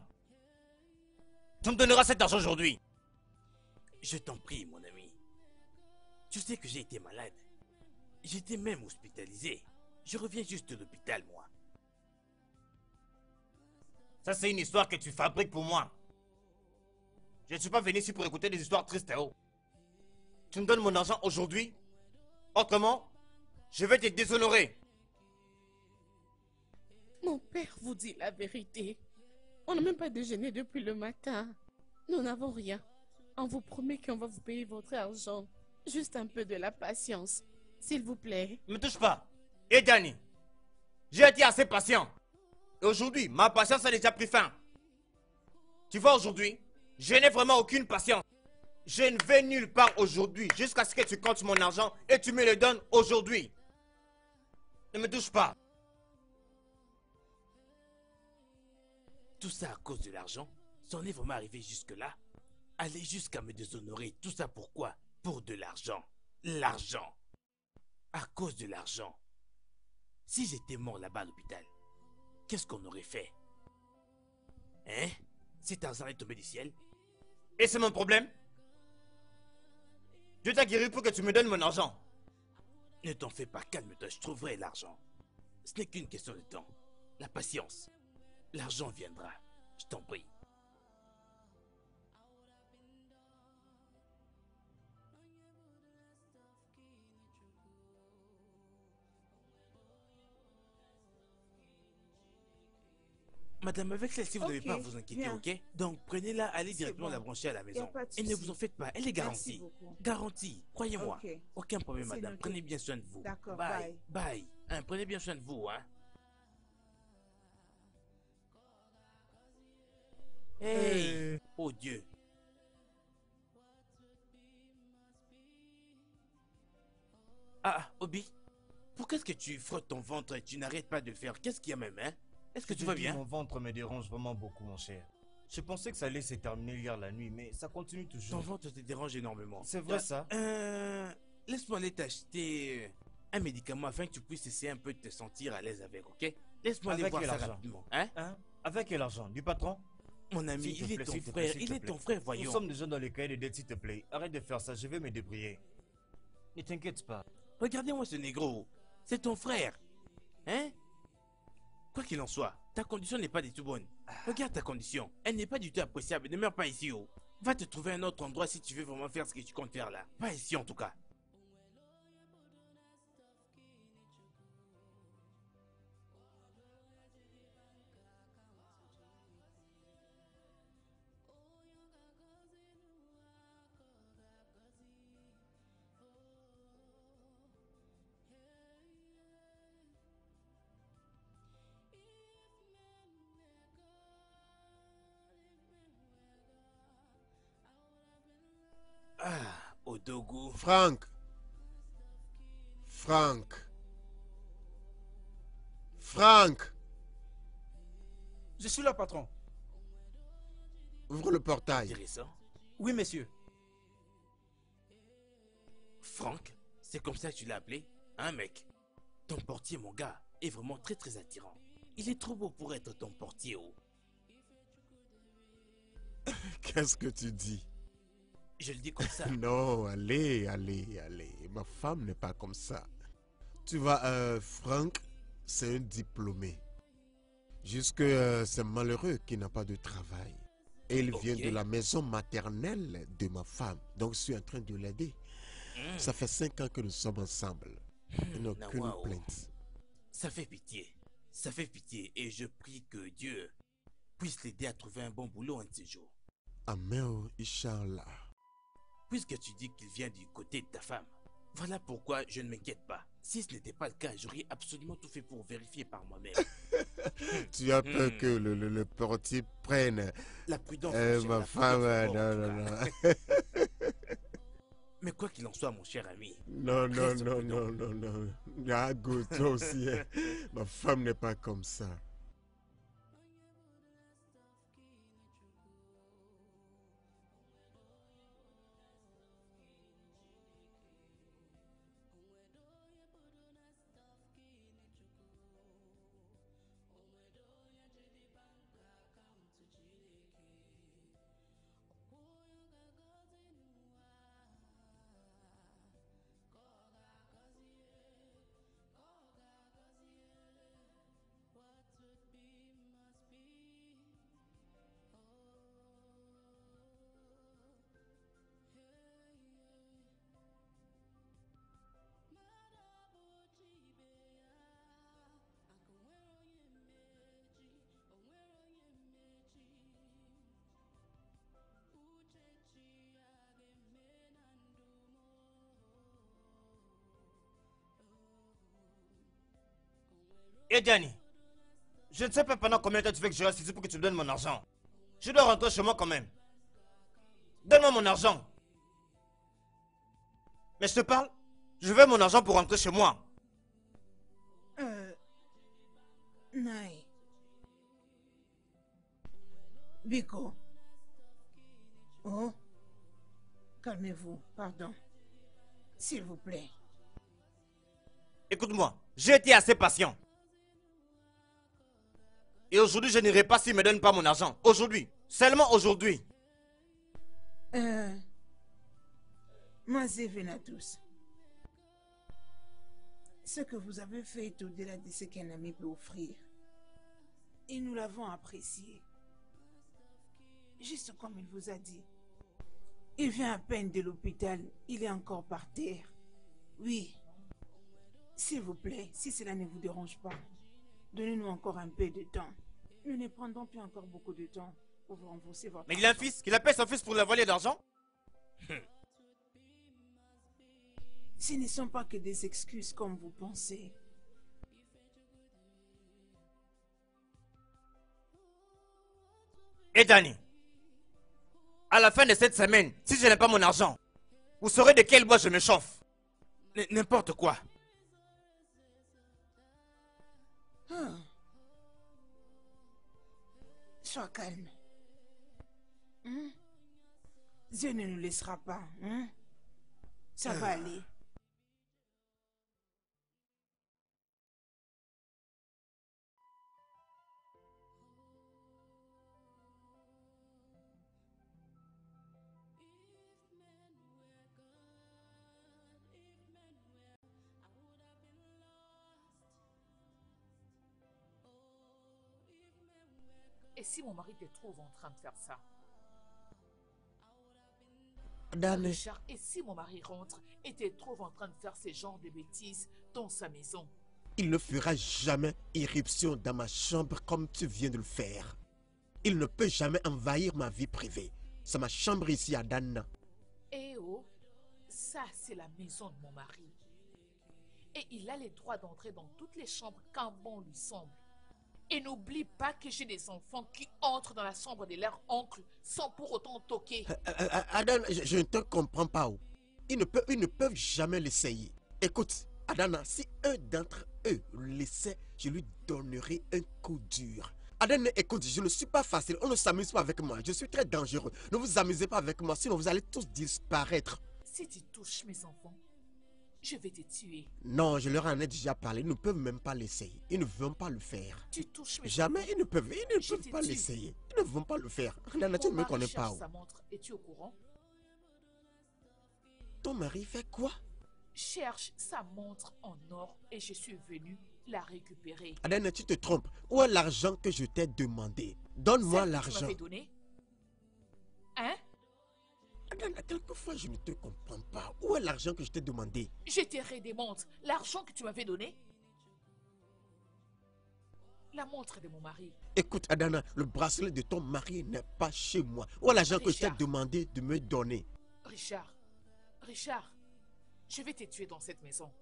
Tu me donneras cet argent aujourd'hui. Je t'en prie, mon ami. Tu sais que j'ai été malade. J'étais même hospitalisé. Je reviens juste de l'hôpital, moi. Ça, c'est une histoire que tu fabriques pour moi. Je ne suis pas venu ici pour écouter des histoires tristes, oh. Tu me donnes mon argent aujourd'hui. Autrement, je vais te déshonorer. Mon père vous dit la vérité. On n'a même pas déjeuné depuis le matin. Nous n'avons rien. On vous promet qu'on va vous payer votre argent. Juste un peu de la patience, s'il vous plaît. Ne me touche pas. Et Danny, j'ai été assez patient. Et aujourd'hui, ma patience a déjà pris fin. Tu vois, aujourd'hui, je n'ai vraiment aucune patience. Je ne vais nulle part aujourd'hui jusqu'à ce que tu comptes mon argent et tu me le donnes aujourd'hui. Ne me touche pas. Tout ça à cause de l'argent, c'en est vraiment arrivé jusque-là. Aller jusqu'à me déshonorer, tout ça pourquoi? Pour de l'argent. L'argent. À cause de l'argent. Si j'étais mort là-bas à l'hôpital, qu'est-ce qu'on aurait fait? Hein? Si Tarzan est tombé du ciel? Et c'est mon problème? Dieu t'a guéri pour que tu me donnes mon argent. Ne t'en fais pas, calme-toi, je trouverai l'argent. Ce n'est qu'une question de temps. La patience. L'argent viendra, je t'en prie. Madame, avec celle-ci, vous ne okay. devez pas vous inquiéter, bien. Ok? Donc, prenez-la, allez directement bon. La brancher à la maison. Et ne vous en faites pas, elle est garantie. Garantie, croyez-moi. Okay. Aucun problème, madame. Noté. Prenez bien soin de vous. D'accord, bye. Bye. Hein, prenez bien soin de vous, hein? Hey! Hey. Oh Dieu! Ah, Obi, pourquoi est-ce que tu frottes ton ventre et tu n'arrêtes pas de le faire? Qu'est-ce qu'il y a même, hein? Est-ce que tu vas bien? Mon ventre me dérange vraiment beaucoup, mon cher. Je pensais que ça allait se terminer hier la nuit, mais ça continue toujours. Ton ventre te dérange énormément. C'est vrai, ça? Euh... Laisse-moi aller t'acheter un médicament afin que tu puisses essayer un peu de te sentir à l'aise avec, ok? Laisse-moi aller voir ça rapidement. Hein? Hein? Avec l'argent du patron? Mon ami, il est ton frère, il est ton frère, voyons. Nous sommes déjà dans les cahiers de dettes, s'il te plaît. Arrête de faire ça, je vais me débrouiller. Ne t'inquiète pas. Regardez-moi ce négro. C'est ton frère. Hein? Quoi qu'il en soit, ta condition n'est pas du tout bonne. Regarde ta condition, elle n'est pas du tout appréciable. Ne meurs pas ici, oh. Va te trouver un autre endroit si tu veux vraiment faire ce que tu comptes faire là. Pas ici en tout cas. Dogu. Franck. Franck. Franck. Je suis là, patron. Ouvre le portail. Intéressant. Oui, monsieur. Franck, c'est comme ça que tu l'as appelé? Hein, mec? Ton portier, mon gars, est vraiment très très attirant. Il est trop beau pour être ton portier, oh. Qu'est-ce que tu dis? Je le dis comme ça. Non, allez, allez, allez. Ma femme n'est pas comme ça. Tu vois, euh, Franck, c'est un diplômé. Jusque euh, c'est malheureux qui n'a pas de travail. Et il okay. vient de la maison maternelle de ma femme. Donc, je suis en train de l'aider. Mmh. Ça fait cinq ans que nous sommes ensemble. Mmh, non, aucune wow. plainte. Ça fait pitié. Ça fait pitié. Et je prie que Dieu puisse l'aider à trouver un bon boulot un de ces jours. Amen, Inch'Allah. Puisque tu dis qu'il vient du côté de ta femme, voilà pourquoi je ne m'inquiète pas. Si ce n'était pas le cas, j'aurais absolument tout fait pour vérifier par moi-même. Tu as peur mmh. que le, le, le portier prenne la prudence. Euh, ma la femme, prudence non, non, non. Mais quoi qu'il en soit, mon cher ami. Non, non, non, non, non, non, non. Ah, good, toi aussi. Hein. Ma femme n'est pas comme ça. Et Danny, je ne sais pas pendant combien de temps tu veux que je reste ici pour que tu me donnes mon argent. Je dois rentrer chez moi quand même. Donne-moi mon argent. Mais je te parle, je veux mon argent pour rentrer chez moi. Euh... Naï. Biko. Oh. Calmez-vous, pardon. S'il vous plaît. Écoute-moi, j'ai été assez patient. Et aujourd'hui, je n'irai pas s'il ne me donne pas mon argent. Aujourd'hui. Seulement aujourd'hui. Euh... Mazi Venatus, ce que vous avez fait est au-delà de ce qu'un ami peut offrir. Et nous l'avons apprécié. Juste comme il vous a dit. Il vient à peine de l'hôpital. Il est encore par terre. Oui. S'il vous plaît, si cela ne vous dérange pas, donnez-nous encore un peu de temps. Nous ne prendrons plus encore beaucoup de temps pour vous rembourser votre... Mais il a un fils, qu'il appelle son fils pour le voler d'argent. Ce ne sont pas que des excuses comme vous pensez. Et Dani, à la fin de cette semaine, si je n'ai pas mon argent, vous saurez de quel bois je me chauffe. N'importe quoi. Ah. Sois calme. Hein? Dieu ne nous laissera pas. Hein? Ça ah. va aller. Et si mon mari te trouve en train de faire ça? Dame. Richard, et si mon mari rentre et te trouve en train de faire ce genre de bêtises dans sa maison? Il ne fera jamais irruption dans ma chambre comme tu viens de le faire. Il ne peut jamais envahir ma vie privée. C'est ma chambre ici à Adanna. Eh oh, ça c'est la maison de mon mari. Et il a le droit d'entrer dans toutes les chambres quand bon lui semble. Et n'oublie pas que j'ai des enfants qui entrent dans la chambre de leur oncle sans pour autant toquer. Adanna, je, je ne te comprends pas. Ils ne peuvent, ils ne peuvent jamais l'essayer. Écoute, Adanna, si un d'entre eux l'essaie, je lui donnerai un coup dur. Adanna, écoute, je ne suis pas facile. On ne s'amuse pas avec moi. Je suis très dangereux. Ne vous amusez pas avec moi, sinon vous allez tous disparaître. Si tu touches mes enfants, je vais te tuer. Non, je leur en ai déjà parlé. Ils ne peuvent même pas l'essayer. Ils ne vont pas le faire. Tu touches mes... Jamais ils ne peuvent. Ils ne je peuvent pas l'essayer. Ils ne vont pas le faire. Adanna, tu ne me connais pas. Sa montre. Es-tu au courant? Ton mari fait quoi? Cherche sa montre en or et je suis venue la récupérer. Adanna, tu te trompes. Où est l'argent que je t'ai demandé? Donne-moi l'argent. Tu m'avais donné? Hein? Adanna, quelquefois je ne te comprends pas. Où est l'argent que je t'ai demandé? Je te redemande l'argent que tu m'avais donné. La montre de mon mari. Écoute Adanna, le bracelet de ton mari n'est pas chez moi. Où est l'argent que je t'ai demandé de me donner? Richard, Richard, je vais te tuer dans cette maison.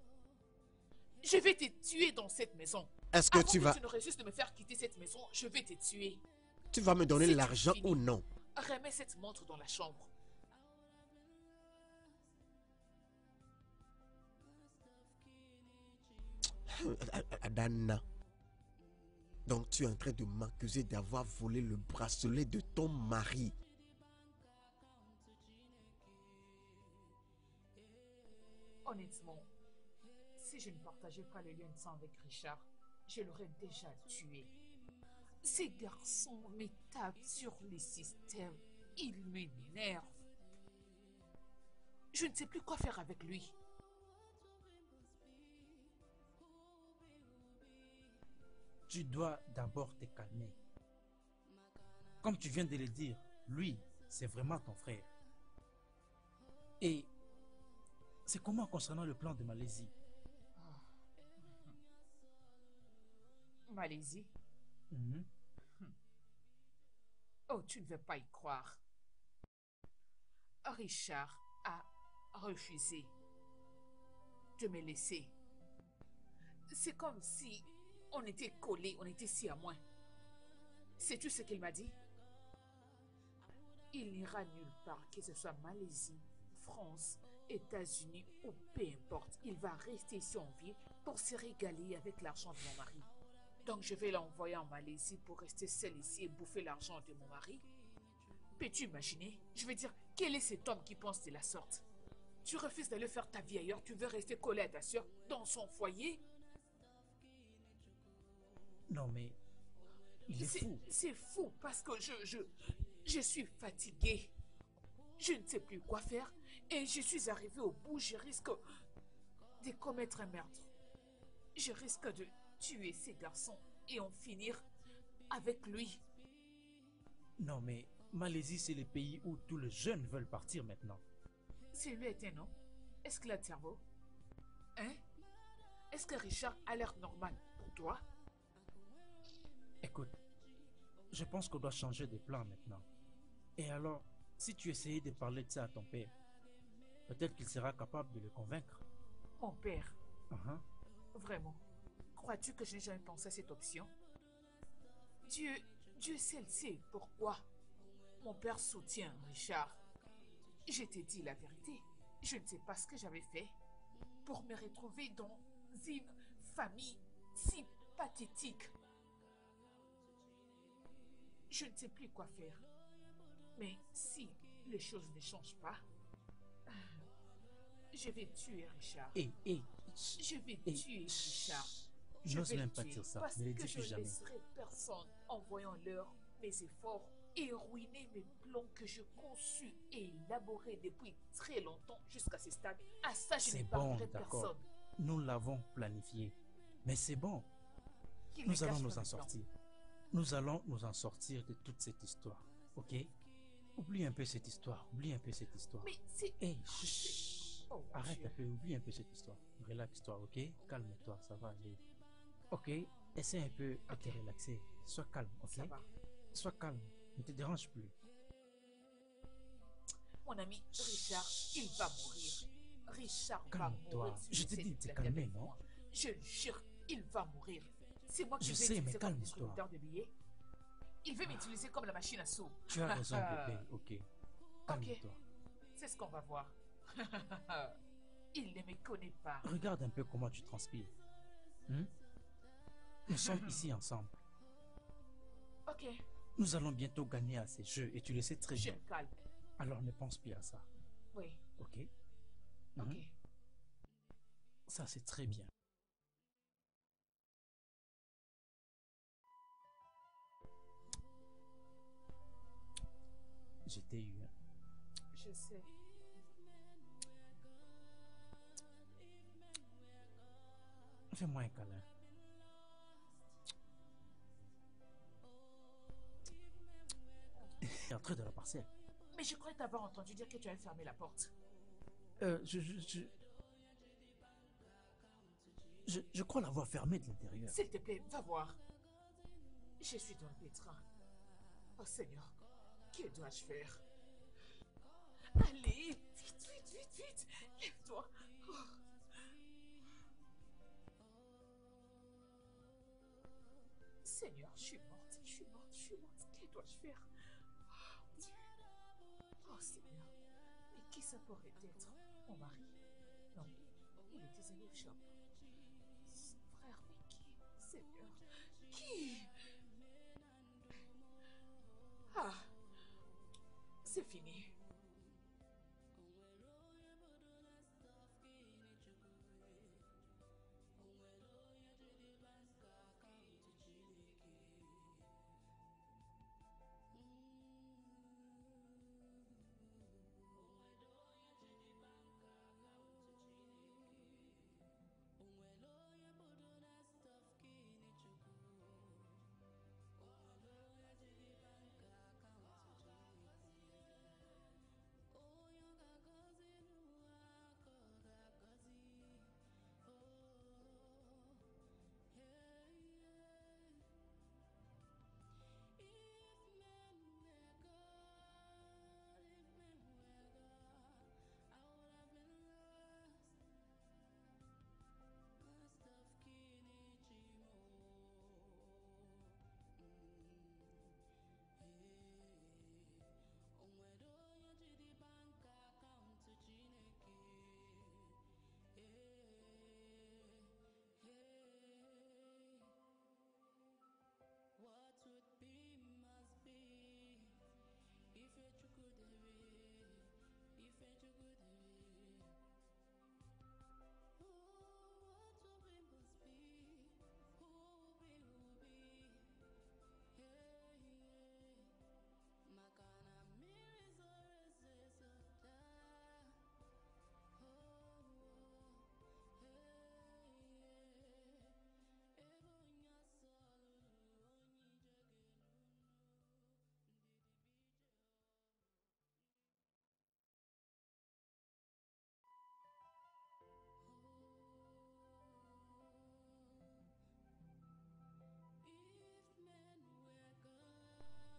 Je vais te tuer dans cette maison. Est-ce que Avant tu que vas... tu n'aurais juste de me faire quitter cette maison, je vais te tuer. Tu vas me donner si l'argent ou non? Remets cette montre dans la chambre. Adanna, donc tu es en train de m'accuser d'avoir volé le bracelet de ton mari. Honnêtement, si je ne partageais pas le lien de sang avec Richard, je l'aurais déjà tué. Ces garçons m'étapent sur les systèmes, ils m'énervent. Je ne sais plus quoi faire avec lui. Tu dois d'abord te calmer. Comme tu viens de le dire, lui, c'est vraiment ton frère. Et c'est comment concernant le plan de Malaisie? Malaisie? Mm-hmm. Oh, tu ne veux pas y croire. Richard a refusé de me laisser. C'est comme si... on était collés, on était si à moins. Sais-tu ce qu'il m'a dit? Il n'ira nulle part, que ce soit Malaisie, France, États-Unis ou peu importe. Il va rester ici en vie pour se régaler avec l'argent de mon mari. Donc je vais l'envoyer en Malaisie pour rester seule ici et bouffer l'argent de mon mari. Peux-tu imaginer? Je veux dire, quel est cet homme qui pense de la sorte? Tu refuses d'aller faire ta vie ailleurs, tu veux rester collé à ta soeur dans son foyer? Non mais, C'est fou parce que je, je, je suis fatiguée. Je ne sais plus quoi faire et je suis arrivée au bout. Je risque de commettre un meurtre. Je risque de tuer ces garçons et en finir avec lui. Non mais, Malaisie c'est le pays où tous les jeunes veulent partir maintenant. C'est lui était non? Est-ce que la cerveau? Hein? Est-ce que Richard a l'air normal pour toi? Écoute, je pense qu'on doit changer de plan maintenant. Et alors, si tu essayais de parler de ça à ton père, peut-être qu'il sera capable de le convaincre. Mon père? Uh-huh. Vraiment? Crois-tu que j'ai jamais pensé à cette option? Dieu, Dieu seul sait pourquoi mon père soutient Richard. Je t'ai dit la vérité. Je ne sais pas ce que j'avais fait pour me retrouver dans une famille si pathétique. Je ne sais plus quoi faire. Mais si les choses ne changent pas, je vais tuer Richard. Hey, hey, je vais hey, tuer Richard. Je n'ose même pas dire ça. Parce ne que je ne laisserai personne en voyant leur mes efforts et ruiner mes plans que je conçus et élaborés depuis très longtemps jusqu'à ce stade. À ça, je ne parlerai personne. Nous l'avons planifié. Mais c'est bon. Qu'il nous allons nous en sortir. Nous allons nous en sortir de toute cette histoire. Ok? Oublie un peu cette histoire. Oublie un peu cette histoire. Mais c'est... Hey, oh, arrête Dieu. Un peu. Oublie un peu cette histoire. Relaxe-toi, ok? Calme-toi, ça va aller. Ok, essaie un peu de te relaxer. Sois calme, ok? Ça va. Sois calme, ne te dérange plus. Mon ami Richard, il va mourir. Richard va mourir. Je te dis de te calmer, non? Je le jure, il va mourir. C'est moi qui vais l'utiliser comme distributeur de billets. Il veut m'utiliser comme la machine à sous. Tu as raison, bébé, ok. Calme-toi. C'est ce qu'on va voir. Il ne me connaît pas. Regarde un peu comment tu transpires. Hmm? Nous sommes ici ensemble. Ok. Nous allons bientôt gagner à ces jeux et tu le sais très bien. Je me calme. Alors ne pense plus à ça. Oui. Ok. Ok. Mmh. Ça c'est très bien. Je t'ai eu. Hein. Je sais. Fais-moi un câlin. Entrée de la parcelle. Mais je croyais t'avoir entendu dire que tu allais fermer la porte. Euh, je, je, je... Je, je crois l'avoir fermée de l'intérieur. S'il te plaît, va voir. Je suis dans le pétrin. Oh Seigneur, que dois-je faire? Allez, vite, vite, vite, vite. Lève-toi. Oh. Seigneur, je suis morte, je suis morte, je suis morte. Que dois-je faire? Oh Seigneur, mais qui ça pourrait être? Mon mari? Non, il était allé au shop. Frère, mais qui? Seigneur, qui? Ah, c'est fini.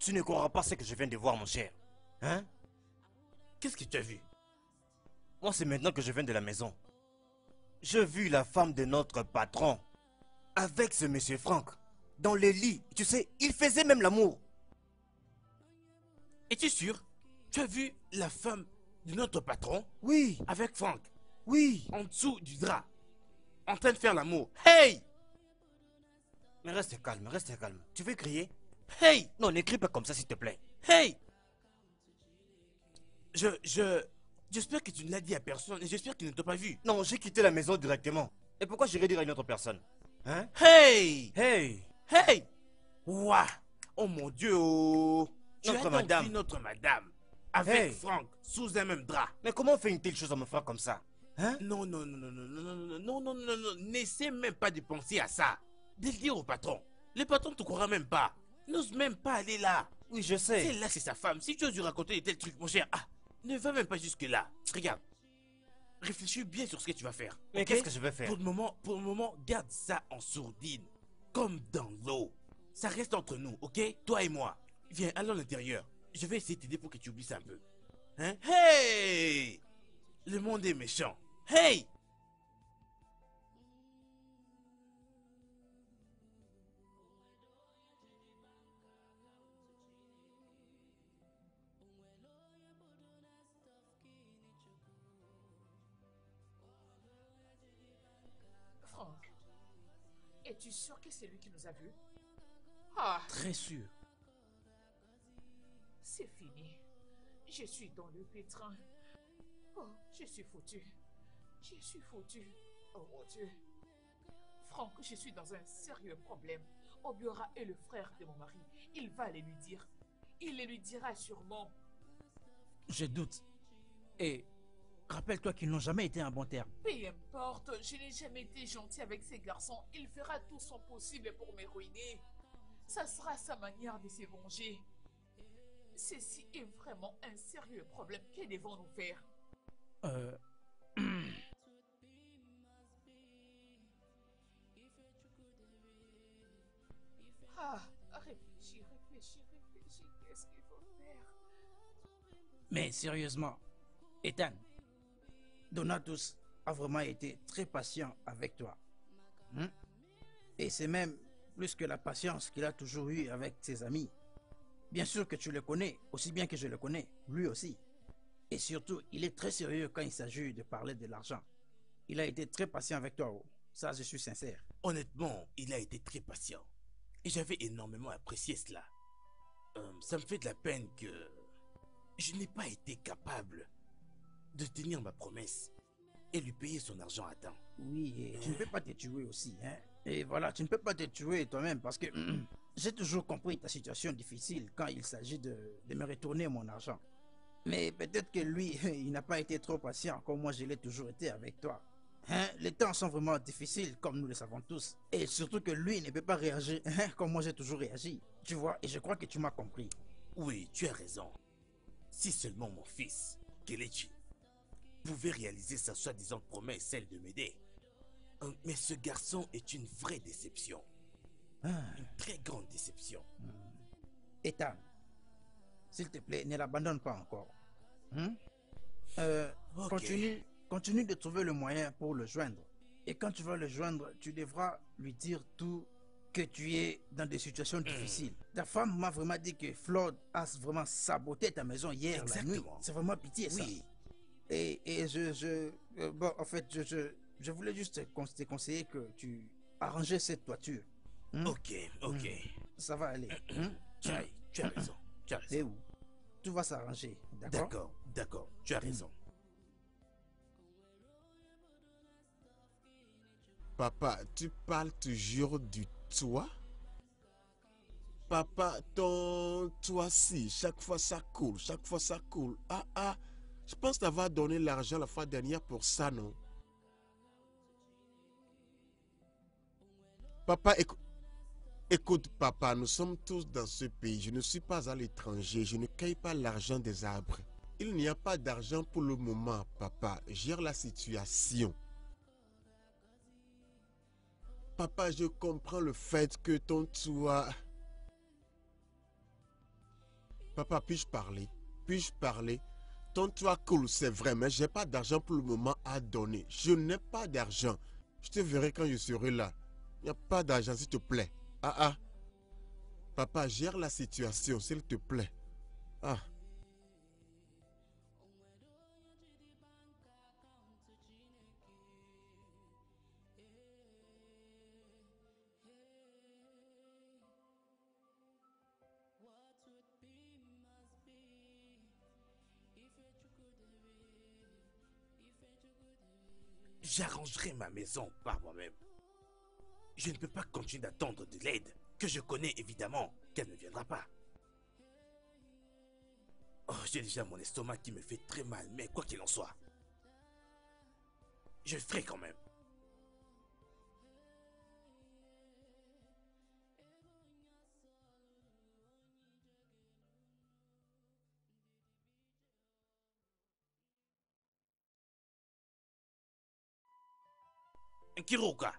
Tu ne croiras pas ce que je viens de voir, mon cher. Hein? Qu'est-ce que tu as vu? Moi, c'est maintenant que je viens de la maison. J'ai vu la femme de notre patron avec ce monsieur Franck dans le lit. Tu sais, il faisait même l'amour. Es-tu sûr? Tu as vu la femme de notre patron? Oui. Avec Franck? Oui. En dessous du drap, en train de faire l'amour. Hey! Mais reste calme, reste calme. Tu veux crier? Hey! Non, n'écris pas comme ça, s'il te plaît. Hey! Je... je... J'espère que tu ne l'as dit à personne et j'espère qu'ils ne t'ont pas vu. Non, j'ai quitté la maison directement. Et pourquoi j'irais dire à une autre personne? Hein? Hey! Hey! Hey! Ouah! Oh mon Dieu! Oh. Notre madame. Notre madame. Avec hey. Franck, sous un même drap. Mais comment on fait une telle chose à mon frère comme ça? Hein? Non, non, non, non, non, non, non, non, non, non, non, n'essaie même pas de penser à ça. De le dire au patron. Le patron ne te croira même pas. N'ose même pas aller là. Oui, je sais. Celle-là, c'est sa femme. Si tu oses lui raconter de tels trucs, mon cher, ah, ne va même pas jusque-là. Regarde. Réfléchis bien sur ce que tu vas faire. Mais okay? Qu'est-ce que je vais faire? Pour le moment, pour le moment, garde ça en sourdine. Comme dans l'eau. Ça reste entre nous, ok? Toi et moi. Viens, allons à l'intérieur. Je vais essayer de t'aider pour que tu oublies ça un peu. Hein? Hey! Le monde est méchant. Hey! Es-tu sûr que c'est lui qui nous a vus? Ah! Très sûr. C'est fini. Je suis dans le pétrin. Oh, je suis foutue. Je suis foutue. Oh mon Dieu. Franck, je suis dans un sérieux problème. Obiora est le frère de mon mari. Il va les lui dire. Il les lui dira sûrement. Je doute. Et... rappelle-toi qu'ils n'ont jamais été un bon terme. Peu importe, je n'ai jamais été gentil avec ces garçons. Il fera tout son possible pour me ruiner. Ça sera sa manière de se venger. Ceci est vraiment un sérieux problème. Que devons-nous faire? Euh... ah, réfléchis, réfléchis, réfléchis. Qu'est-ce qu'il faut faire? Mais sérieusement, Ethan, Donatus a vraiment été très patient avec toi. Hmm? Et c'est même plus que la patience qu'il a toujours eue avec ses amis. Bien sûr que tu le connais, aussi bien que je le connais, lui aussi. Et surtout, il est très sérieux quand il s'agit de parler de l'argent. Il a été très patient avec toi, ça je suis sincère. Honnêtement, il a été très patient. Et j'avais énormément apprécié cela. Euh, ça me fait de la peine que... je n'ai pas été capable... de tenir ma promesse et lui payer son argent à temps. Oui, et tu ne peux pas te tuer aussi, hein. Et voilà, tu ne peux pas te tuer toi-même parce que j'ai toujours compris ta situation difficile quand il s'agit de, de me retourner mon argent. Mais peut-être que lui, il n'a pas été trop patient comme moi je l'ai toujours été avec toi. Hein? Les temps sont vraiment difficiles comme nous le savons tous. Et surtout que lui ne peut pas réagir hein, comme moi j'ai toujours réagi. Tu vois, et je crois que tu m'as compris. Oui, tu as raison. Si seulement mon fils, Kelechi, pouvait réaliser sa soi-disant promesse, celle de m'aider. Mais ce garçon est une vraie déception. Ah. Une très grande déception. Hmm. Ethan, s'il te plaît, ne l'abandonne pas encore. Hmm? Euh, okay. continue, continue de trouver le moyen pour le joindre. Et quand tu vas le joindre, tu devras lui dire tout que tu es dans des situations difficiles. Mmh. Ta femme m'a vraiment dit que Floyd a vraiment saboté ta maison hier. Exactement. La nuit. C'est vraiment pitié, oui. Ça. Et, et je, je euh, bon, en fait, je, je, je voulais juste te conseiller que tu arranges cette toiture. Hmm? Ok, ok. Hmm. Ça va aller. Hmm? Tu, as, tu as raison, tu as raison. Et où? Tout va s'arranger, d'accord? D'accord, d'accord, tu as raison. Papa, tu parles toujours du toit? Papa, ton toit-ci, chaque fois ça coule, chaque fois ça coule. Ah, ah. Je pense t'avoir donné l'argent la fois dernière pour ça, non? Papa, éc écoute, papa, nous sommes tous dans ce pays. Je ne suis pas à l'étranger. Je ne cueille pas l'argent des arbres. Il n'y a pas d'argent pour le moment, papa. Gère la situation. Papa, je comprends le fait que ton toit... Papa, puis-je parler? Puis-je parler? Ton toit cool, c'est vrai, mais je n'ai pas d'argent pour le moment à donner. Je n'ai pas d'argent. Je te verrai quand je serai là. Il n'y a pas d'argent, s'il te plaît. Ah ah. Papa, gère la situation, s'il te plaît. Ah. J'arrangerai ma maison par moi-même. Je ne peux pas continuer d'attendre de l'aide, que je connais évidemment qu'elle ne viendra pas. Oh, j'ai déjà mon estomac qui me fait très mal, mais quoi qu'il en soit, je ferai quand même. Nkirunka.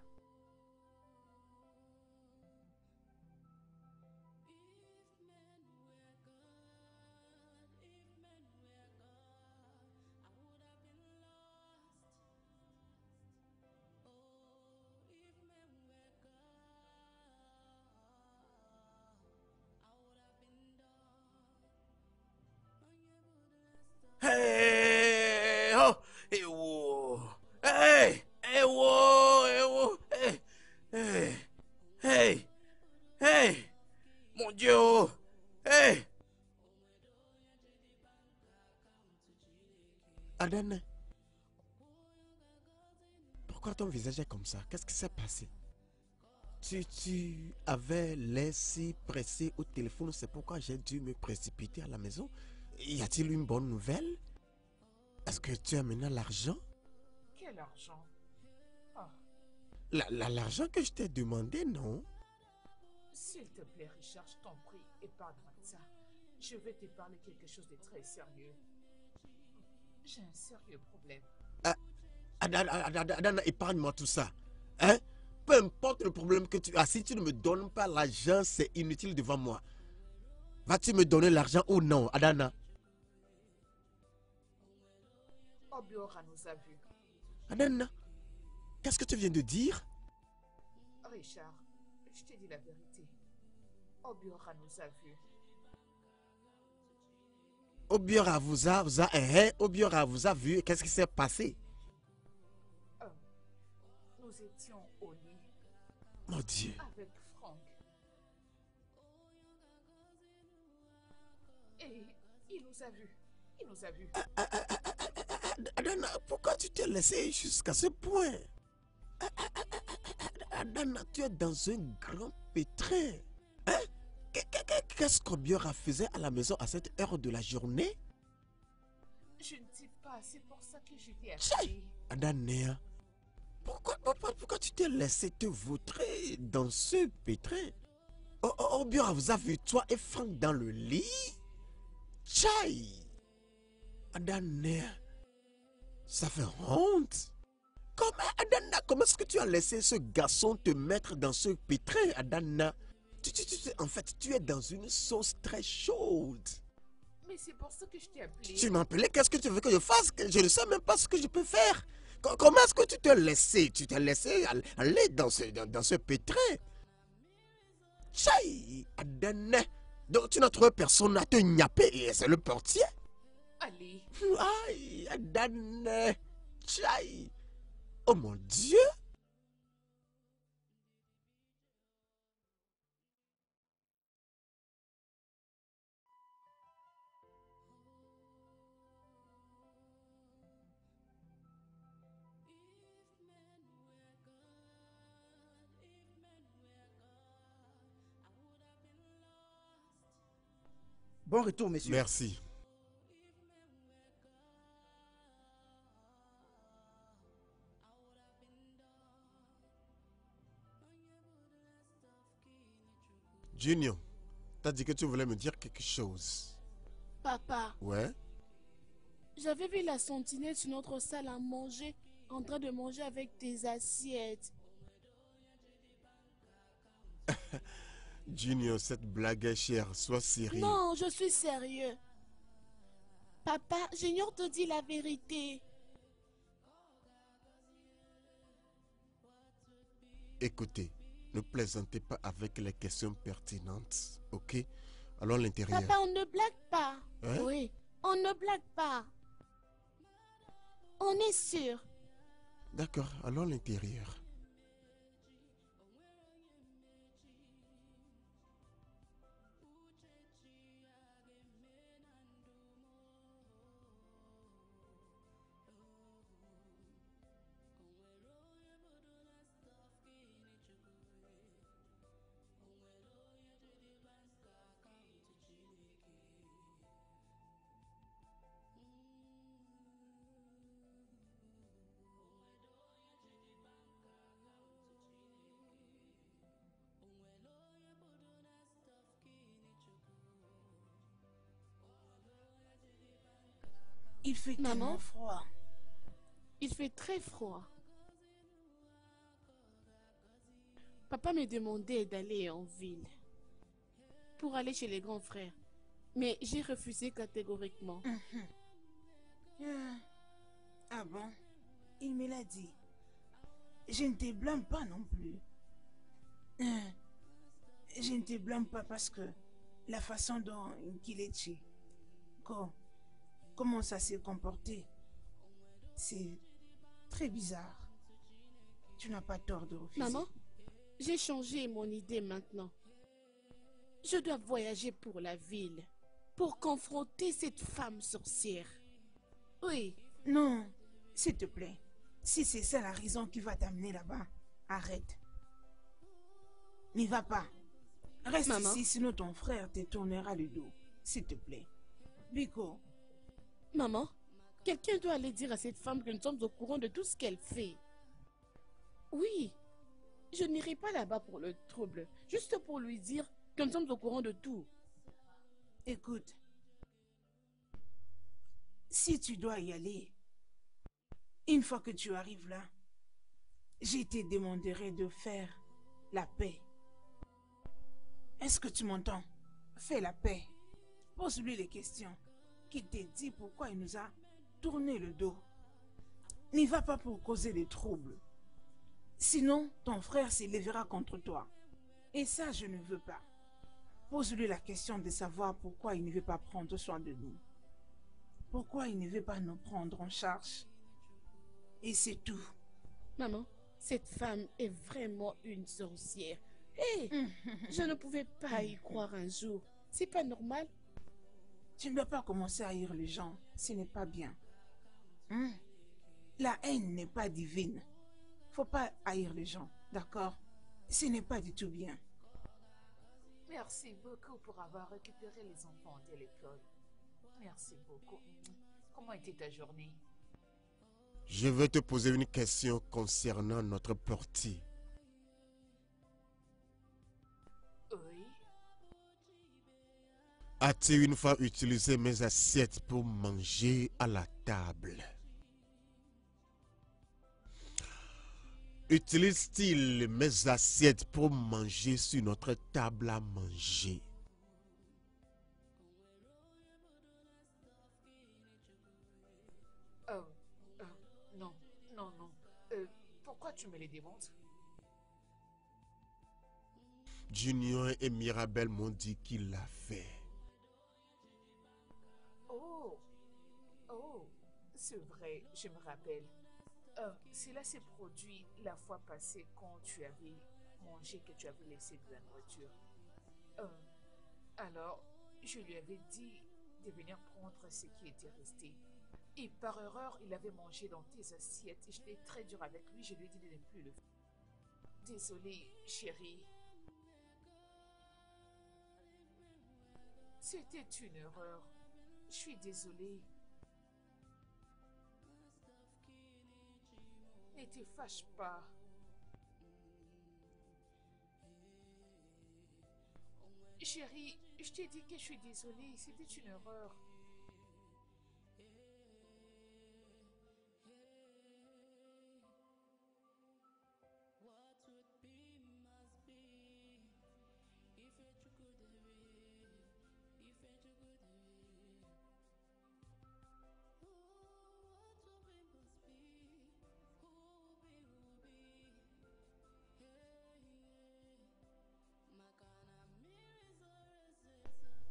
Hey, oh, hey, oh, hey, hey, oh. Hey, hey, hey, mon Dieu, hey. Adanna, pourquoi ton visage est comme ça? Qu'est-ce qui s'est passé? Tu, tu avais l'air si pressé au téléphone, c'est pourquoi j'ai dû me précipiter à la maison. Y a-t-il une bonne nouvelle? Est-ce que tu as maintenant l'argent? Quel argent? L'argent que je t'ai demandé, non? S'il te plaît, Richard, je t'en prie, épargne-moi ça. Je vais te parler quelque chose de très sérieux. J'ai un sérieux problème. Ah, Adanna, épargne-moi tout ça. Hein? Peu importe le problème que tu as, si tu ne me donnes pas l'argent, c'est inutile devant moi. Vas-tu me donner l'argent ou non, Adanna? Obiora nous a vus. Adanna? Qu'est-ce que tu viens de dire? Richard, je te dis la vérité. Obiora nous a vus. Obiora vous a, vous a, hein, Obiora vous a vu. Qu'est-ce qui s'est passé? Euh, nous étions au lit. Mon Dieu. Avec Franck. Et il nous a vus. Il nous a vus. Ah, ah, ah, ah, ah, Adanna, pourquoi tu t'es laissé jusqu'à ce point? Adanna, tu es dans un grand pétrin. Hein? Qu'est-ce qu'Obiora faisait à la maison à cette heure de la journée? Je ne sais pas, c'est pour ça que je t'ai appelé. Adanna, pourquoi, pourquoi, pourquoi tu t'es laissé te vautrer dans ce pétrin? Obiora vous a vu, toi et Franck, dans le lit? Tchaï! Adanna, ça fait honte. Comme, Adanna, comment est-ce que tu as laissé ce garçon te mettre dans ce pétrin, Adanna? tu, tu, tu, En fait, tu es dans une sauce très chaude. Mais c'est pour ça que je t'ai appelé. Tu m'as appelé, qu'est-ce que tu veux que je fasse? Je ne sais même pas ce que je peux faire. Comment est-ce que tu t'es laissé? Tu t'es laissé aller dans ce, dans, dans ce pétrin. Tchaï, Adanna. Donc tu n'as trouvé personne à te gnapper et c'est le portier? Allez. Aïe, Adanna. Tchaï. Oh mon Dieu! Bon retour, messieurs. Merci. Junior, t'as dit que tu voulais me dire quelque chose. Papa. Ouais? J'avais vu la sentinelle sur notre salle à manger, en train de manger avec tes assiettes. Junior, cette blague est chère, sois sérieux. Non, je suis sérieux. Papa, Junior te dit la vérité. Écoutez, ne plaisantez pas avec les questions pertinentes, ok? Allons à l'intérieur. Papa, on ne blague pas. Hein? Oui, on ne blague pas. On est sûr. D'accord, allons à l'intérieur. Il fait tellement froid. Il fait très froid. Papa me demandait d'aller en ville pour aller chez les grands frères, mais j'ai refusé catégoriquement. Mm-hmm. Mm. Ah bon? Il me l'a dit. Je ne te blâme pas non plus. Mm. Je ne te blâme pas parce que la façon dont Nkelechi, quand comment ça s'est comporté? C'est très bizarre. Tu n'as pas tort de refuser. Maman, j'ai changé mon idée maintenant. Je dois voyager pour la ville, pour confronter cette femme sorcière. Oui. Non, s'il te plaît. Si c'est ça la raison qui va t'amener là-bas, arrête. N'y va pas. Reste Maman. Ici, sinon ton frère te tournera le dos. S'il te plaît. Biko. Maman, quelqu'un doit aller dire à cette femme que nous sommes au courant de tout ce qu'elle fait. Oui, je n'irai pas là-bas pour le trouble, juste pour lui dire que nous sommes au courant de tout. Écoute, si tu dois y aller, une fois que tu arrives là, je te demanderai de faire la paix. Est-ce que tu m'entends? Fais la paix. Pose-lui les questions. Qui t'a dit pourquoi il nous a tourné le dos. N'y va pas pour causer des troubles. Sinon, ton frère s'élèvera contre toi. Et ça, je ne veux pas. Pose-lui la question de savoir pourquoi il ne veut pas prendre soin de nous. Pourquoi il ne veut pas nous prendre en charge. Et c'est tout. Maman, cette femme est vraiment une sorcière. Hé, hey, je ne pouvais pas y croire un jour. C'est pas normal. Tu ne dois pas commencer à haïr les gens. Ce n'est pas bien. Hmm? La haine n'est pas divine. Faut pas haïr les gens, d'accord? Ce n'est pas du tout bien. Merci beaucoup pour avoir récupéré les enfants de l'école. Merci beaucoup. Comment était ta journée? Je veux te poser une question concernant notre partie. A-t-il une fois utilisé mes assiettes pour manger à la table? Utilise-t-il mes assiettes pour manger sur notre table à manger? Euh, euh, non, non, non. Euh, pourquoi tu me les démontes? Junior et Mirabelle m'ont dit qu'il l'a fait. C'est vrai, je me rappelle. Euh, cela s'est produit la fois passée quand tu avais mangé que tu avais laissé de la nourriture. Euh, alors, je lui avais dit de venir prendre ce qui était resté. Et par erreur, il avait mangé dans tes assiettes. Et j'étais très dur avec lui, je lui ai dit de ne plus le faire. Désolée, chérie. C'était une erreur. Je suis désolée. Ne te fâche pas. Chérie, je t'ai dit que je suis désolée, c'était une erreur.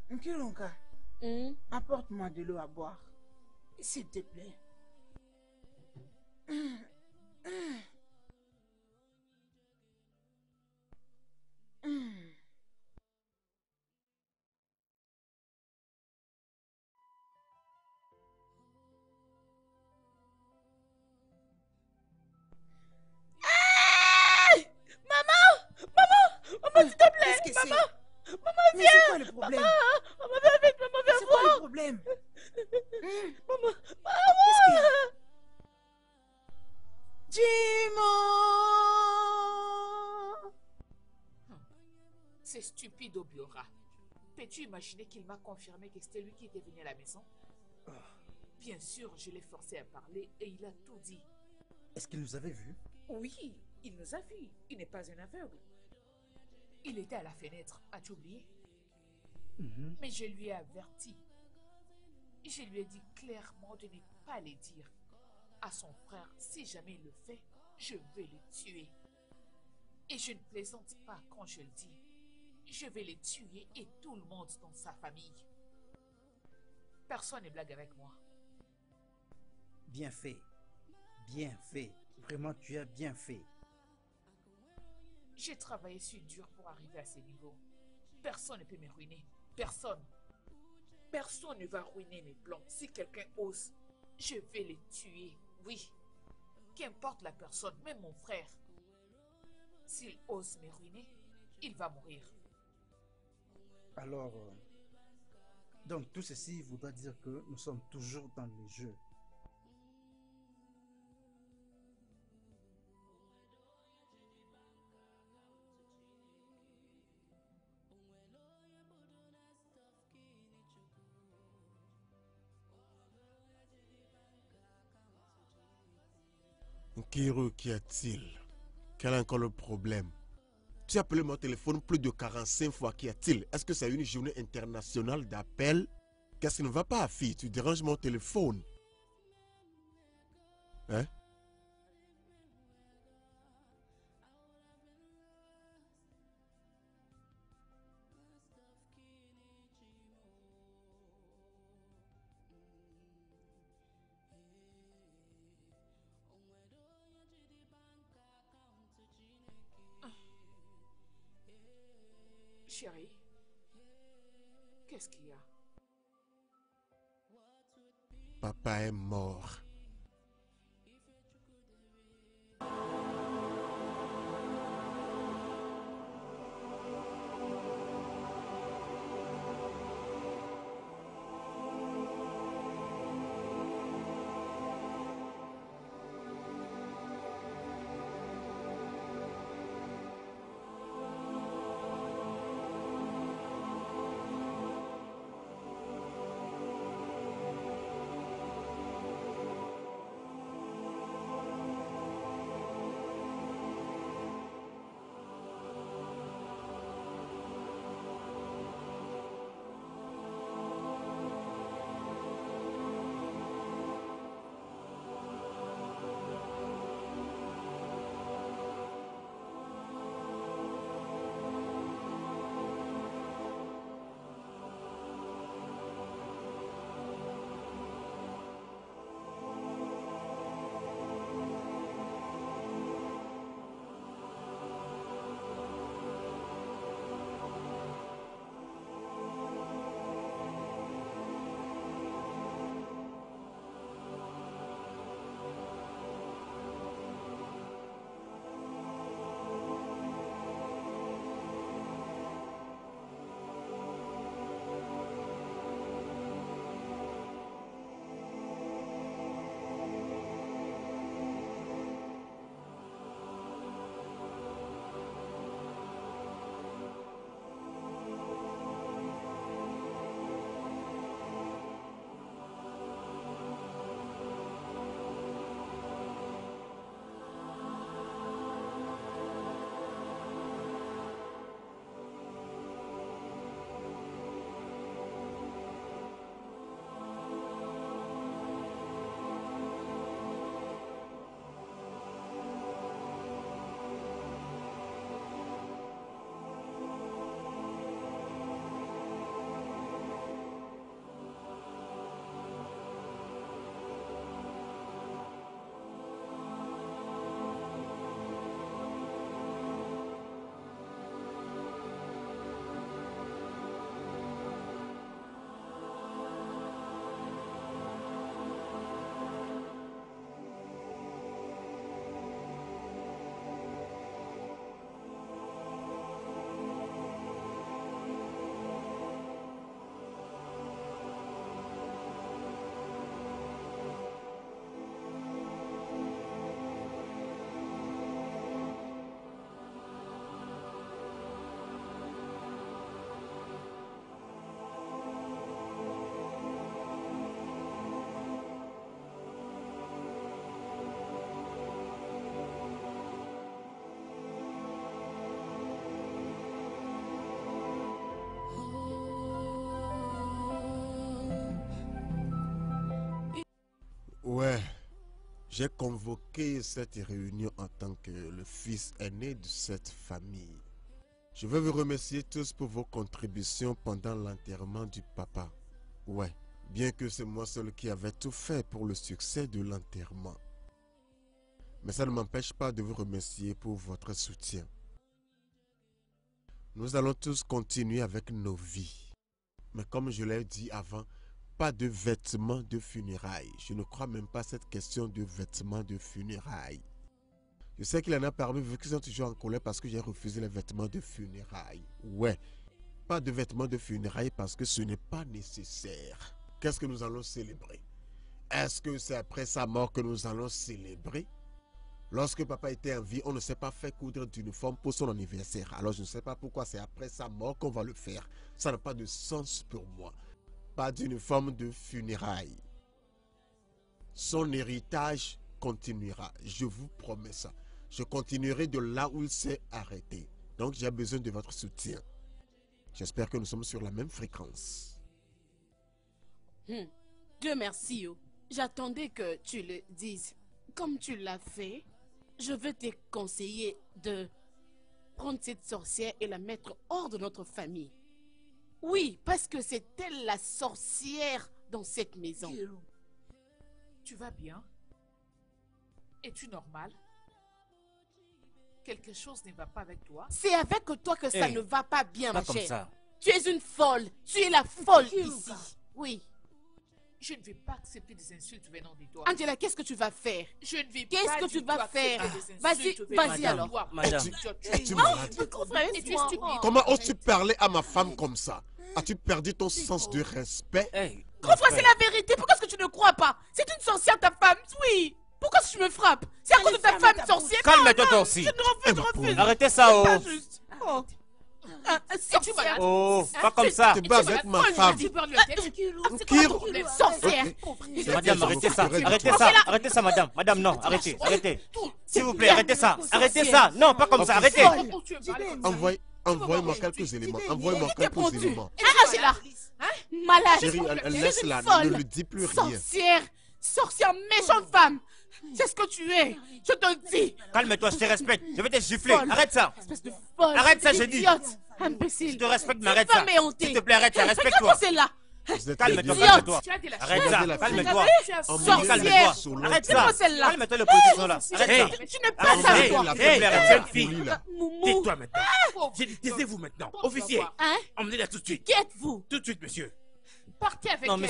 Nkirunka, mmh? Apporte-moi de l'eau à boire, s'il te plaît. Mmh. Mmh. Mmh. Maman, s'il te plaît, maman, maman, viens. C'est quoi le problème? Maman, maman, viens vite, maman, viens voir. C'est quoi le problème? Maman, maman. Jimon! C'est stupide, Obiora. Peux-tu imaginer qu'il m'a confirmé que c'était lui qui était venu à la maison? Bien sûr, je l'ai forcé à parler et il a tout dit. Est-ce qu'il nous avait vus? Oui, il nous a vus. Il n'est pas un aveugle. Il était à la fenêtre, as-tu oublié? Mm-hmm. Mais je lui ai averti. Je lui ai dit clairement de ne pas le dire à son frère. Si jamais il le fait, je vais le tuer. Et je ne plaisante pas quand je le dis. Je vais le tuer et tout le monde dans sa famille. Personne ne blague avec moi. Bien fait. Bien fait. Vraiment, tu as bien fait. J'ai travaillé si dur pour arriver à ce niveau. Personne ne peut me ruiner. Personne. Personne ne va ruiner mes plans. Si quelqu'un ose, je vais les tuer. Oui. Qu'importe la personne, même mon frère. S'il ose me ruiner, il va mourir. Alors, euh, donc tout ceci voudra dire que nous sommes toujours dans le jeu. Kiro, qu'y a-t-il? Quel est encore le problème? Tu as appelé mon téléphone plus de quarante-cinq fois, qu'y a-t-il? Est-ce que c'est une journée internationale d'appel? Qu'est-ce qui ne va pas, fille? Tu déranges mon téléphone. Hein? Chérie, qu'est-ce qu'il y a? Papa est mort. Ouais, j'ai convoqué cette réunion en tant que le fils aîné de cette famille. Je veux vous remercier tous pour vos contributions pendant l'enterrement du papa. Ouais, bien que c'est moi seul qui avait tout fait pour le succès de l'enterrement. Mais ça ne m'empêche pas de vous remercier pour votre soutien. Nous allons tous continuer avec nos vies. Mais comme je l'ai dit avant, pas de vêtements de funérailles. Je ne crois même pas à cette question de vêtements de funérailles. Je sais qu'il y en a parmi vous qui sont toujours en colère parce que j'ai refusé les vêtements de funérailles. Ouais, pas de vêtements de funérailles parce que ce n'est pas nécessaire. Qu'est-ce que nous allons célébrer? Est-ce que c'est après sa mort que nous allons célébrer? Lorsque papa était en vie, on ne s'est pas fait coudre d'uniforme pour son anniversaire. Alors je ne sais pas pourquoi c'est après sa mort qu'on va le faire. Ça n'a pas de sens pour moi. Pas d'uniforme de funérailles. Son héritage continuera. Je vous promets ça. Je continuerai de là où il s'est arrêté. Donc j'ai besoin de votre soutien. J'espère que nous sommes sur la même fréquence. Hmm. Dieu merci. J'attendais que tu le dises. Comme tu l'as fait, je veux te conseiller de prendre cette sorcière et la mettre hors de notre famille. Oui, parce que c'est elle la sorcière dans cette maison. Kiro, tu vas bien? Es-tu normale? Quelque chose ne va pas avec toi? C'est avec toi que ça hey, ne va pas bien, pas ma comme chère. Ça. Tu es une folle. Tu es la folle Kiro, ici. Oui. Je ne vais pas accepter des insultes venant de toi. Angela, qu'est-ce que tu vas faire? Je ne vais pas. Qu'est-ce que tu vas faire? Vas-y, vas-y alors. Madame, tu es stupide. Comment oses-tu parler à ma femme comme ça? As-tu perdu ton sens de respect? Grand frère, c'est la vérité. Pourquoi est-ce que tu ne crois pas? C'est une sorcière ta femme, oui. Pourquoi est-ce que tu me frappes? C'est à cause de ta femme sorcière. Calme-toi toi aussi. Je ne refuse. Arrêtez ça, oh. Ah, tu oh, pas comme ça. Tu bats avec ma femme. Kiro, sorcière. Madame, arrêtez ça. Arrêtez ça. Arrêtez ça, madame. Madame, non, arrêtez. Arrêtez. S'il vous plaît, arrêtez ça. Arrêtez ça. Non, pas comme ça. Arrêtez. Envoyez-moi quelques éléments. Envoyez-moi quelques éléments. Arrachez-la. Malade. Chérie, laisse-la. Ne lui dis plus rien. Sorcière. Sorcière, méchante femme. C'est ce que tu es, je te dis. Calme-toi, je te respecte, je vais te gifler, arrête ça. Espèce de folle, arrête ça, j'ai dit. Imbécile. Je te respecte, mais arrête ça. S'il te plaît, arrête ça, respecte-toi. Calme-toi, calme-toi. Arrête ça, calme-toi. Calme-toi, arrête ça. Calme-toi, le position là. Arrête ça. Tu n'es pas ça, toi. Hé, jeune fille, tais-toi maintenant. J'ai dit, taisez-vous maintenant. Officier, emmenez-la tout de suite. Qui êtes-vous? Tout de suite, monsieur. Partez avec elle. Non,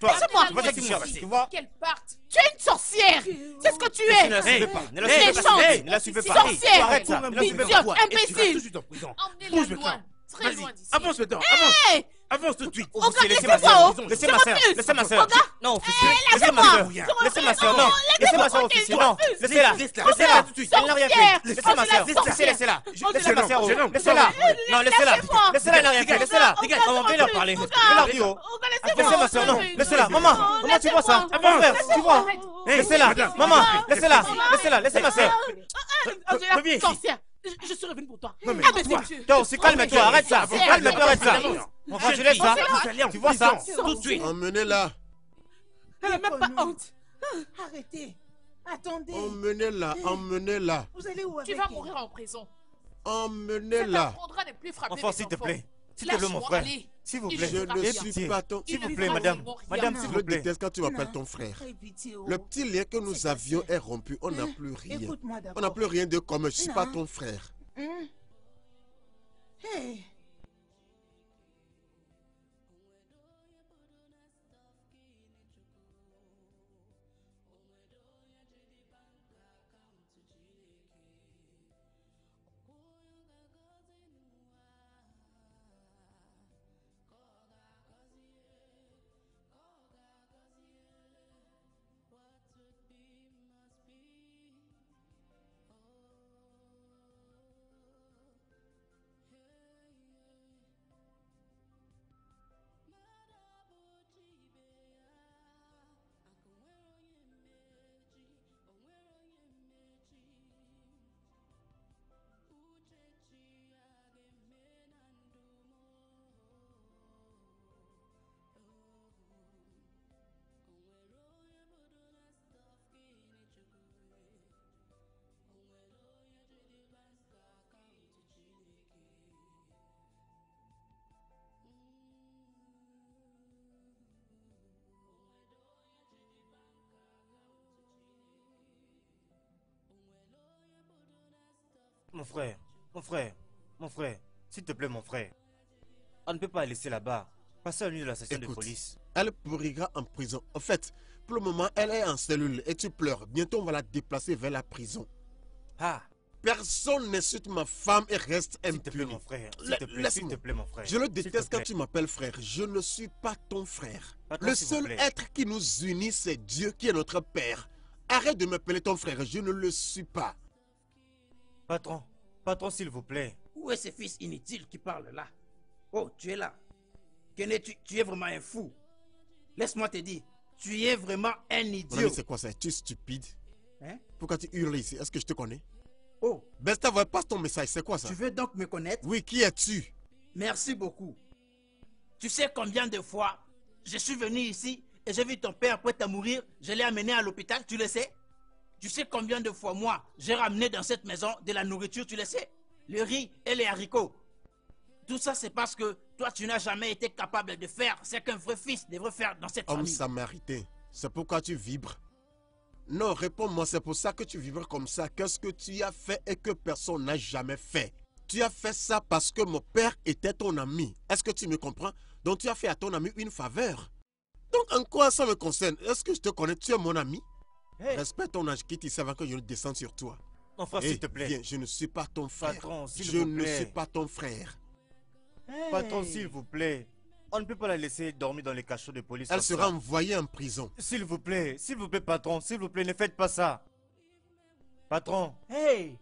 toi, qu'elle parte. Tu es une sorcière. C'est ce que tu es. Ne la suivez pas. Ne la suivez pas. Sorcière. Arrête ça. Imbécile. Bouge maintenant. Très loin d'ici. Avance maintenant. Avance. Avance tout de suite. Laissez ma soeur. Laissez ma soeur. Laissez ma soeur. Non, officier. Laissez ma soeur. Laissez ma soeur. Non. Laissez ma soeur, officier. Non. Laissez-la. Laissez-la tout de suite. Elle n'a rien fait. Laissez ma soeur. Laissez-la. Laissez ma soeur. Laissez-la. Non, laissez-la. Laissez-la, elle n'a rien fait. Laissez-la. On va leur parler. Laissez ma soeur. Non. Laissez-la. Maman. Maman, tu vois ça? Tu vois? Laissez-la. Maman. Laissez-la. Laissez-la. Laissez ma soeur. Sorcière. Je suis revenu pour toi. Non, mais toi, toi aussi, calme-toi. Arrête ça. Calme-toi, arrête ça. Enfin, je laisse ça. Tu vois ça? Tout de suite. Emmenez-la. Elle n'a même pas honte. Arrêtez. Attendez. Emmenez-la. Emmenez-la. Vous allez où avec elle? Tu vas mourir en prison. Emmenez-la. Ça t'apprendra de plus frapper les enfants. Enfin, s'il te plaît. S'il te plaît, mon frère. S'il vous plaît. Je ne suis pas ton... S'il vous plaît, madame. Madame, s'il vous plaît. Je déteste quand tu m'appelles ton frère. Le petit lien que nous avions est rompu. On n'a plus rien. On n'a plus rien de commun. Je ne suis pas ton frère. Hé. Mon frère, mon frère, mon frère, s'il te plaît mon frère. On ne peut pas la laisser là-bas. Passez la nuit de la station Écoute, de police. Elle pourrira en prison. En fait, pour le moment, elle est en cellule et tu pleures. Bientôt, on va la déplacer vers la prison. Ah. Personne n'insulte ma femme et reste impuni. S'il te plaît, mon frère. S'il te plaît, s'il te plaît, mon frère. Je le déteste quand tu m'appelles frère. Je ne suis pas ton frère. Attends, le seul être qui nous unit, c'est Dieu qui est notre Père. Arrête de m'appeler ton frère. Je ne le suis pas. Patron, patron, s'il vous plaît. Où est ce fils inutile qui parle là? Oh, tu es là. Kené, tu, tu es vraiment un fou. Laisse-moi te dire, tu es vraiment un idiot. C'est quoi ça? Tu es stupide? Hein? Pourquoi tu hurles ici? Est-ce que je te connais? Oh. Baisse ta voix, passe ton message, c'est quoi ça? Tu veux donc me connaître? Oui, qui es-tu? Merci beaucoup. Tu sais combien de fois je suis venu ici et j'ai vu ton père prêt à mourir, je l'ai amené à l'hôpital, tu le sais? Tu sais combien de fois moi, j'ai ramené dans cette maison de la nourriture, tu le sais? Le riz et les haricots. Tout ça, c'est parce que toi, tu n'as jamais été capable de faire ce qu'un vrai fils devrait faire dans cette Homme famille. Homme samaritain, c'est pourquoi tu vibres. Non, réponds-moi, c'est pour ça que tu vibres comme ça. Qu'est-ce que tu as fait et que personne n'a jamais fait? Tu as fait ça parce que mon père était ton ami. Est-ce que tu me comprends? Donc, tu as fait à ton ami une faveur. Donc, en quoi ça me concerne? Est-ce que je te connais? Tu es mon ami? Hey. Respecte ton âge, quitte ici avant que je ne descende sur toi. Mon frère, hey, s'il te plaît. Viens, je ne suis pas ton frère. Patron, s'il vous plaît. Je ne suis pas ton frère. Hey. Patron, s'il vous plaît, on ne peut pas la laisser dormir dans les cachots de police. Elle sera envoyée en prison. S'il vous plaît, s'il vous plaît, patron, s'il vous plaît, ne faites pas ça. Patron. Hey.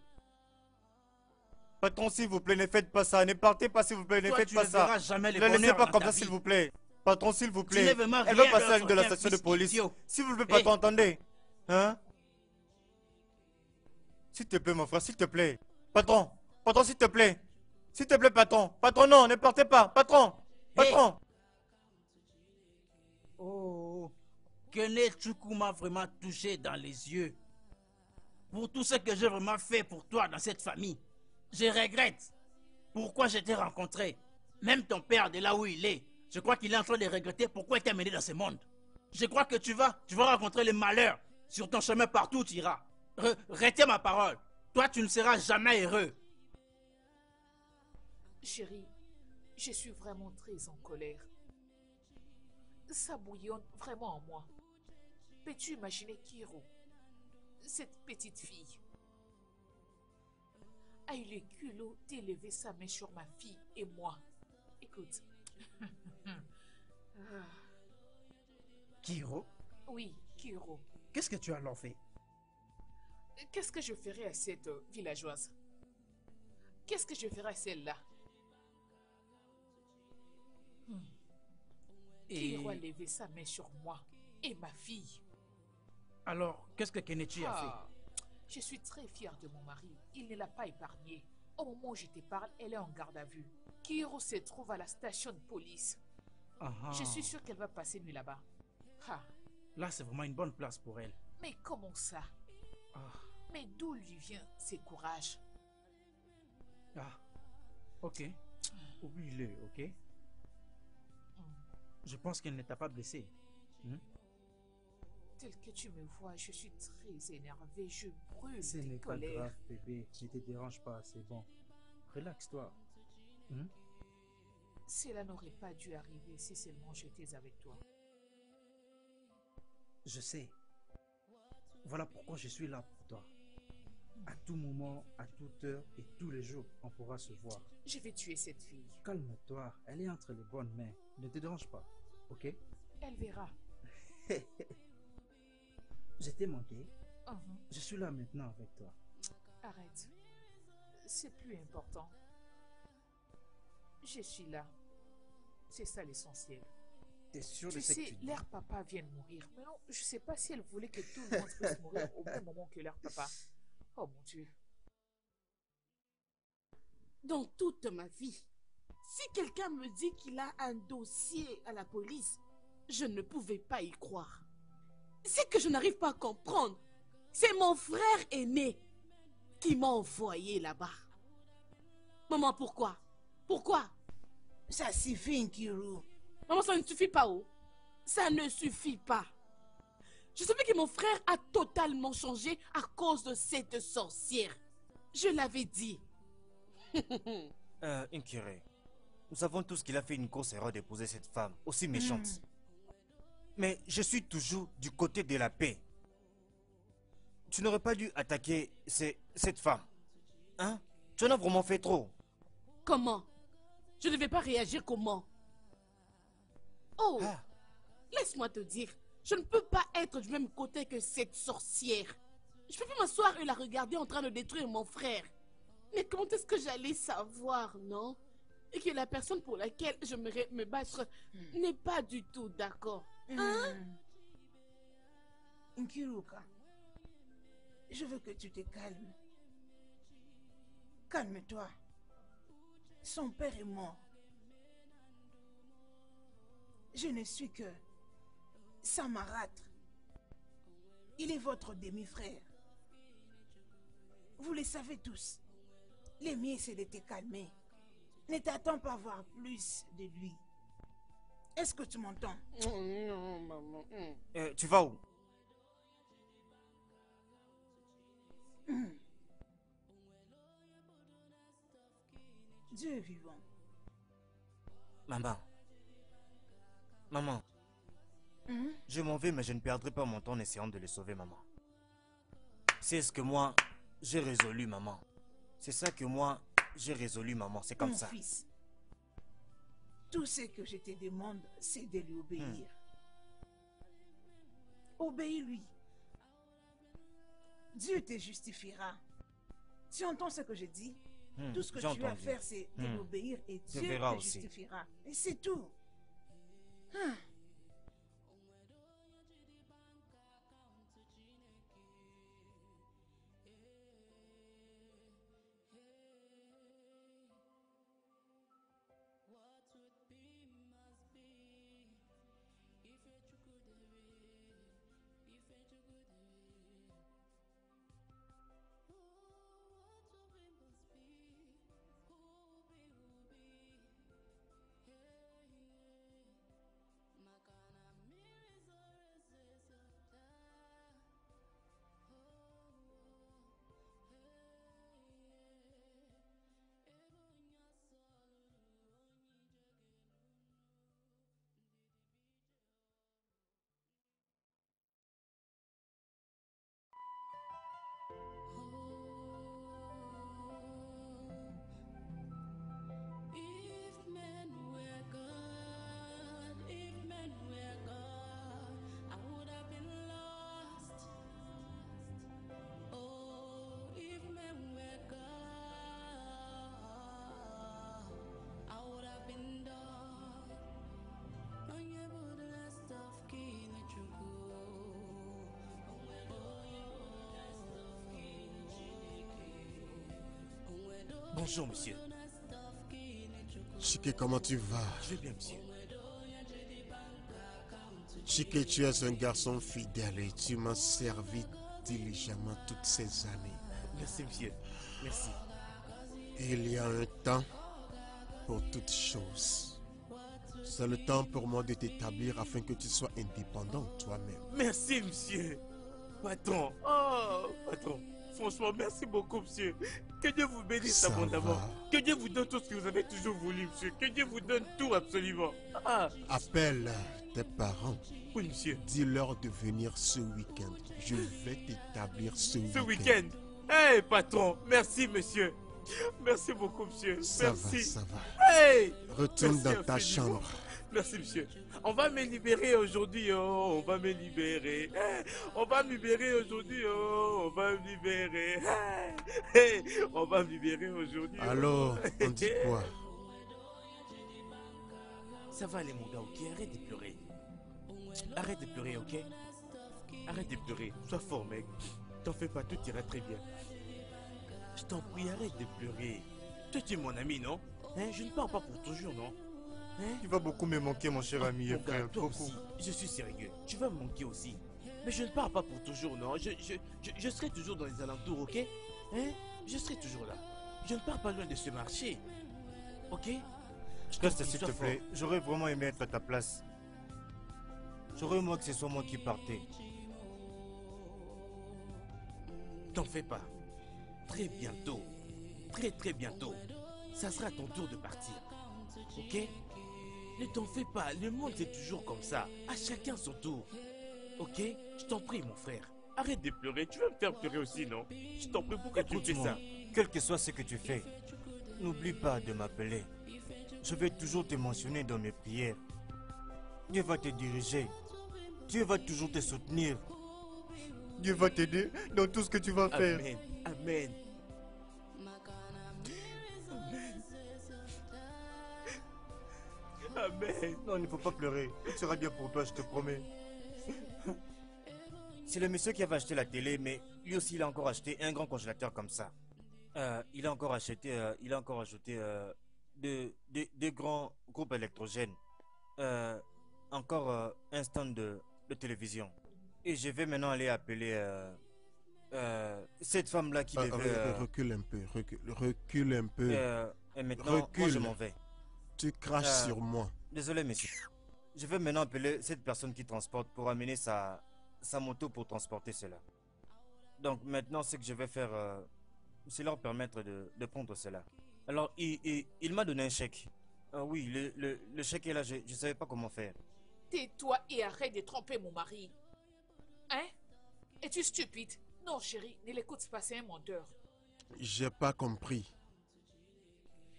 Patron, s'il vous plaît, ne faites pas ça. Ne partez pas, s'il vous plaît, ne Toi, faites tu pas ne ça. Verras jamais les ne laissez pas comme ça, s'il vous plaît. Patron, s'il vous plaît. Elle va passer à l'une de la station de police. S'il vous plaît, patron, hey. Entendez. Hein? S'il te plaît, mon frère, s'il te plaît. Patron, patron, s'il te plaît. S'il te plaît, patron. Patron, non, ne partez pas. Patron, patron. Hey. Oh, Kenechukwu m'a vraiment touché dans les yeux. Pour tout ce que j'ai vraiment fait pour toi dans cette famille, je regrette. Pourquoi je t'ai rencontré. Même ton père, de là où il est, je crois qu'il est en train de regretter pourquoi il t'a mené dans ce monde. Je crois que tu vas, tu vas rencontrer le malheur. Sur ton chemin, partout où tu iras. Re, retiens ma parole. Toi, tu ne seras jamais heureux. Chérie, je suis vraiment très en colère. Ça bouillonne vraiment en moi. Peux-tu imaginer Kiro, cette petite fille, a eu le culot d'élever sa main sur ma fille et moi. Écoute. Kiro? Oui, Kiro. Qu'est-ce que tu as alors fait? Qu'est-ce que je ferai à cette villageoise? Qu'est-ce que je ferai à celle-là? Hmm. Et... Kiro a levé sa main sur moi et ma fille. Alors, qu'est-ce que Kenechi ah, a fait? Je suis très fière de mon mari. Il ne l'a pas épargnée. Au moment où je te parle, elle est en garde à vue. Kiro se trouve à la station de police. Aha. Je suis sûre qu'elle va passer nuit là-bas. Ah. Là, c'est vraiment une bonne place pour elle. Mais comment ça? Ah. Mais d'où lui vient ce courage? Ah, ok. Oublie-le, ok? Je pense qu'elle ne t'a pas blessé. Hmm? Tel que tu me vois, je suis très énervée, je brûle de colère. C'est pas grave, bébé, ne te dérange pas, c'est bon. Relaxe-toi. Hmm? Cela n'aurait pas dû arriver si seulement j'étais avec toi. Je sais. Voilà pourquoi je suis là pour toi. À tout moment, à toute heure et tous les jours, on pourra se voir. Je vais tuer cette fille. Calme-toi, elle est entre les bonnes mains. Ne te dérange pas, ok? Elle verra. Je t'ai manqué. Uh-huh. Je suis là maintenant avec toi. Arrête. C'est plus important. Je suis là. C'est ça l'essentiel. T'es sûr de ça que tu dis? Tu sais, leur papa vient de mourir. Mais non, je sais pas si elle voulait que tout le monde puisse mourir au même moment que leur papa. Oh mon Dieu. Dans toute ma vie, si quelqu'un me dit qu'il a un dossier à la police, je ne pouvais pas y croire. C'est que je n'arrive pas à comprendre. C'est mon frère aîné qui m'a envoyé là-bas. Maman, pourquoi? Pourquoi? Ça suffit, Nkirou. Maman, ça ne suffit pas, oh. Ça ne suffit pas. Je savais que mon frère a totalement changé à cause de cette sorcière. Je l'avais dit. euh, Nkire, nous savons tous qu'il a fait une grosse erreur d'épouser cette femme, aussi méchante. Mm. Mais je suis toujours du côté de la paix. Tu n'aurais pas dû attaquer ces, cette femme. Hein? Tu en as vraiment fait trop. Comment? Je ne vais pas réagir comment? Oh, ah. Laisse-moi te dire, je ne peux pas être du même côté que cette sorcière. Je peux pas m'asseoir et la regarder en train de détruire mon frère. Mais comment est-ce que j'allais savoir, non? Et que la personne pour laquelle je me, me battre mm. n'est pas du tout d'accord. Hein? Mm. Nkiruka, je veux que tu te calmes. Calme-toi. Son père est mort. Je ne suis que sa marâtre. Il est votre demi-frère. Vous le savez tous. Les miens, c'est de te calmer. Ne t'attends pas à voir plus de lui. Est-ce que tu m'entends? Non, maman. Euh, tu vas où? Mmh. Dieu est vivant. Maman. Maman. Mmh? Je m'en vais, mais je ne perdrai pas mon temps en essayant de le sauver, maman. C'est ce que moi, j'ai résolu, maman. C'est ça que moi, j'ai résolu, maman. C'est comme Mon ça. Mon fils, tout ce que je te demande, c'est de lui obéir. Hmm. Obéis-lui. Dieu te justifiera. Tu entends ce que je dis? Hmm. Tout ce que tu entendu. as à faire, c'est de hmm. l'obéir et Dieu te aussi. justifiera. Et c'est tout. Ah. Bonjour, monsieur. Chiké, comment tu vas? Je vais bien, monsieur. Chiké, tu es un garçon fidèle et tu m'as servi diligemment toutes ces années. Merci, monsieur. Merci. Il y a un temps pour toutes choses. C'est le temps pour moi de t'établir afin que tu sois indépendant toi-même. Merci, monsieur. Patron. Oh, patron. Franchement, merci beaucoup, monsieur. Que Dieu vous bénisse abondamment. Que Dieu vous donne tout ce que vous avez toujours voulu, monsieur. Que Dieu vous donne tout, absolument. Ah. Appelle tes parents. Oui, monsieur. Dis-leur de venir ce week-end. Je vais t'établir ce week-end. Ce week-end. Hey, patron. Merci, monsieur. Merci beaucoup, monsieur. Ça merci. Ça va, ça va. Hey. Retourne merci dans ta chambre. Merci, monsieur. On va me libérer aujourd'hui, oh, on va me libérer. Hey, on va me libérer aujourd'hui, oh, on va me libérer. Hey, hey, on va me libérer aujourd'hui. Alors, oh. On dit quoi? Ça va les mongas, ok? Arrête de pleurer. Arrête de pleurer, ok? Arrête de pleurer. Sois fort, mec. T'en fais pas, tout ira très bien. Je t'en prie, arrête de pleurer. Toi, tu es mon ami, non? Hein, je ne parle pas pour toujours, non? Hein? Tu vas beaucoup me manquer, mon cher ah, ami. Mon frère, gars, aussi, je suis sérieux. Tu vas me manquer aussi. Mais je ne pars pas pour toujours, non. Je, je, je, je serai toujours dans les alentours, ok? Hein? Je serai toujours là. Je ne pars pas loin de ce marché. Ok? Je reste, s'il te plaît. J'aurais vraiment aimé être à ta place. J'aurais aimé que ce soit moi qui partais. T'en fais pas. Très bientôt. Très très bientôt. Ça sera ton tour de partir. Ok? Ne t'en fais pas, le monde c'est toujours comme ça. À chacun son tour. Ok? Je t'en prie mon frère. Arrête de pleurer, tu vas me faire pleurer aussi, non? Je t'en prie, pourquoi tu fais ça? Quel que soit ce que tu fais, n'oublie pas de m'appeler. Je vais toujours te mentionner dans mes prières. Dieu va te diriger. Dieu va toujours te soutenir. Dieu va t'aider dans tout ce que tu vas faire. Amen. Amen. Amen. Non, il ne faut pas pleurer. Ce sera bien pour toi, je te promets. C'est le monsieur qui avait acheté la télé, mais lui aussi, il a encore acheté un grand congélateur comme ça. Euh, il a encore acheté, euh, il a encore ajouté euh, deux, deux, deux grands groupes électrogènes. Euh, encore euh, un stand de, de télévision. Et je vais maintenant aller appeler euh, euh, cette femme-là qui ah, devait... Euh, recule un peu, recule, recule un peu. Euh, et maintenant, recule. Moi, je m'en vais. Tu craches euh, sur moi. Désolé, monsieur. Je vais maintenant appeler cette personne qui transporte pour amener sa, sa moto pour transporter cela. Donc maintenant, ce que je vais faire, euh, c'est leur permettre de, de prendre cela. Alors, il, il, il m'a donné un chèque. Euh, oui, le, le, le chèque est là, je ne savais pas comment faire. Tais-toi et arrête de tromper mon mari. Hein? Es-tu stupide? Non, chérie, ne l'écoute pas, c'est un menteur. J'ai pas compris.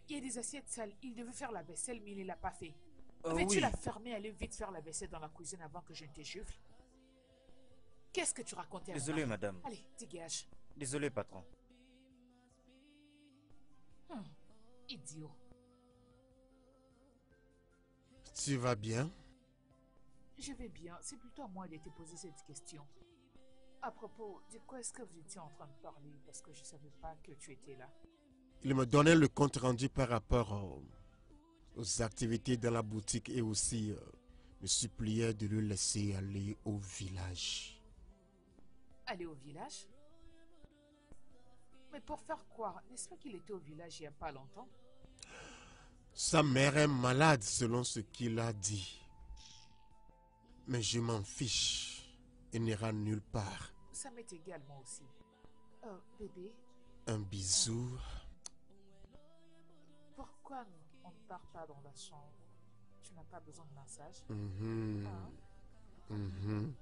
Il y a des assiettes sales, il devait faire la vaisselle, mais il ne l'a pas fait. Euh, Avais-tu oui. la fermer, aller vite faire la vaisselle dans la cuisine avant que je ne te gifle? Qu'est-ce que tu racontais à Désolé, madame. Allez, dégage. Désolé, patron. Hum, idiot. Tu vas bien? Je vais bien, c'est plutôt à moi de te poser cette question. À propos, de quoi est-ce que vous étiez en train de parler? Parce que je ne savais pas que tu étais là. Il me donnait le compte rendu par rapport euh, aux activités dans la boutique et aussi euh, me suppliait de le laisser aller au village. Aller au village? Mais pour faire croire, n'est-ce pas qu'il était au village il n'y a pas longtemps? Sa mère est malade selon ce qu'il a dit. Mais je m'en fiche. Elle n'ira nulle part. Ça m'est égal, moi aussi. Oh, bébé. Un bisou. Pourquoi on ne part pas dans la chambre? Tu n'as pas besoin de massage. Mm-hmm. Hein? Mm-hmm. Uh-huh.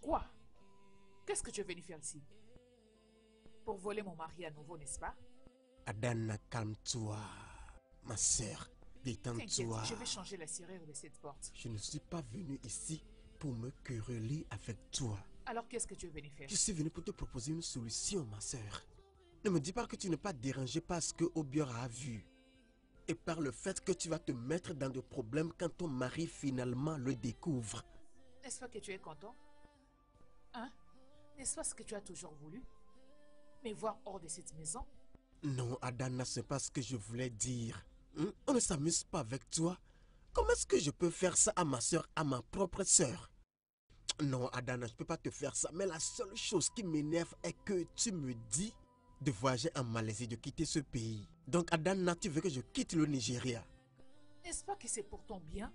Quoi? Qu'est-ce que tu es venu faire ici? Pour voler mon mari à nouveau, n'est-ce pas? Adanna, calme-toi. Ma sœur, détends-toi. Je vais changer la serrure de cette porte. Je ne suis pas venu ici pour me quereller avec toi. Alors qu'est-ce que tu es venu faire? Je suis venu pour te proposer une solution, ma sœur. Ne me dis pas que tu n'es pas dérangée par ce que Obior a vu. Et par le fait que tu vas te mettre dans des problèmes quand ton mari finalement le découvre. N'est-ce pas que tu es content? Hein? N'est-ce pas ce que tu as toujours voulu? Me voir hors de cette maison? Non, Adanna, ce n'est pas ce que je voulais dire. Hmm? On ne s'amuse pas avec toi. Comment est-ce que je peux faire ça à ma soeur, à ma propre soeur? Non, Adanna, je ne peux pas te faire ça. Mais la seule chose qui m'énerve est que tu me dis de voyager en Malaisie, de quitter ce pays. Donc, Adanna, tu veux que je quitte le Nigeria? N'est-ce pas que c'est pour ton bien?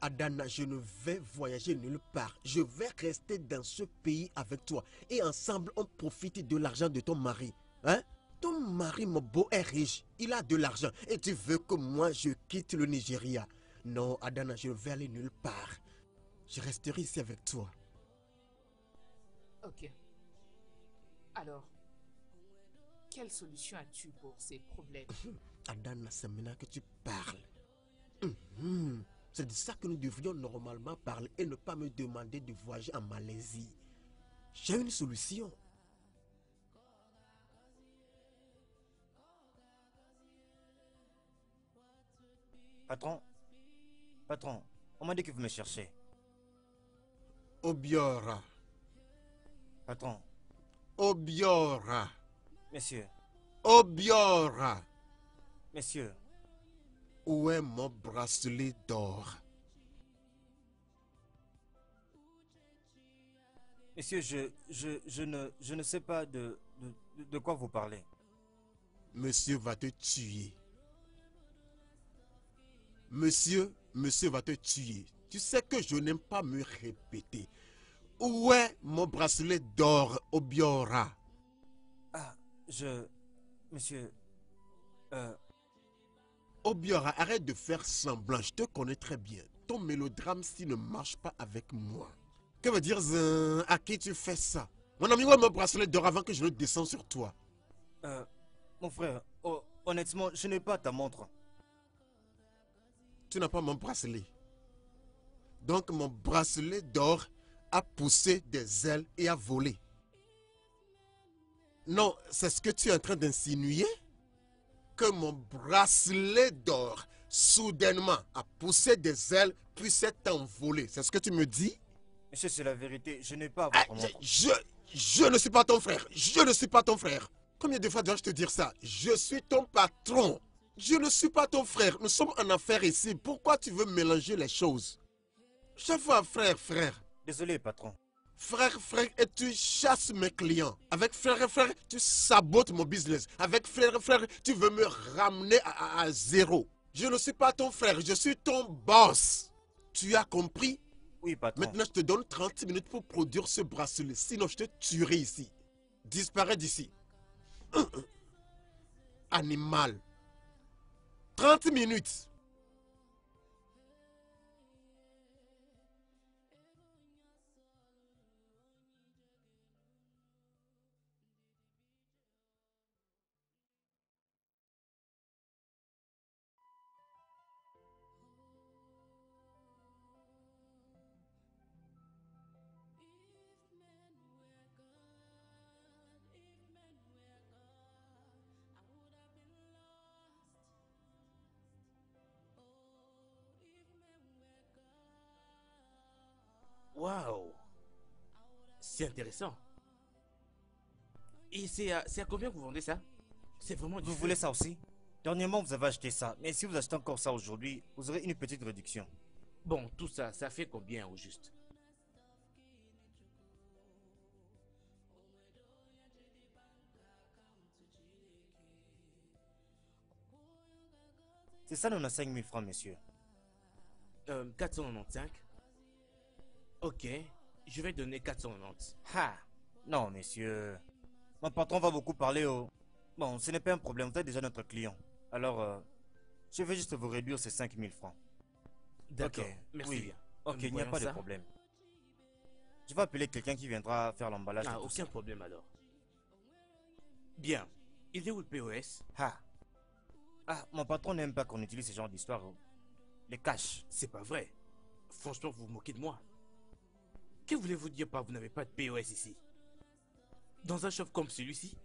Adanna, je ne vais voyager nulle part. Je vais rester dans ce pays avec toi. Et ensemble, on profite de l'argent de ton mari. Hein? Ton mari, mon beau, est riche. Il a de l'argent. Et tu veux que moi, je quitte le Nigeria? Non, Adanna, je ne vais aller nulle part. Je resterai ici avec toi. Ok. Alors, quelle solution as-tu pour ces problèmes? Adanna, c'est maintenant que tu parles. Mm-hmm. C'est de ça que nous devrions normalement parler et ne pas me demander de voyager en Malaisie. J'ai une solution. Patron, patron, on m'a dit que vous me cherchez. Obiora, Patron. Obiora. Monsieur. Obiora. Monsieur. Où est mon bracelet d'or? Monsieur, je, je, je, ne, je ne sais pas de, de, de quoi vous parlez. Monsieur va te tuer. Monsieur, monsieur va te tuer. Tu sais que je n'aime pas me répéter. Où est mon bracelet d'or, Obiora? Ah, je... Monsieur... Euh... Obiora, arrête de faire semblant, je te connais très bien. Ton mélodrame si ne marche pas avec moi. Que veut dire, euh, à qui tu fais ça? Mon ami, où est mon bracelet d'or avant que je ne descende sur toi? Euh, mon frère, oh, honnêtement, je n'ai pas ta montre. Tu n'as pas mon bracelet. Donc mon bracelet d'or a poussé des ailes et a volé. Non, c'est ce que tu es en train d'insinuer? Que mon bracelet d'or, soudainement, a poussé des ailes, puis s'est envolé. C'est ce que tu me dis? Monsieur, c'est la vérité. Je n'ai pas... Votre ah, je, je ne suis pas ton frère. Je ne suis pas ton frère. Combien de fois dois-je te dire ça? Je suis ton patron. Je ne suis pas ton frère. Nous sommes en affaire ici. Pourquoi tu veux mélanger les choses? Chaque fois, frère, frère. Désolé, patron. Frère, frère, et tu chasses mes clients. Avec frère, frère, tu sabotes mon business. Avec frère, frère, tu veux me ramener à, à, à zéro. Je ne suis pas ton frère, je suis ton boss. Tu as compris? Oui, patron. Maintenant, je te donne trente minutes pour produire ce bracelet. Sinon, je te tuerai ici. Disparais d'ici. Hum, hum. Animal. trente minutes. Waouh, c'est intéressant. Et c'est à, à combien vous vendez ça? C'est vraiment du Vous fou. Voulez ça aussi? Dernièrement, vous avez acheté ça. Mais si vous achetez encore ça aujourd'hui, vous aurez une petite réduction. Bon, tout ça, ça fait combien au juste? C'est ça, quatre-vingt-quinze mille francs, monsieur. Euh, quatre cent quatre-vingt-quinze. Ok, je vais donner quatre cent quatre-vingt-dix. Ha! Non, monsieur. Mon patron va beaucoup parler au... Bon, ce n'est pas un problème, vous êtes déjà notre client. Alors, euh, je vais juste vous réduire ces cinq mille francs. D'accord, okay. Merci oui. bien. Ok, il n'y a pas ça. de problème. Je vais appeler quelqu'un qui viendra faire l'emballage. Ah, aucun ça. problème alors. Bien, il est où le P O S? Ha! Ah, mon patron n'aime pas qu'on utilise ce genre d'histoire. Les cash. C'est pas vrai. Franchement, vous vous moquez de moi. Que voulez-vous dire par vous n'avez pas de P O S ici? Dans un shop comme celui-ci?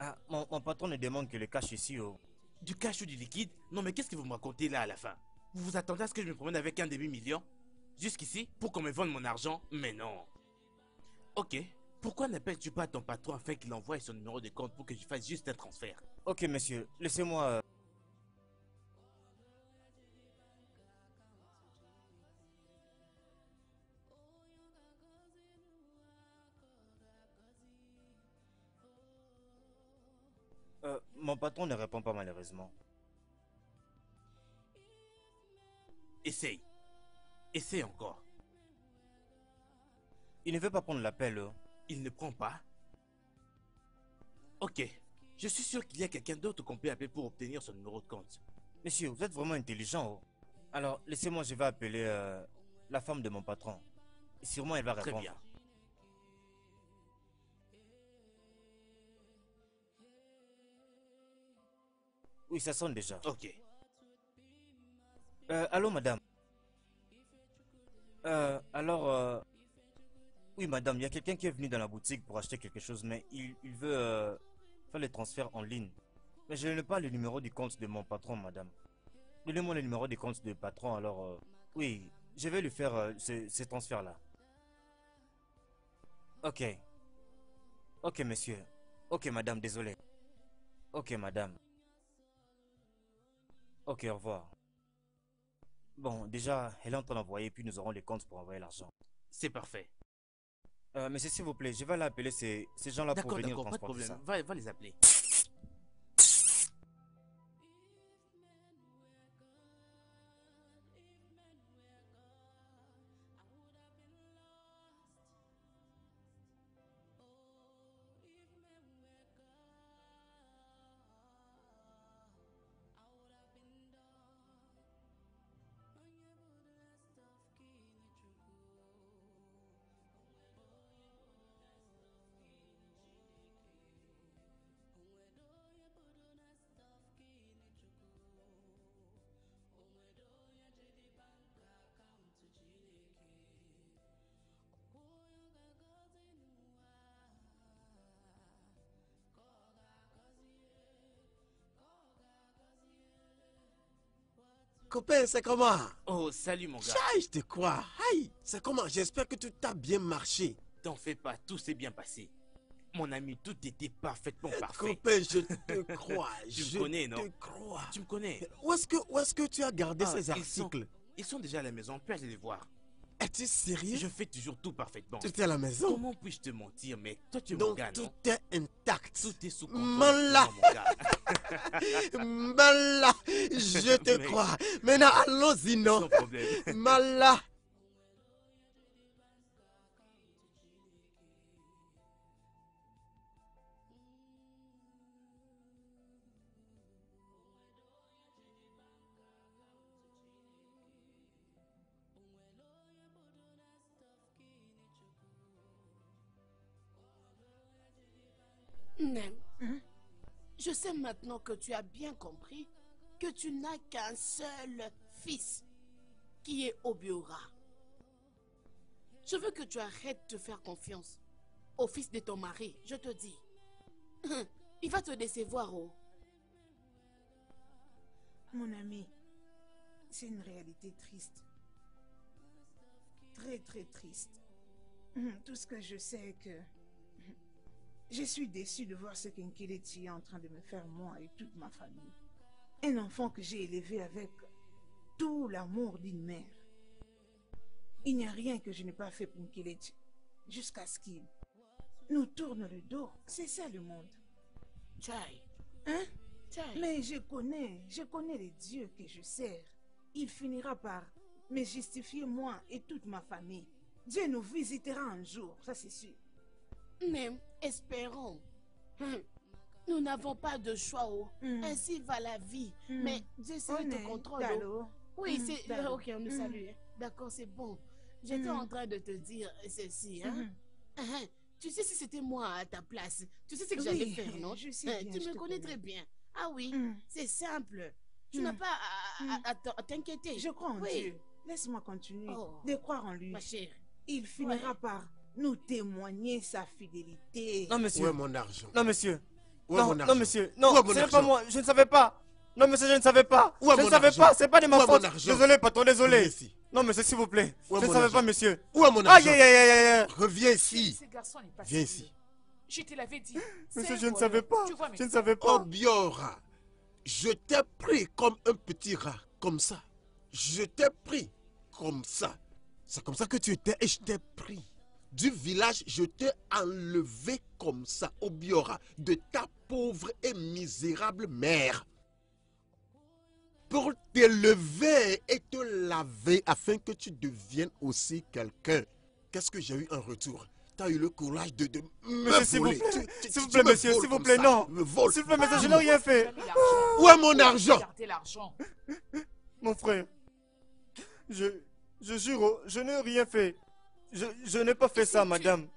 Ah, mon, mon patron ne demande que le cash ici. Oh. Du cash ou du liquide? Non mais qu'est-ce que vous me racontez là à la fin? Vous vous attendez à ce que je me promène avec un demi-million? Jusqu'ici, pour qu'on me vende mon argent? Mais non. Ok, pourquoi n'appelles-tu pas ton patron afin qu'il envoie son numéro de compte pour que je fasse juste un transfert? Ok monsieur, laissez-moi... Euh, mon patron ne répond pas malheureusement. Essaye. Essaye encore. Il ne veut pas prendre l'appel. Il ne prend pas? Ok. Je suis sûr qu'il y a quelqu'un d'autre qu'on peut appeler pour obtenir son numéro de compte. Monsieur, vous êtes vraiment intelligent. Alors, laissez-moi, je vais appeler euh, la femme de mon patron. Sûrement, elle va répondre. Très bien. Oui, ça sonne déjà. Ok. Euh, allô, madame. Euh, alors... Euh... Oui, madame, il y a quelqu'un qui est venu dans la boutique pour acheter quelque chose, mais il, il veut euh, faire le transfert en ligne. Mais je n'ai pas le numéro du compte de mon patron, madame. Donnez-moi le numéro du compte de patron, alors... Euh... Oui, je vais lui faire euh, ce, ce transfert-là. Ok. Ok, monsieur. Ok, madame, désolé. Ok, madame. Ok, au revoir. Bon, déjà, elle est en train d'envoyer, puis nous aurons les comptes pour envoyer l'argent. C'est parfait. Euh, monsieur, s'il vous plaît, je vais aller appeler ces, ces gens-là pour venir transporter ça. D'accord, pas de problème. Va, va les appeler. Copain, c'est comment? Oh, salut mon gars. Chai, je te crois. Aïe, c'est comment? J'espère que tout a bien marché. T'en fais pas, tout s'est bien passé. Mon ami, tout était parfaitement parfait. Copain, je te crois. tu je me connais, non? Je te crois. Tu me connais. Où est-ce que, où est-ce que tu as gardé ah, ces articles? Ils sont, ils sont déjà à la maison, on peut aller les voir. Es-tu sérieux? Je fais toujours tout parfaitement. Tout est à la maison? Comment puis-je te mentir? Mais toi, tu es mon gars, non? Donc, tout est intact. Tout est sous contrôle. Mala. Mala, je te mais... crois. Maintenant, allons-y, non? Sans problème. Mala. Je sais maintenant que tu as bien compris que tu n'as qu'un seul fils, qui est Obiora. Je veux que tu arrêtes de faire confiance au fils de ton mari, je te dis. Il va te décevoir, oh. Mon ami, c'est une réalité triste. Très, très triste. Tout ce que je sais est que... je suis déçue de voir ce qu'Nkelechi est en train de me faire moi et toute ma famille. Un enfant que j'ai élevé avec tout l'amour d'une mère. Il n'y a rien que je n'ai pas fait pour Nkelechi, jusqu'à ce qu'il nous tourne le dos. C'est ça le monde. Chai. Hein? Chai. Mais je connais, je connais les dieux que je sers. Il finira par me justifier moi et toute ma famille. Dieu nous visitera un jour, ça c'est sûr. Mais espérons. Nous n'avons pas de choix. Oh. Mm. Ainsi va la vie. Mm. Mais Dieu seul te contrôle. Oh. Oui, mm. c'est... Euh, ok, on nous mm. salue. D'accord, c'est bon. J'étais mm. en train de te dire ceci. Hein? Mm. Uh-huh. Tu sais si c'était moi à ta place. Tu sais ce que oui. j'allais faire, non? Je sais bien, tu je me connais, connais très bien. Ah oui, mm. c'est simple. Tu mm. n'as pas à, à, à t'inquiéter. Je crois en oui. Dieu. Laisse-moi continuer oh. de croire en lui. Ma chère. Il finira ouais. par... nous témoigner sa fidélité. Non, monsieur. Où est mon argent? Non, monsieur. Où est non, mon argent? Non, monsieur. Non, ce n'est pas moi. Je ne savais pas. Non, monsieur, je ne savais pas. Où est je ne savais argent? Pas. C'est pas de ma faute. Désolé, patron, désolé. Ici. Non, monsieur, s'il vous plaît. Je ne savais argent? Pas, monsieur. Où est mon argent? Aïe, aïe, aïe, aïe, aïe. Reviens ici. Ce garçon n'est pas viens ici. Je te l'avais dit. Monsieur, je ne savais pas. Tu vois, je ne savais pas. Obiora, je t'ai pris comme un petit rat. Comme ça. Je t'ai pris comme ça. C'est comme ça que tu étais et je t'ai pris. Du village, je t'ai enlevé comme ça, Obiora, de ta pauvre et misérable mère. Pour t'élever et te laver afin que tu deviennes aussi quelqu'un. Qu'est-ce que j'ai eu en retour? Tu as eu le courage de, de me s'il vous plaît, s'il vous plaît, monsieur, s'il vous plaît, non. S'il vous plaît, monsieur, je n'ai rien fait. Où est mon argent? Mon frère, je, je jure, je n'ai rien fait. Je, je n'ai pas fait ça, madame.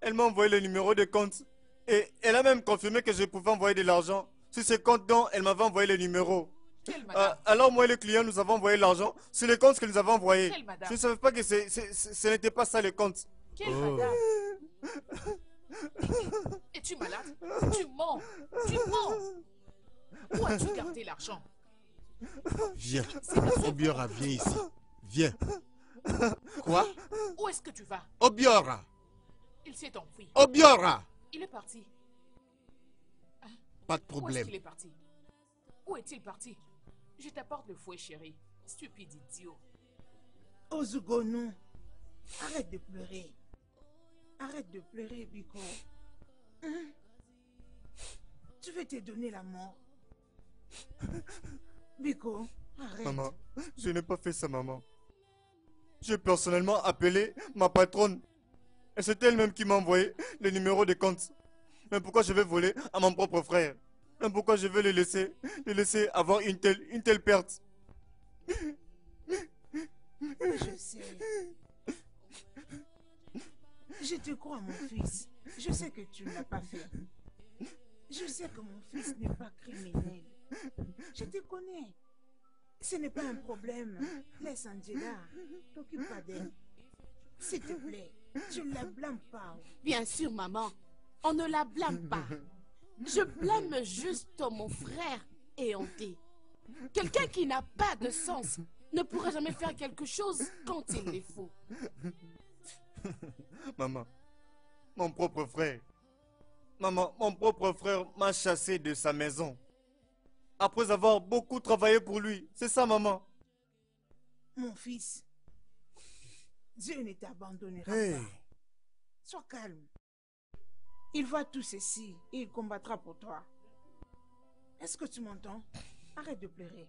Elle m'a envoyé le numéro de compte. Et elle a même confirmé que je pouvais envoyer de l'argent. Sur ce compte dont elle m'avait envoyé le numéro. Euh, alors moi et le client, nous avons envoyé l'argent sur le compte que nous avons envoyé. Je ne savais pas que c'est, c'est, c'est, ce n'était pas ça le compte. Quelle oh. madame? Es-tu malade? Tu mens. Tu mens. Où as-tu gardé l'argent? Viens. Obiora, viens ici. Viens. Quoi? Où est-ce que tu vas? Obiora, Il s'est enfui. Obiora! Il est parti. Hein? Pas de problème. Où est-ce qu'il est parti? Où est-il parti? Je t'apporte le fouet, chérie. Stupide idiot. Ozugonou, arrête de pleurer. Arrête de pleurer, Biko. Hein? Tu veux te donner la mort. Biko, arrête. Maman, je n'ai pas fait ça, maman. J'ai personnellement appelé ma patronne. Et c'est elle-même qui m'a envoyé le numéro de compte. Mais pourquoi je vais voler à mon propre frère? Mais pourquoi je vais le laisser, le laisser avoir une telle, une telle perte? Je sais. Je te crois, mon fils. Je sais que tu ne l'as pas fait. Je sais que mon fils n'est pas criminel. Je te connais. Ce n'est pas un problème. Laisse Angela. T'occupe pas d'elle. S'il te plaît, tu ne la blâmes pas. Bien sûr, maman. On ne la blâme pas. Je blâme juste mon frère éhonté. Quelqu'un qui n'a pas de sens ne pourra jamais faire quelque chose quand il est faux. Maman, mon propre frère. Maman, mon propre frère m'a chassé de sa maison. Après avoir beaucoup travaillé pour lui. C'est ça, maman. Mon fils, Dieu ne t'abandonnera hey. pas. Sois calme. Il voit tout ceci et il combattra pour toi. Est-ce que tu m'entends? Arrête de pleurer.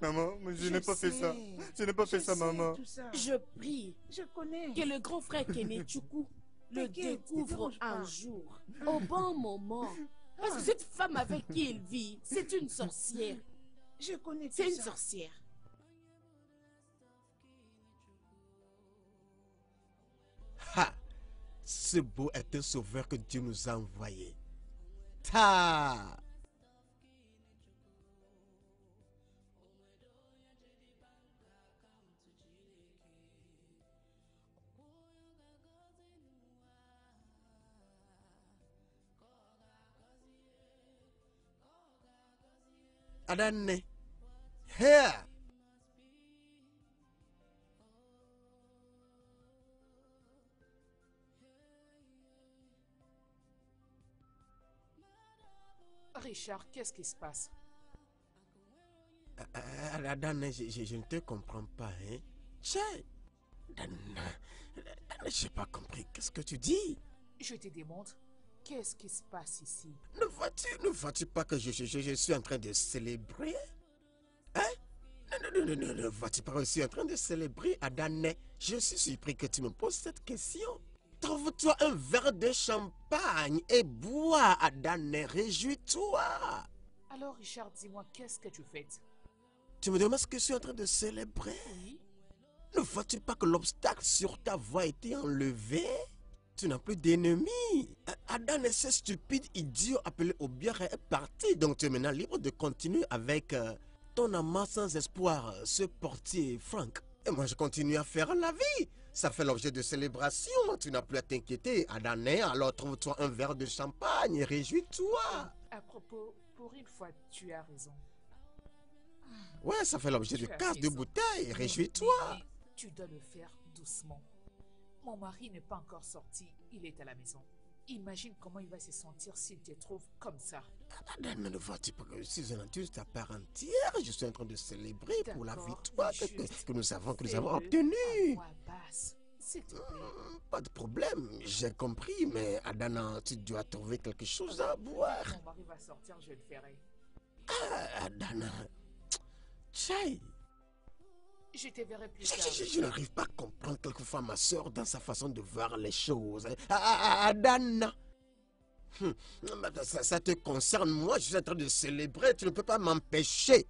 Maman, je, je n'ai pas fait ça. Je n'ai pas je fait ça, maman. Ça. Je prie je connais. que le grand frère Kenechukwu le découvre un pas. jour, au bon moment. Parce que cette femme avec qui il vit, c'est une sorcière. Je connais tout ça. C'est une sorcière. Ha! Ce beau est un sauveur que Dieu nous a envoyé. Ta! Adanna, here! Richard, qu'est-ce qui se passe? Adanna, je, je, je ne te comprends pas, hein? Che! Adanna, je n'ai pas compris. Qu'est-ce que tu dis? Je te demande. Qu'est-ce qui se passe ici? Ne vois-tu, ne vois-tu pas que je, je, je suis en train de célébrer? Hein? Non, non, non, non, ne vois-tu pas que je suis en train de célébrer, Adanna? Je suis surpris que tu me poses cette question. Trouve-toi un verre de champagne et bois, Adanna. Réjouis-toi. Alors, Richard, dis-moi, qu'est-ce que tu fais? Tu me demandes ce que je suis en train de célébrer? Oui. Ne vois-tu pas que l'obstacle sur ta voie a été enlevé? Tu n'as plus d'ennemis. Adanna, ce stupide idiot appelé Obière est parti. Donc tu es maintenant libre de continuer avec euh, ton amant sans espoir, ce portier Franck. Et moi je continue à faire la vie. Ça fait l'objet de célébrations. Tu n'as plus à t'inquiéter, Adanna. Alors trouve-toi un verre de champagne et réjouis-toi. À propos, pour une fois, tu as raison. Ouais, ça fait l'objet de casse de bouteilles. Réjouis-toi. Tu dois le faire doucement. Mon mari n'est pas encore sorti, il est à la maison. Imagine comment il va se sentir s'il te trouve comme ça. Adanna, ne vois-tu pas que je suis un enthousiaste à part entière? Je suis en train de célébrer pour la victoire que, que nous avons, que nous avons obtenue. Hum, pas de problème, j'ai compris, mais Adanna, tu dois trouver quelque chose à boire. Mon mari va sortir, je le ferai. Ah, Adanna, tchaï! Je te verrai plus tard. Je, je, je n'arrive pas à comprendre quelquefois ma soeur dans sa façon de voir les choses. Adanna, hum, ça, ça te concerne, moi je suis en train de célébrer, tu ne peux pas m'empêcher.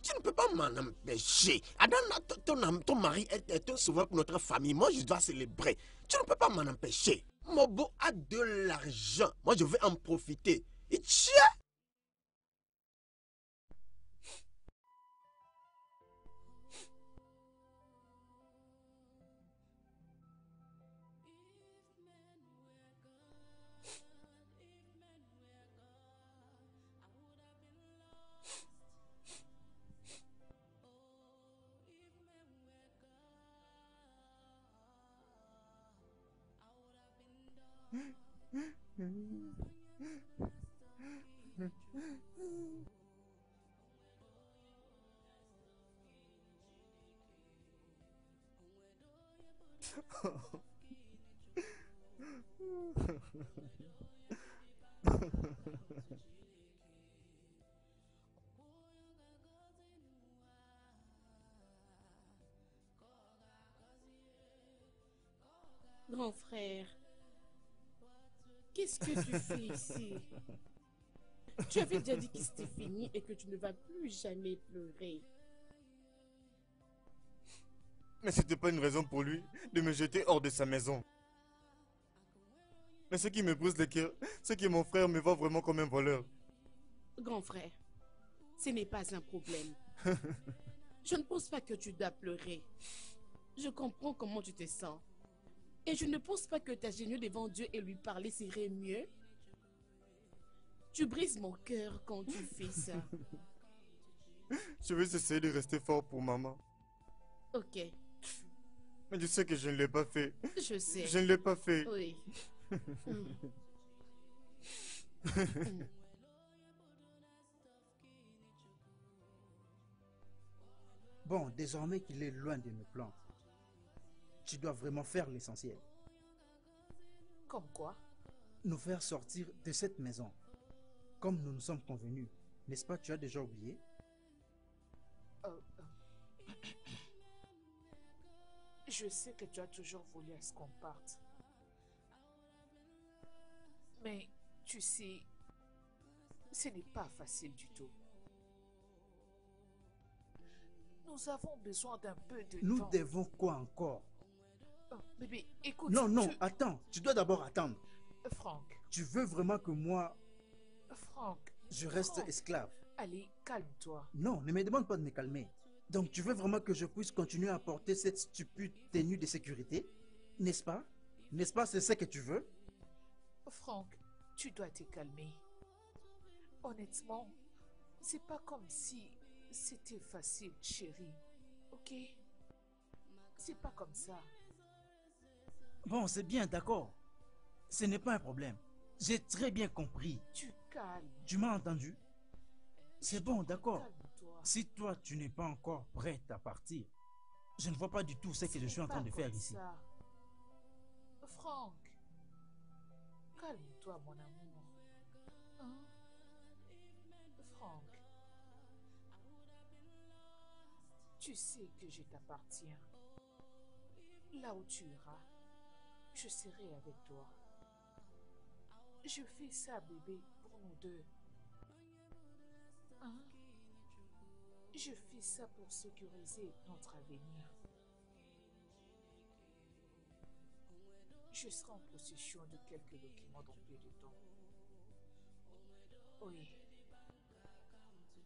Tu ne peux pas m'en empêcher. Adanna, ton, ton, ton mari est, est un sauveur pour notre famille, moi je dois célébrer. Tu ne peux pas m'en empêcher. Mon beau a de l'argent, moi je vais en profiter. Et tiens! Grand frère, qu'est-ce que tu fais ici? Tu avais déjà dit que c'était fini et que tu ne vas plus jamais pleurer. Mais c'était pas une raison pour lui de me jeter hors de sa maison. Mais ce qui me brise le cœur, c'est que mon frère me voit vraiment comme un voleur. Grand frère, ce n'est pas un problème. Je ne pense pas que tu dois pleurer. Je comprends comment tu te sens. Et je ne pense pas que t'agir devant Dieu et lui parler serait mieux. Tu brises mon cœur quand tu fais ça. Je vais essayer de rester fort pour maman. Ok. Mais tu sais que je ne l'ai pas fait. Je sais. Je ne l'ai pas fait. Oui. mm. mm. Bon, désormais qu'il est loin de nos plans, tu dois vraiment faire l'essentiel. Comme quoi? Nous faire sortir de cette maison. Comme nous nous sommes convenus. N'est-ce pas, tu as déjà oublié? Oh, oh. Je sais que tu as toujours voulu à ce qu'on parte. Mais tu sais, ce n'est pas facile du tout. Nous avons besoin d'un peu de nous temps. Nous devons quoi encore? Oh, bébé, écoute... Non, non, je... attends. Tu dois d'abord attendre. Franck. Tu veux vraiment que moi... Franck. Je reste Franck. esclave. Allez, calme-toi. Non, ne me demande pas de me calmer. Donc, tu veux vraiment que je puisse continuer à porter cette stupide tenue de sécurité? N'est-ce pas? N'est-ce pas, c'est ce que tu veux? Franck, tu dois te calmer. Honnêtement, c'est pas comme si c'était facile, chérie. Ok? C'est pas comme ça. Bon, c'est bien, d'accord. Ce n'est pas un problème. J'ai très bien compris. Tu calmes. Tu m'as entendu? C'est bon, d'accord. Si toi, tu n'es pas encore prête à partir, je ne vois pas du tout ce que je suis en train de faire ici. Franck, calme-toi, mon amour. Hein? Franck, tu sais que je t'appartiens. Là où tu iras, je serai avec toi. Je fais ça, bébé, pour nous deux. Hein? Je fais ça pour sécuriser notre avenir. Je serai en possession de quelques documents dans peu de temps. Oui.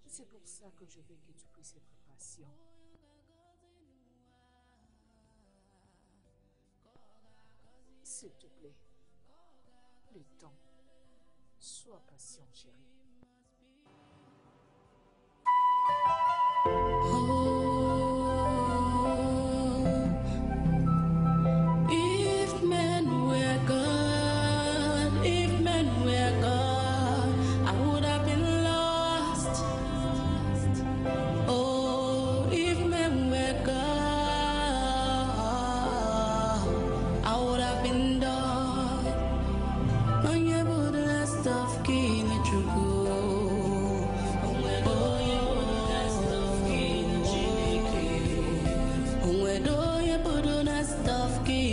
C'est pour ça que je veux que tu puisses être patient. S'il te plaît, le temps. Sois patient, chérie. Stuff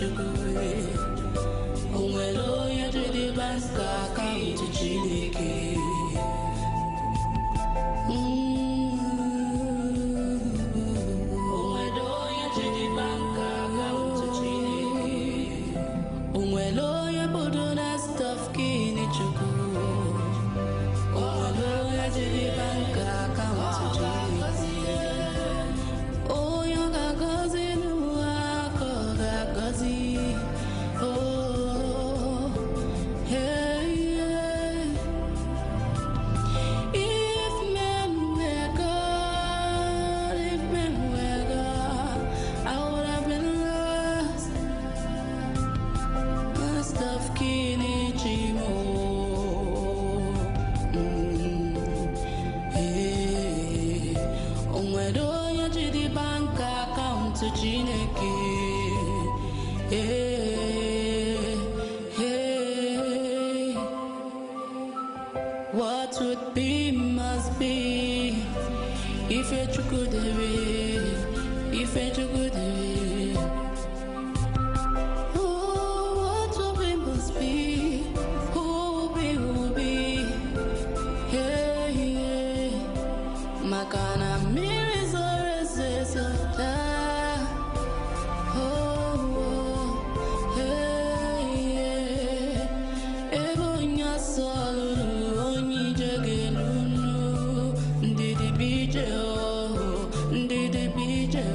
Did the B J O, did the B J O,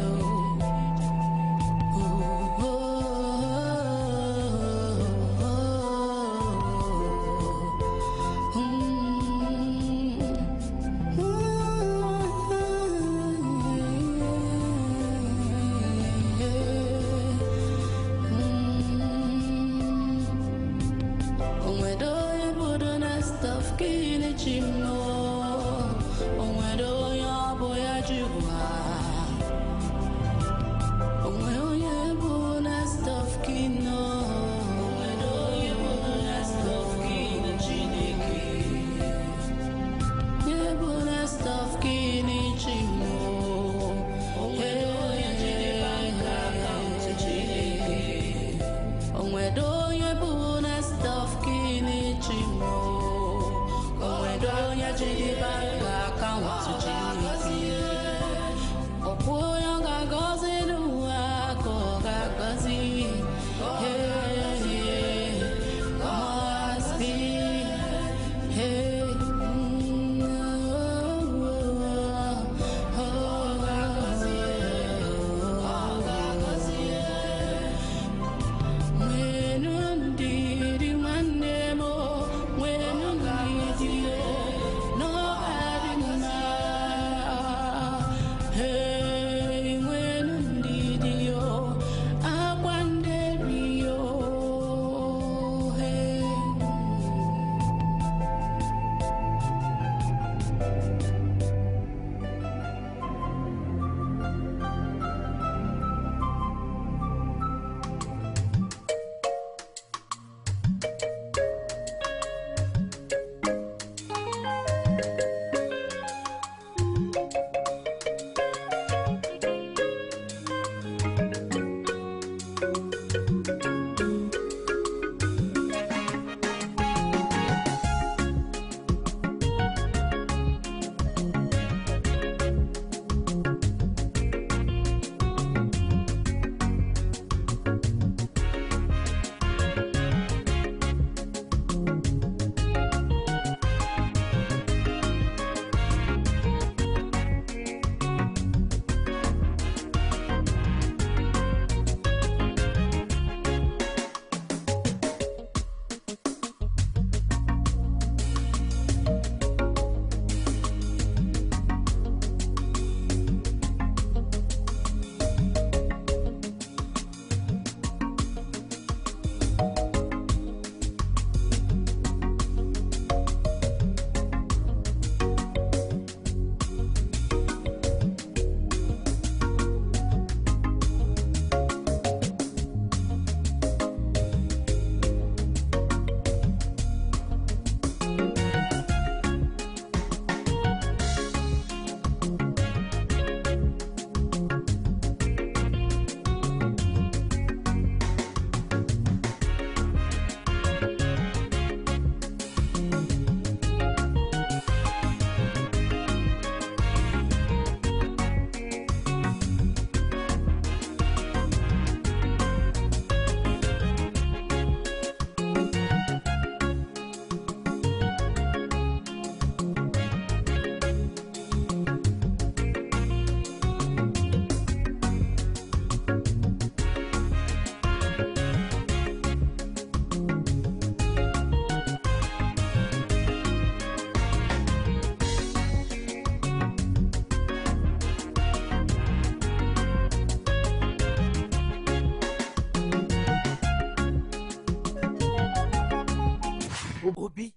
Obi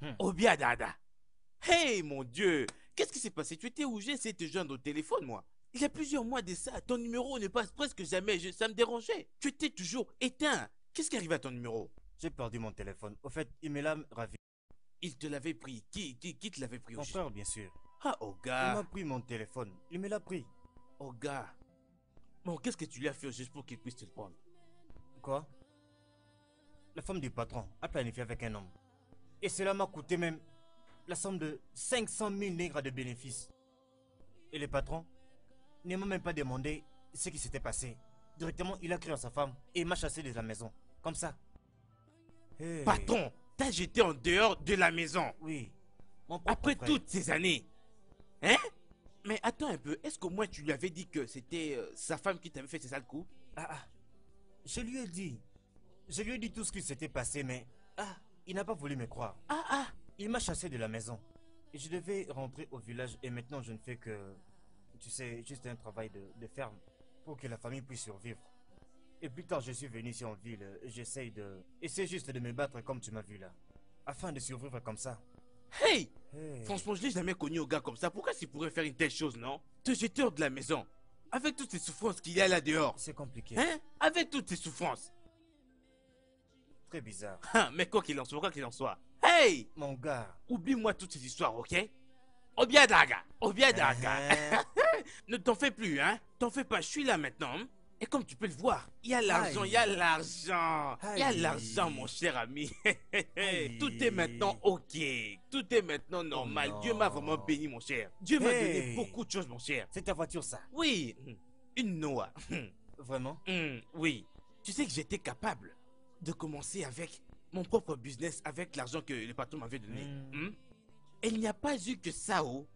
hmm. Obi Adada. Hey mon Dieu, qu'est-ce qui s'est passé? Tu étais où? J'ai essayé de te joindre au téléphone, moi. Il y a plusieurs mois de ça, ton numéro ne passe presque jamais, je, ça me dérangeait. Tu étais toujours éteint. Qu'est-ce qui arrive à ton numéro? J'ai perdu mon téléphone. Au fait, il me l'a ravi. Il te l'avait pris? Qui, qui, qui te l'avait pris? Mon frère, bien sûr. Ah, oh gars. Il m'a pris mon téléphone. Il me l'a pris. Oh gars. Bon, qu'est-ce que tu lui as fait juste pour qu'il puisse te le prendre? Quoi? La femme du patron a planifié avec un homme. Et cela m'a coûté même la somme de cinq cent mille nègres de bénéfices. Et le patron ne m'a même pas demandé ce qui s'était passé. Directement, il a crié à sa femme et m'a chassé de la maison. Comme ça. Hey. Patron, t'as jeté en dehors de la maison? Oui. Après frère. Toutes ces années. Hein? Mais attends un peu, est-ce qu'au moins tu lui avais dit que c'était euh, sa femme qui t'avait fait ces sales coups? Ah ah, je lui ai dit. Je lui ai dit tout ce qui s'était passé, mais... Ah, il n'a pas voulu me croire. Ah ah, il m'a chassé de la maison. Et je devais rentrer au village et maintenant je ne fais que... Tu sais, juste un travail de, de ferme pour que la famille puisse survivre. Et plus tard, je suis venu ici en ville et j'essaye de... Essaye juste de me battre comme tu m'as vu là. Afin de survivre comme ça. Hey, hey. Franchement, je l'ai jamais connu au gars comme ça. Pourquoi il pourrait faire une telle chose, non? Te jeter hors de la maison. Avec toutes ces souffrances qu'il y a là dehors. C'est compliqué. Hein? Avec toutes ces souffrances. Très bizarre. Ah, mais quoi qu'il en soit, quoi qu'il en soit. Hey! Mon gars. Oublie-moi toutes ces histoires, ok? Obi Adada. Obi Adada. Ne t'en fais plus, hein? T'en fais pas, je suis là maintenant. Hein? Et comme tu peux le voir, il y a l'argent, il y a l'argent, il y a l'argent, mon cher ami. Tout est maintenant ok, tout est maintenant normal. Oh Dieu m'a vraiment béni, mon cher. Dieu hey. M'a donné beaucoup de choses, mon cher. C'est ta voiture, ça? Oui, une Noah. Vraiment? Mmh, oui. Tu sais que j'étais capable de commencer avec mon propre business, avec l'argent que le patron m'avait donné. Mmh. Mmh? Et il n'y a pas eu que ça, oh.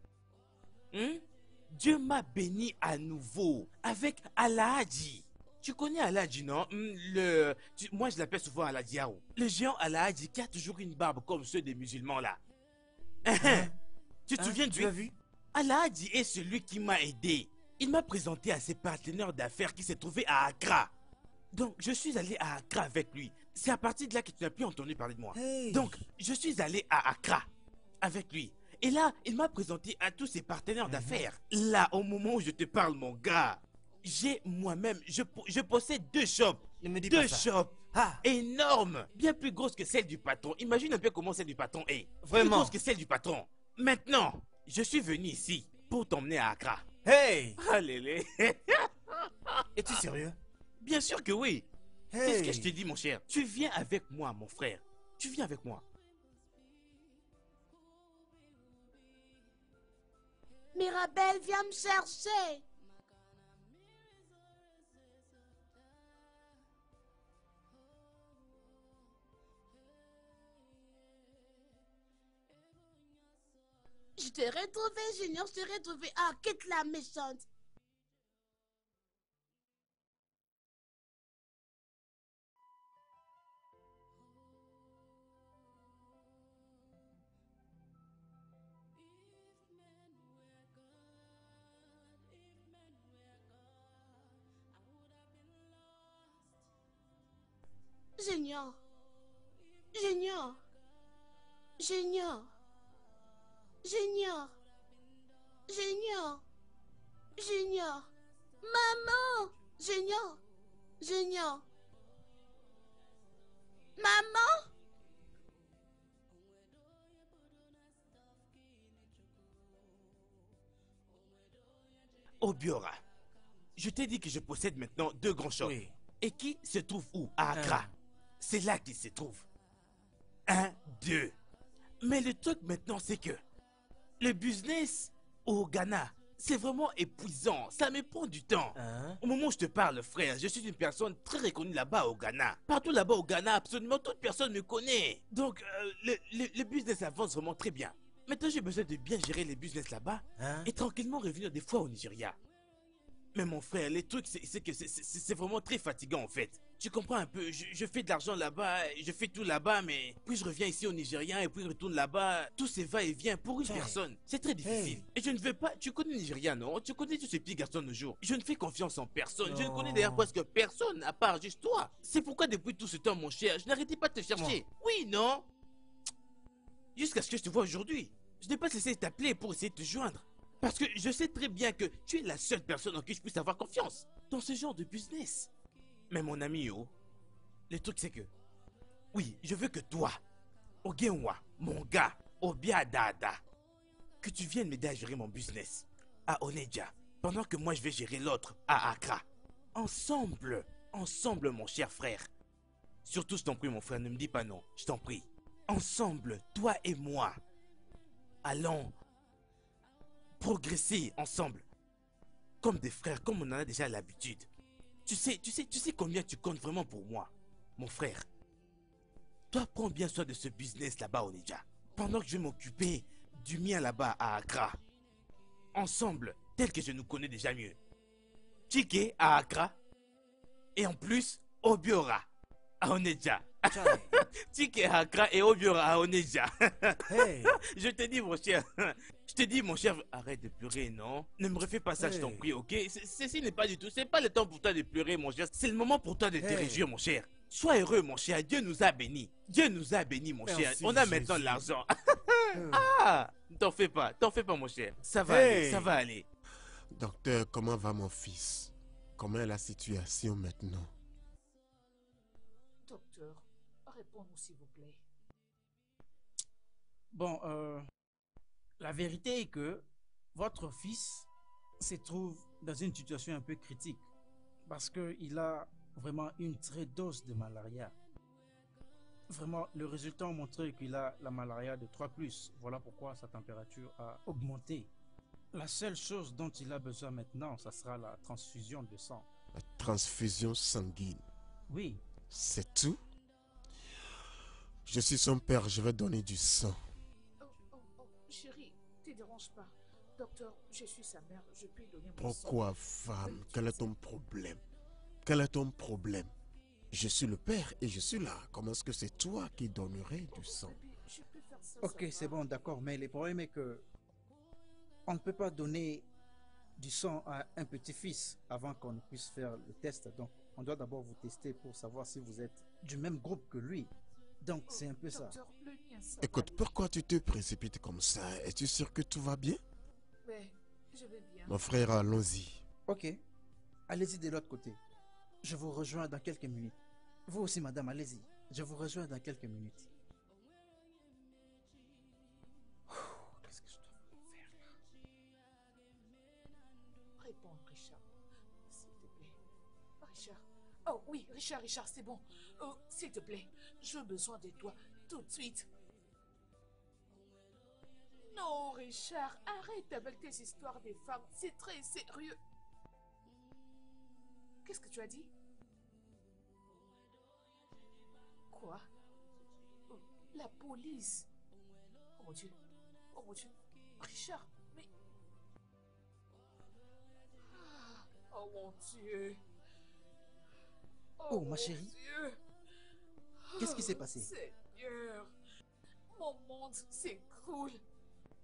Mmh? Dieu m'a béni à nouveau avec Alahadji. Tu connais Alahadji, non? Le, tu, Moi, je l'appelle souvent Alahadji. Le géant Alahadji qui a toujours une barbe comme ceux des musulmans, là. Hein? Tu te hein? souviens du... Tu l'as vu? Alahadji est celui qui m'a aidé. Il m'a présenté à ses partenaires d'affaires qui s'est trouvé à Accra. Donc, je suis allé à Accra avec lui. C'est à partir de là que tu n'as plus entendu parler de moi. Hey. Donc, je suis allé à Accra avec lui. Et là, il m'a présenté à tous ses partenaires d'affaires. Mmh. Là, au moment où je te parle, mon gars, j'ai moi-même, je, je possède deux shops. Ne me dis pas ça. Deux shops ah. énormes, bien plus grosses que celle du patron. Imagine un peu comment celle du patron est. Vraiment. Plus grosse que celle du patron. Maintenant, je suis venu ici pour t'emmener à Accra. Hey. Allez. Es-tu sérieux? Bien sûr que oui. Hey. C'est ce que je te dis, mon cher. Tu viens avec moi, mon frère. Tu viens avec moi. Mirabelle, viens me chercher. Je t'ai retrouvé, Junior, je t'ai retrouvé. Ah, Kate la méchante. Junior, Junior, Junior, Junior, Junior, Junior, maman, Junior, Junior, maman. Obiora, je t'ai dit que je possède maintenant deux grands shops. Oui. Et qui se trouve où? À Accra. Hein. C'est là qu'il se trouve. Un, deux. Mais le truc maintenant, c'est que le business au Ghana, c'est vraiment épuisant. Ça me prend du temps. Hein? Au moment où je te parle, frère, je suis une personne très reconnue là-bas au Ghana. Partout là-bas au Ghana, absolument toute personne me connaît. Donc, euh, le, le, le business avance vraiment très bien. Maintenant, j'ai besoin de bien gérer les business là-bas hein? et tranquillement revenir des fois au Nigeria. Mais mon frère, les trucs, c'est que c'est vraiment très fatigant en fait. Tu comprends un peu, je, je fais de l'argent là-bas, je fais tout là-bas, mais puis je reviens ici au Nigeria et puis je retourne là-bas. Tout ces va-et-vient pour une hey. Personne, c'est très difficile. Hey. Et je ne veux pas, tu connais le Nigeria, non? Tu connais tous ces petits garçons de nos jours. Je ne fais confiance en personne, oh. je ne connais d'ailleurs presque personne à part juste toi. C'est pourquoi depuis tout ce temps, mon cher, je n'arrêtais pas de te chercher. Oh. Oui, non? jusqu'à ce que je te vois aujourd'hui. Je n'ai pas cessé de t'appeler pour essayer de te joindre. Parce que je sais très bien que tu es la seule personne en qui je puisse avoir confiance dans ce genre de business. Mais mon ami, oh, le truc c'est que... Oui, je veux que toi, Ogenwa, mon gars, Obi Adada, que tu viennes m'aider à gérer mon business à Oneja, pendant que moi je vais gérer l'autre à Accra. Ensemble, ensemble mon cher frère. Surtout je t'en prie mon frère, ne me dis pas non, je t'en prie. Ensemble, toi et moi, allons progresser ensemble. Comme des frères, comme on en a déjà l'habitude. Tu sais, tu sais, tu sais combien tu comptes vraiment pour moi, mon frère. Toi, prends bien soin de ce business là-bas, Oneja. Pendant que je vais m'occuper du mien là-bas à Accra. Ensemble, tel que je nous connais déjà mieux. Chiké à Accra. Et en plus, Obiora à Oneja. Chiké à Accra et Obiora à Oneja. Hey. Je te dis, mon cher. Je te dis, mon cher. Arrête de pleurer, non? Ne me refais pas ça, hey. Je t'en prie, ok? Ceci n'est pas du tout. C'est pas le temps pour toi de pleurer, mon cher. C'est le moment pour toi de te hey. réjouir, mon cher. Sois heureux, mon cher. Dieu nous a bénis. Dieu nous a bénis, mon Merci, cher. On a Jésus. Maintenant l'argent. Ah, t'en fais pas, t'en fais pas, mon cher. Ça va hey. aller, ça va aller. Docteur, comment va mon fils? Comment est la situation maintenant? Docteur, réponds-nous s'il vous plaît. Bon, euh, la vérité est que votre fils se trouve dans une situation un peu critique parce qu'il a vraiment une très dose de malaria. Vraiment, le résultat a montré qu'il a la malaria de trois plus. Voilà pourquoi sa température a augmenté. La seule chose dont il a besoin maintenant, ça sera la transfusion de sang. La transfusion sanguine? Oui. C'est tout? Je suis son père, je vais donner du sang. Oh, oh, oh, chérie, ne te dérange pas. Docteur, je suis sa mère, je peux donner mon sang. Pourquoi, femme? Quel est ton problème? Quel est ton problème? Je suis le père et je suis là. Comment est-ce que c'est toi qui donnerais du sang? Ok, c'est bon, d'accord. Mais le problème est que on ne peut pas donner du sang à un petit-fils avant qu'on ne puisse faire le test. Donc, on doit d'abord vous tester pour savoir si vous êtes du même groupe que lui. Donc, c'est un peu ça. Écoute, pourquoi tu te précipites comme ça? Es-tu sûr que tout va bien? Oui, je vais bien. Mon frère, allons-y. Ok, allez-y de l'autre côté. Je vous rejoins dans quelques minutes. Vous aussi, madame, allez-y. Je vous rejoins dans quelques minutes. Qu'est-ce que je dois faire là? Réponds, Richard. S'il te plaît. Richard. Oh oui, Richard, Richard, c'est bon. Oh, s'il te plaît, j'ai besoin de toi tout de suite. Non, Richard, arrête avec tes histoires des femmes. C'est très sérieux. Qu'est-ce que tu as dit? Quoi? Oh, la police? Oh mon Dieu. Oh mon Dieu. Richard, mais... Oh mon Dieu. Oh, oh ma chérie. Qu'est-ce qui s'est passé? Seigneur. Mon monde s'écroule.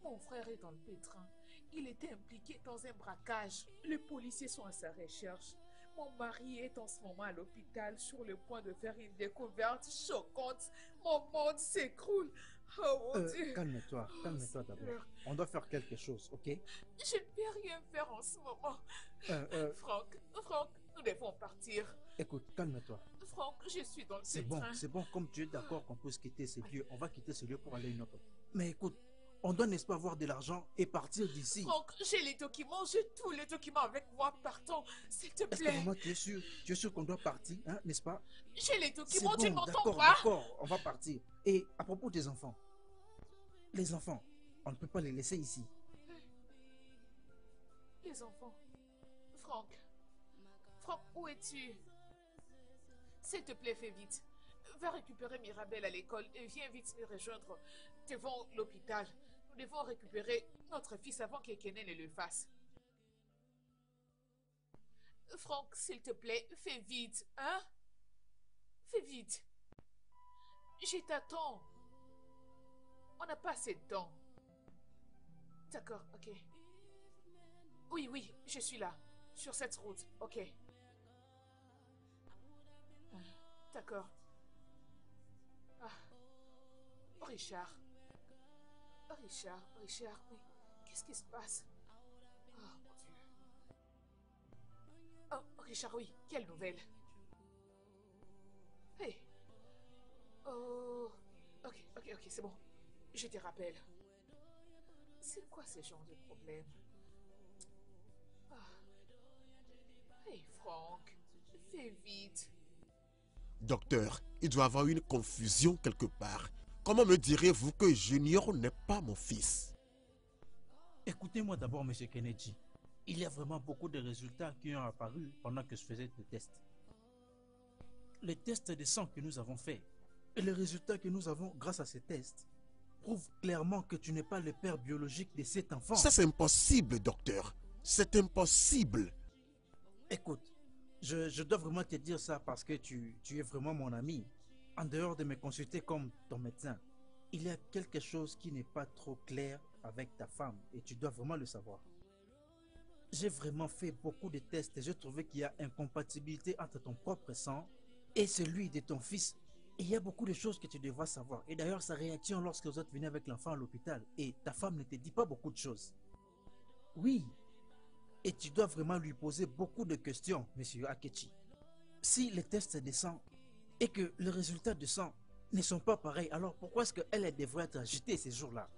Mon frère est dans le pétrin. Il était impliqué dans un braquage. Les policiers sont à sa recherche. Mon mari est en ce moment à l'hôpital sur le point de faire une découverte choquante. Mon monde s'écroule. Oh mon euh, Dieu. Calme-toi, calme-toi d'abord. On doit faire quelque chose, ok? Je ne peux rien faire en ce moment. Euh, euh... Franck, Franck, nous devons partir. Écoute, calme-toi. Franck, je suis dans le C'est bon, c'est bon, comme tu es d'accord qu'on peut se quitter ce lieu, on va quitter ce lieu pour aller à une autre. Mais écoute, on doit, n'est-ce pas, avoir de l'argent et partir d'ici. Franck, j'ai les documents, j'ai tous les documents avec moi, partons, s'il te plaît. Est-ce que maman, tu es sûr, tu es sûr qu'on doit partir, hein, n'est-ce pas? J'ai les documents, bon, tu ne m'entends pas? D'accord, on va partir. Et à propos des enfants, les enfants, on ne peut pas les laisser ici. Les enfants, Franck, Franck, où es-tu? S'il te plaît, fais vite. Va récupérer Mirabelle à l'école et viens vite me rejoindre devant l'hôpital. Nous devons récupérer notre fils avant que Kenen ne le fasse. Franck, s'il te plaît, fais vite, hein? Fais vite. Je t'attends. On n'a pas assez de temps. D'accord, ok. Oui, oui, je suis là, sur cette route, ok. D'accord. Ah. Richard, Oh Richard, oh Richard, oui. Qu'est-ce qui se passe? Oh mon Dieu. Oh, oh Richard, oui. Quelle nouvelle? Hey. Oh. Ok, ok, ok, c'est bon. Je te rappelle. C'est quoi ce genre de problème? Oh. Hey Franck, fais vite. Docteur, il doit y avoir une confusion quelque part. Comment me direz-vous que Junior n'est pas mon fils? Écoutez-moi d'abord, monsieur Kennedy. Il y a vraiment beaucoup de résultats qui ont apparu pendant que je faisais le test. Les tests de sang que nous avons faits et les résultats que nous avons grâce à ces tests prouvent clairement que tu n'es pas le père biologique de cet enfant. Ça, c'est impossible, docteur. C'est impossible. Écoute, je, je dois vraiment te dire ça parce que tu, tu es vraiment mon ami. En dehors de me consulter comme ton médecin, il y a quelque chose qui n'est pas trop clair avec ta femme et tu dois vraiment le savoir. J'ai vraiment fait beaucoup de tests et j'ai trouvé qu'il y a incompatibilité entre ton propre sang et celui de ton fils. Et il y a beaucoup de choses que tu devras savoir. Et d'ailleurs, sa réaction lorsque vous êtes venus avec l'enfant à l'hôpital et ta femme ne te dit pas beaucoup de choses. Oui, et tu dois vraiment lui poser beaucoup de questions, monsieur Akechi. Si les tests de sang et que les résultats de sang ne sont pas pareils, alors pourquoi est-ce qu'elle devrait être agitée ces jours-là?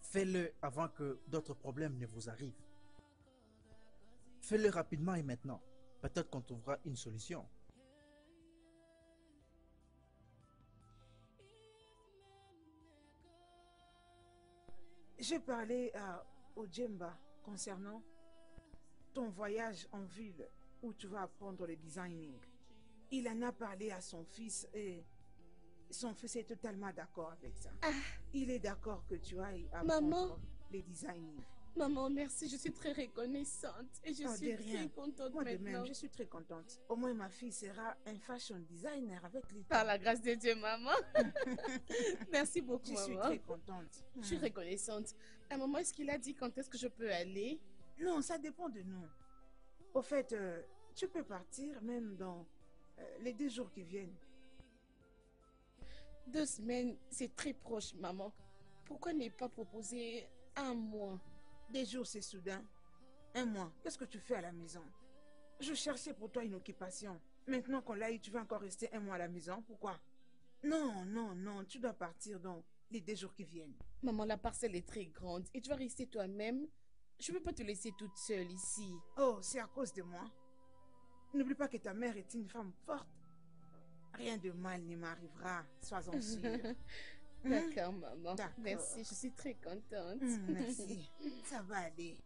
Fais-le avant que d'autres problèmes ne vous arrivent. Fais-le rapidement et maintenant. Peut-être qu'on trouvera une solution. J'ai parlé à Ojemba concernant ton voyage en ville où tu vas apprendre le designing. Il en a parlé à son fils et son fils est totalement d'accord avec ça. Ah. Il est d'accord que tu ailles apprendre les designing. Maman, merci, je suis très reconnaissante et je oh, suis très contente. Moi maintenant. De même, je suis très contente. Au moins ma fille sera un fashion designer avec les... Par la grâce de Dieu, maman. Merci beaucoup, je maman. Je suis très contente. Je suis reconnaissante. À un moment, est-ce qu'il a dit quand est-ce que je peux aller? Non, ça dépend de nous. Au fait, euh, tu peux partir même dans... Euh, les deux jours qui viennent. Deux semaines, c'est très proche, maman. Pourquoi ne pas proposer un mois? Des jours, c'est soudain. Un mois, qu'est-ce que tu fais à la maison? Je cherchais pour toi une occupation. Maintenant qu'on l'a eu, tu vas encore rester un mois à la maison? Pourquoi? Non, non, non, tu dois partir dans les deux jours qui viennent. Maman, la parcelle est très grande et tu vas rester toi-même. Je ne peux pas te laisser toute seule ici. Oh, c'est à cause de moi? N'oublie pas que ta mère est une femme forte. Rien de mal ne m'arrivera, sois-en sûre. D'accord, mmh? Maman. Merci, je suis très contente. Mmh, merci, ça va aller.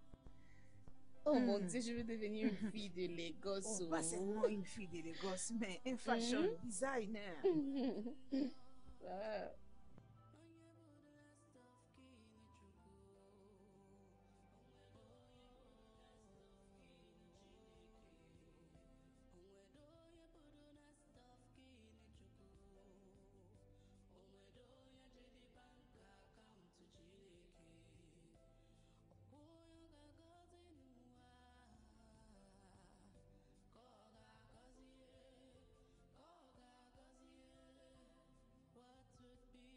Oh mmh. Mon Dieu, je veux devenir une fille de Lagos. Oh, ou... Pas seulement une fille de Lagos, mais un fashion mmh? designer. Mmh. Wow. Would be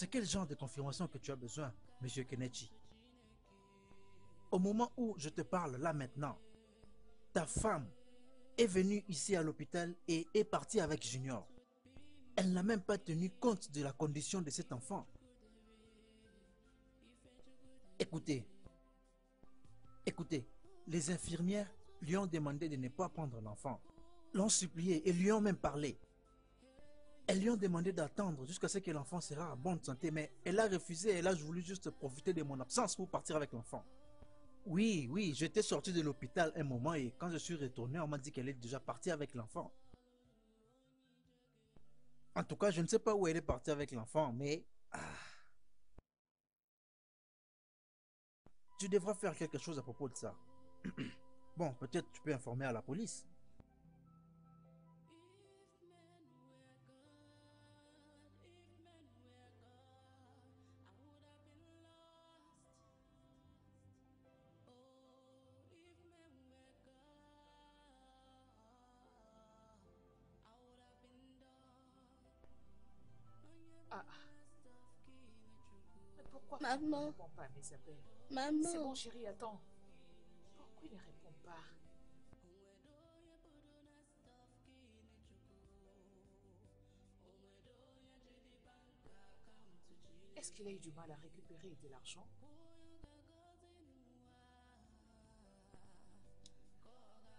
C'est quel genre de confirmation que tu as besoin, monsieur Kenechukwu? Au moment où je te parle là maintenant, ta femme est venue ici à l'hôpital et est partie avec Junior. Elle n'a même pas tenu compte de la condition de cet enfant. Écoutez, écoutez, les infirmières lui ont demandé de ne pas prendre l'enfant. L'ont supplié et lui ont même parlé. Elles lui ont demandé d'attendre jusqu'à ce que l'enfant sera en bonne santé, mais elle a refusé et elle a voulu juste profiter de mon absence pour partir avec l'enfant. Oui, oui, j'étais sorti de l'hôpital un moment et quand je suis retourné, on m'a dit qu'elle est déjà partie avec l'enfant. En tout cas, je ne sais pas où elle est partie avec l'enfant, mais... Ah. Tu devras faire quelque chose à propos de ça. Bon, peut-être tu peux informer à la police. Maman. Ne réponds pas à mes appels. Maman. C'est bon, chérie, attends. Pourquoi il ne répond pas? Est-ce qu'il a eu du mal à récupérer de l'argent?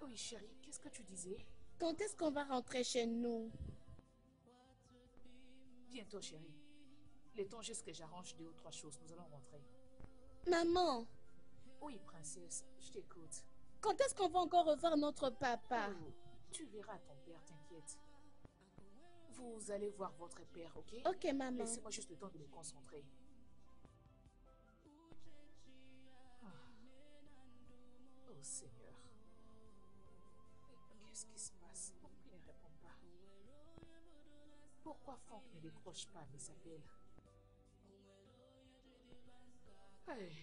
Oui, chérie, qu'est-ce que tu disais? Quand est-ce qu'on va rentrer chez nous? Bientôt, chérie. Le temps juste que j'arrange deux ou trois choses, nous allons rentrer. Maman! Oui, princesse, je t'écoute. Quand est-ce qu'on va encore revoir notre papa? Oh, tu verras ton père, t'inquiète. Vous allez voir votre père, ok? Ok, maman. Laissez-moi juste le temps de me concentrer. Oh, oh Seigneur. Qu'est-ce qui se passe? Pourquoi il ne répond pas? Pourquoi Franck ne décroche pas mes appels? Hey.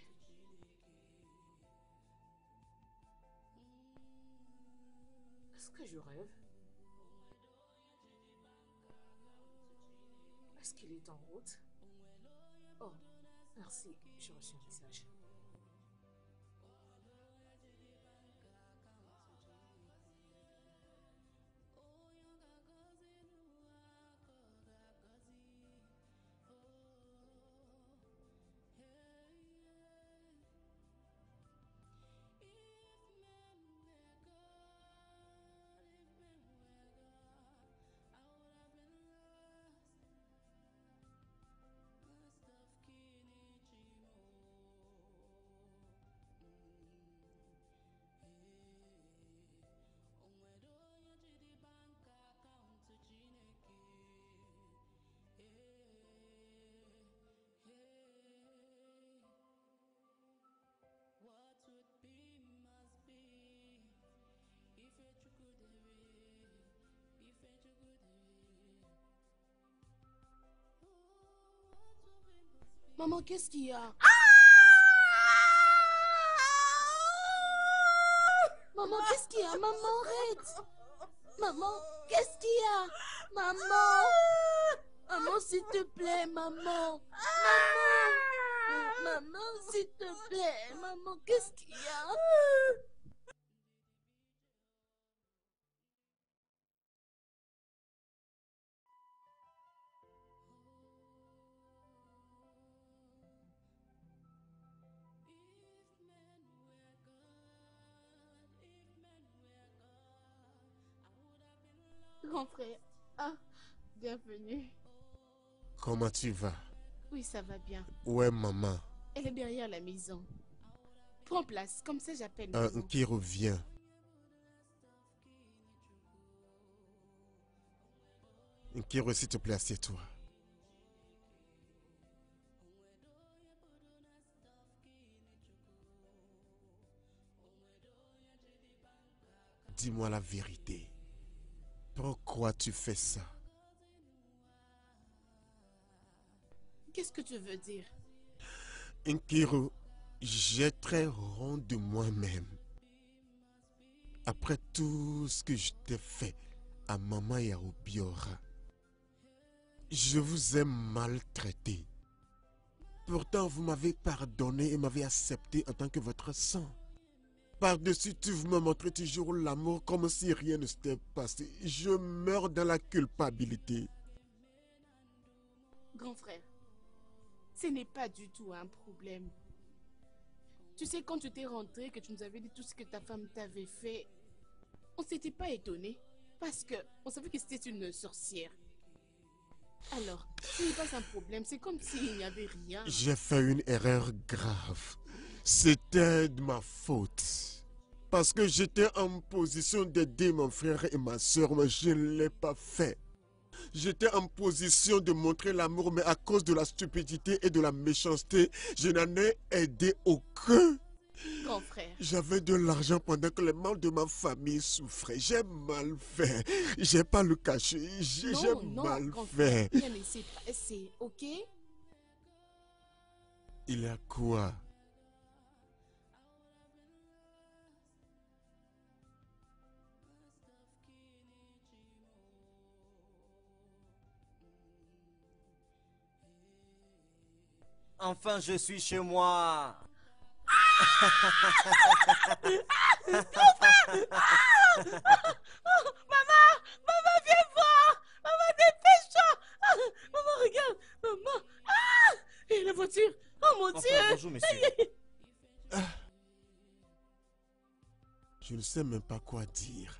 Est-ce que je rêve? Est-ce qu'il est en route? Oh, merci, j'ai reçu un message. Maman, qu'est-ce qu'il y a? Ah! Maman, qu'est-ce qu'il y a? Maman, arrête! Maman, qu'est-ce qu'il y a? Maman! Maman, s'il te plaît, maman! Maman! Maman, s'il te plaît! Maman, qu'est-ce qu'il y a? Grand frère, ah, bienvenue. Comment tu vas? Oui, ça va bien. Où est maman? Elle est derrière la maison. Prends place, comme ça j'appelle. Euh, qui revient? Kiro, s'il te plaît, assieds-toi. Dis-moi la vérité. Pourquoi tu fais ça? Qu'est-ce que tu veux dire? Nkiro, j'ai très honte de moi-même. Après tout ce que je t'ai fait à maman et à Obiora, je vous ai maltraité. Pourtant, vous m'avez pardonné et m'avez accepté en tant que votre sang. Par-dessus tout, vous me montrez toujours l'amour comme si rien ne s'était passé. Je meurs dans la culpabilité. Grand frère, ce n'est pas du tout un problème. Tu sais, quand tu t'es rentré, que tu nous avais dit tout ce que ta femme t'avait fait, on ne s'était pas étonné parce qu'on savait que c'était une sorcière. Alors, ce n'est pas un problème, c'est comme s'il n'y avait rien. J'ai fait une erreur grave. C'était de ma faute. Parce que j'étais en position d'aider mon frère et ma soeur, mais je ne l'ai pas fait. J'étais en position de montrer l'amour, mais à cause de la stupidité et de la méchanceté, je n'en ai aidé aucun. Grand frère. J'avais de l'argent pendant que les membres de ma famille souffraient. J'ai mal fait. J'ai pas le caché. J'ai mal fait. Non, mais c'est pas... C'est ok? Il y a quoi? Enfin, je suis chez moi. Maman, maman, viens voir. Maman, dépêche-toi. Maman, regarde. Maman. Ah, et la voiture. Oh mon Dieu. Bonjour, monsieur. Je ne sais même pas quoi dire.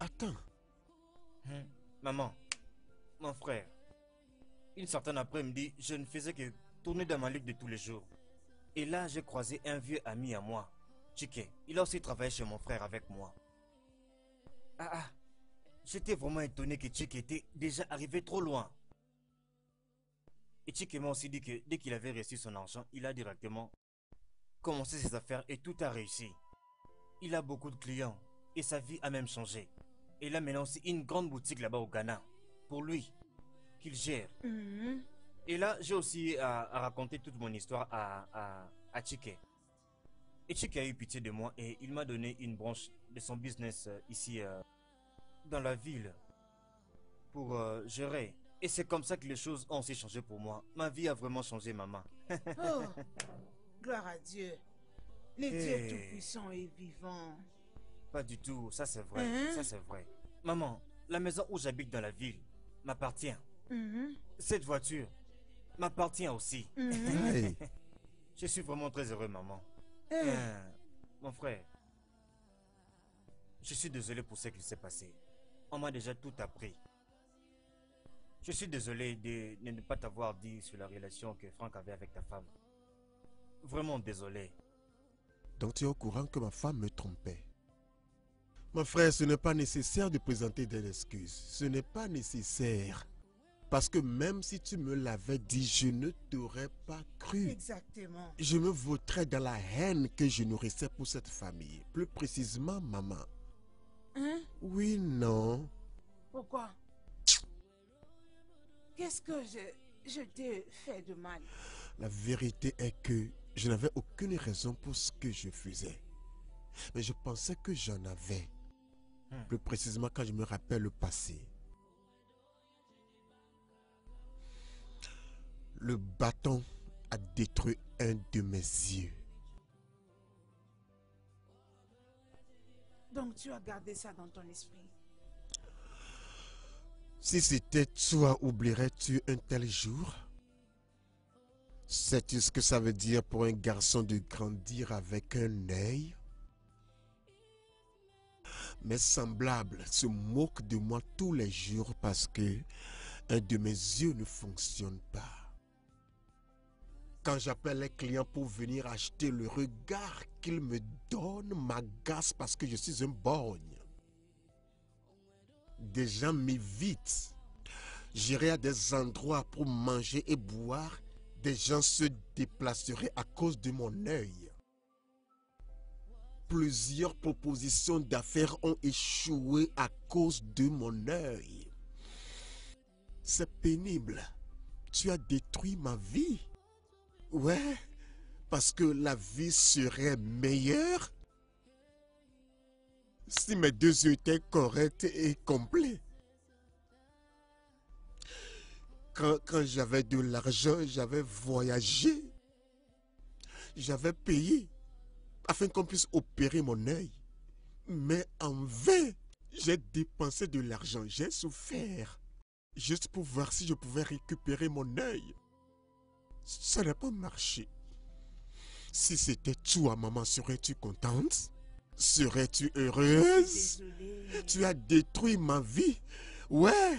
Attends. Hmm. Maman, mon frère. Une certaine après-midi, je ne faisais que tourner dans ma lutte de tous les jours. Et là, j'ai croisé un vieux ami à moi, Chiké. Il a aussi travaillé chez mon frère avec moi. Ah ah, j'étais vraiment étonné que Chiké était déjà arrivé trop loin. Et Chiké m'a aussi dit que dès qu'il avait reçu son argent, il a directement commencé ses affaires et tout a réussi. Il a beaucoup de clients et sa vie a même changé. Et il a maintenant aussi une grande boutique là-bas au Ghana, pour lui, qu'il gère. Mmh. Et là, j'ai aussi à, à raconter toute mon histoire à, à, à Chiké. Et Chiké a eu pitié de moi et il m'a donné une branche de son business euh, ici, euh, dans la ville, pour euh, gérer. Et c'est comme ça que les choses ont aussi changé pour moi. Ma vie a vraiment changé, maman. Oh, gloire à Dieu. Le Dieu tout-puissant et vivant. Pas du tout, ça c'est vrai, mmh. ça c'est vrai. Maman, la maison où j'habite dans la ville m'appartient. Mm-hmm. Cette voiture m'appartient aussi. Mm-hmm. Hey. Je suis vraiment très heureux, maman. Hey. Euh, mon frère, je suis désolé pour ce qui s'est passé. On m'a déjà tout appris. Je suis désolé de, de ne pas t'avoir dit sur la relation que Franck avait avec ta femme. Vraiment désolé. Donc tu es au courant que ma femme me trompait? Mon frère, ce n'est pas nécessaire de présenter des excuses. Ce n'est pas nécessaire. Parce que même si tu me l'avais dit, je ne t'aurais pas cru. Exactement. Je me vautrais dans la haine que je nourrissais pour cette famille. Plus précisément, maman. Hein? Oui, non. Pourquoi? Qu'est-ce que je, je t'ai fait de mal? La vérité est que je n'avais aucune raison pour ce que je faisais. Mais je pensais que j'en avais. Hmm. Plus précisément quand je me rappelle le passé. Le bâton a détruit un de mes yeux. Donc tu as gardé ça dans ton esprit? Si c'était toi, oublierais-tu un tel jour? Sais-tu ce que ça veut dire pour un garçon de grandir avec un œil? Mes semblables se moquent de moi tous les jours parce que un de mes yeux ne fonctionne pas. Quand j'appelle les clients pour venir acheter, le regard qu'ils me donnent m'agace parce que je suis un borgne. Des gens m'évitent. J'irai à des endroits pour manger et boire. Des gens se déplaceraient à cause de mon œil. Plusieurs propositions d'affaires ont échoué à cause de mon œil. C'est pénible. Tu as détruit ma vie. Ouais, parce que la vie serait meilleure si mes deux yeux étaient corrects et complets. Quand, quand j'avais de l'argent, j'avais voyagé. J'avais payé afin qu'on puisse opérer mon œil. Mais en vain, j'ai dépensé de l'argent, j'ai souffert. Juste pour voir si je pouvais récupérer mon œil. Ça n'a pas marché. Si c'était toi, maman, serais-tu contente? Serais-tu heureuse? Désolée. Tu as détruit ma vie. Ouais.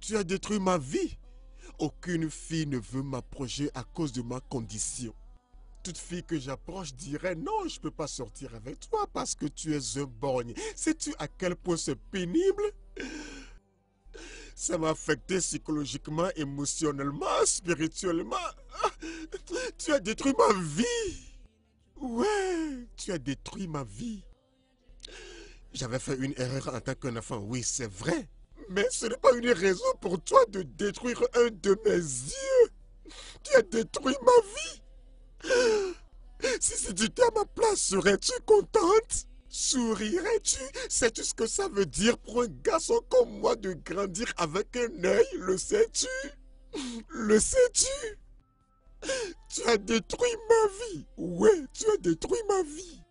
Tu as détruit ma vie. Aucune fille ne veut m'approcher à cause de ma condition. Toute fille que j'approche dirait non, je ne peux pas sortir avec toi parce que tu es un borgne. Sais-tu à quel point c'est pénible? Ça m'a affecté psychologiquement, émotionnellement, spirituellement. Tu as détruit ma vie. Ouais, tu as détruit ma vie. J'avais fait une erreur en tant qu'un enfant, oui, c'est vrai. Mais ce n'est pas une raison pour toi de détruire un de mes yeux. Tu as détruit ma vie. Si c'était à ma place, serais-tu contente? Sourirais-tu? Sais-tu ce que ça veut dire pour un garçon comme moi de grandir avec un œil? Le sais-tu? Le sais-tu? Tu as détruit ma vie. Ouais, tu as détruit ma vie.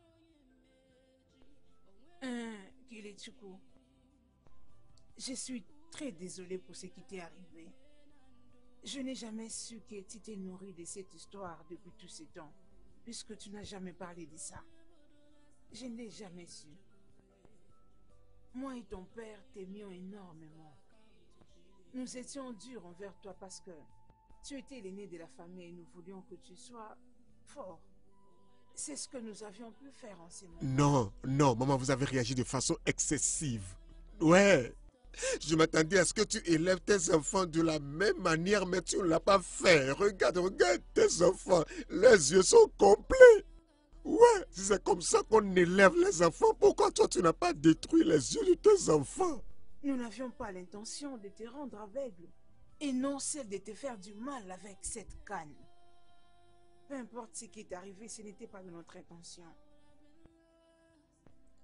Hum, Keletchukou. Je suis très désolée pour ce qui t'est arrivé. Je n'ai jamais su que tu t'es nourrie de cette histoire depuis tous ces temps, puisque tu n'as jamais parlé de ça. Je ne l'ai jamais su. Moi et ton père t'aimions énormément. Nous étions durs envers toi parce que tu étais l'aîné de la famille et nous voulions que tu sois fort. C'est ce que nous avions pu faire en ces moments. Non, non, maman, vous avez réagi de façon excessive. Ouais. Je m'attendais à ce que tu élèves tes enfants de la même manière, mais tu ne l'as pas fait. Regarde, regarde tes enfants. Les yeux sont complets. Ouais, si c'est comme ça qu'on élève les enfants, pourquoi toi tu n'as pas détruit les yeux de tes enfants? Nous n'avions pas l'intention de te rendre aveugle, et non celle de te faire du mal avec cette canne. Peu importe ce qui est arrivé, ce n'était pas de notre intention.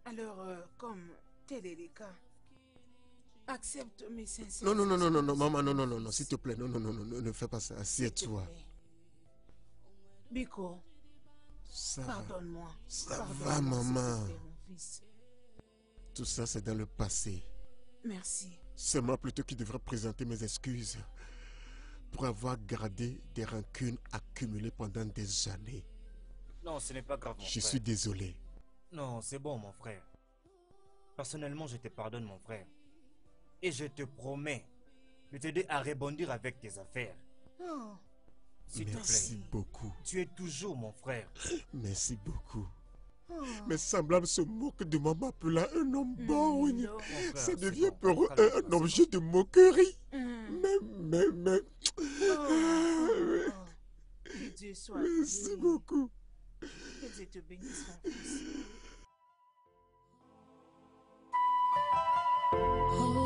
Alors, euh, comme tel est le cas, accepte mes sincères. Non, non, non, non, non, non, maman, non, non, non, non, s'il te plaît, non, non, non, non, ne fais pas ça, assieds-toi. Biko, pardonne-moi. Ça va, maman. Tout ça, c'est dans le passé. Merci. C'est moi plutôt qui devrais présenter mes excuses pour avoir gardé des rancunes accumulées pendant des années. Non, ce n'est pas grave, mon frère. Je suis désolé. Non, c'est bon, mon frère. Personnellement, je te pardonne, mon frère. Et je te promets de t'aider à rebondir avec tes affaires. Oh. S'il te plaît. Merci beaucoup. Tu es toujours mon frère. Merci beaucoup. Oh. Mes semblables se moquent de moi m'appelant un homme borgne. Mmh, ça devient bon, pour eux un objet de moquerie. Mmh. Mais, mais, mais... Oh. Oh. Oh. Que Dieu soit merci béni. Beaucoup. Que Dieu te bénisse, mon fils. Thank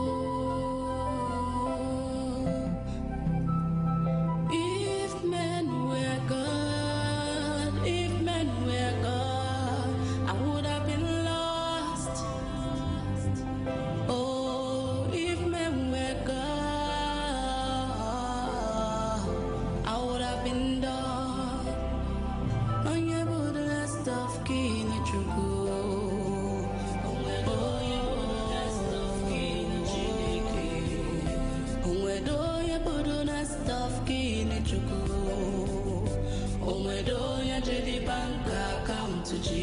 you.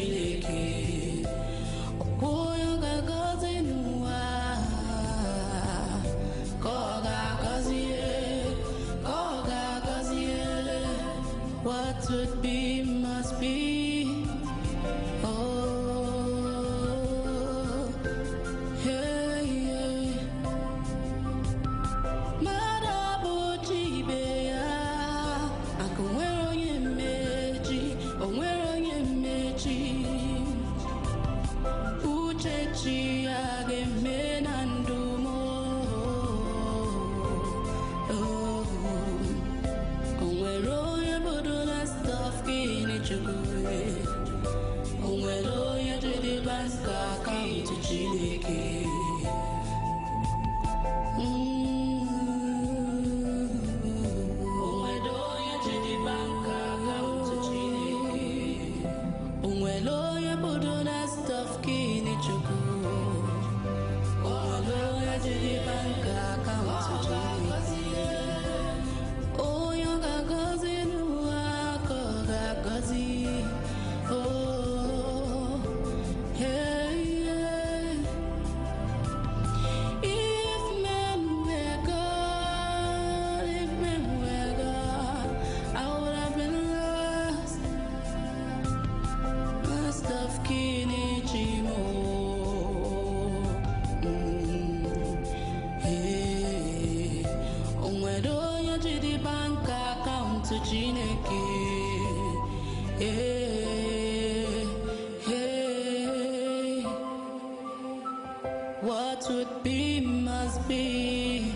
What would be must be.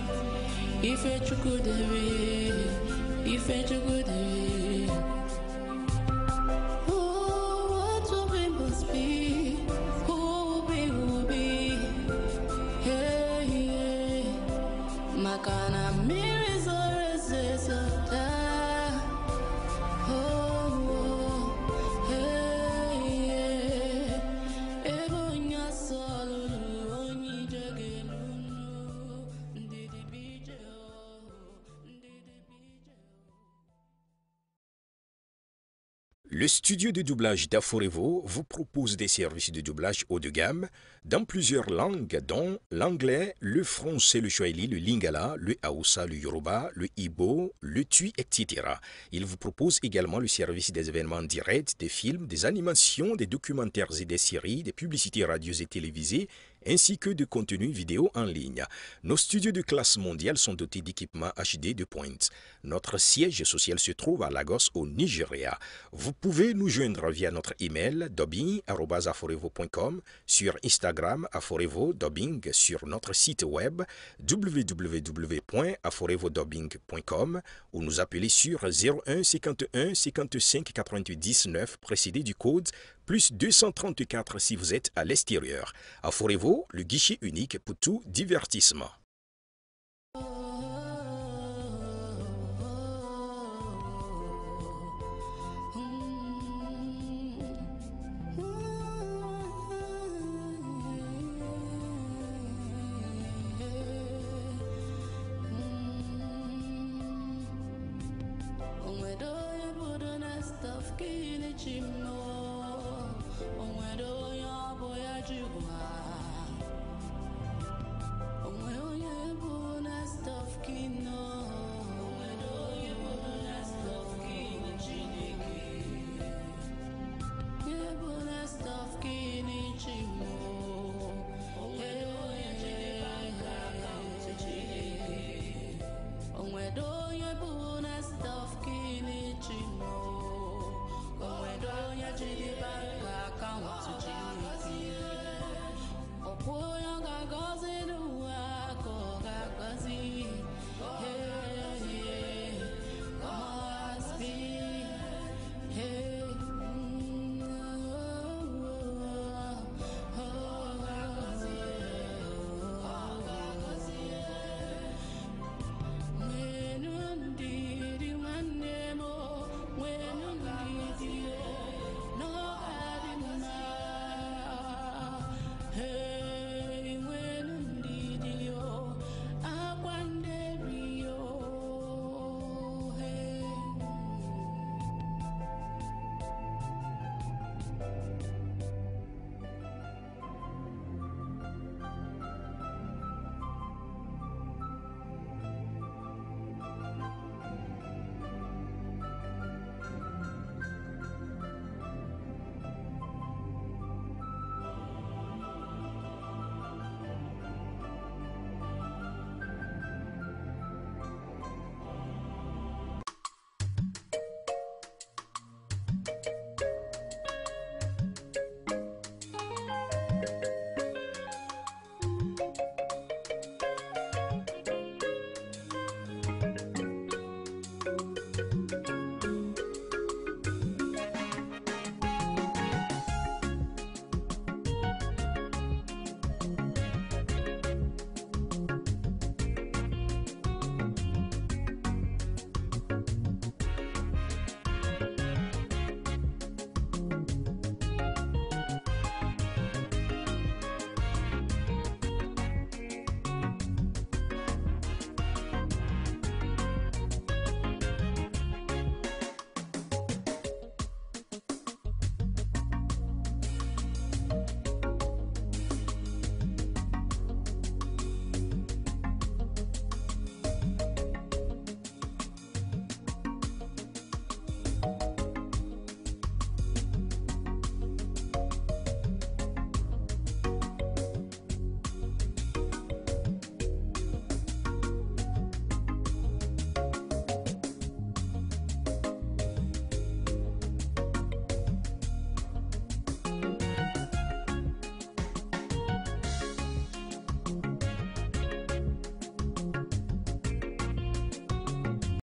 If it's good, if it's good. Oh, what would be must be. Who will be, will be. Hey, hey. Makana mirrors or is Le studio de doublage d'Aforevo vous propose des services de doublage haut de gamme dans plusieurs langues dont l'anglais, le français, le swahili, le lingala, le hausa, le yoruba, le igbo, le tui, et cetera. Il vous propose également le service des événements directs, des films, des animations, des documentaires et des séries, des publicités radios et télévisées, ainsi que de contenu vidéo en ligne. Nos studios de classe mondiale sont dotés d'équipements H D de pointe. Notre siège social se trouve à Lagos, au Nigeria. Vous pouvez nous joindre via notre email dubbing arobase aforevo point com, sur Instagram aforevo dubbing, sur notre site web w w w point aforevo dubbing point com ou nous appeler sur zéro un cinquante et un cinquante-cinq quatre-vingt-dix-neuf précédé du code plus deux cent trente-quatre si vous êtes à l'extérieur. Aforevo, le guichet unique pour tout divertissement. Chimno, oh, where do you boy?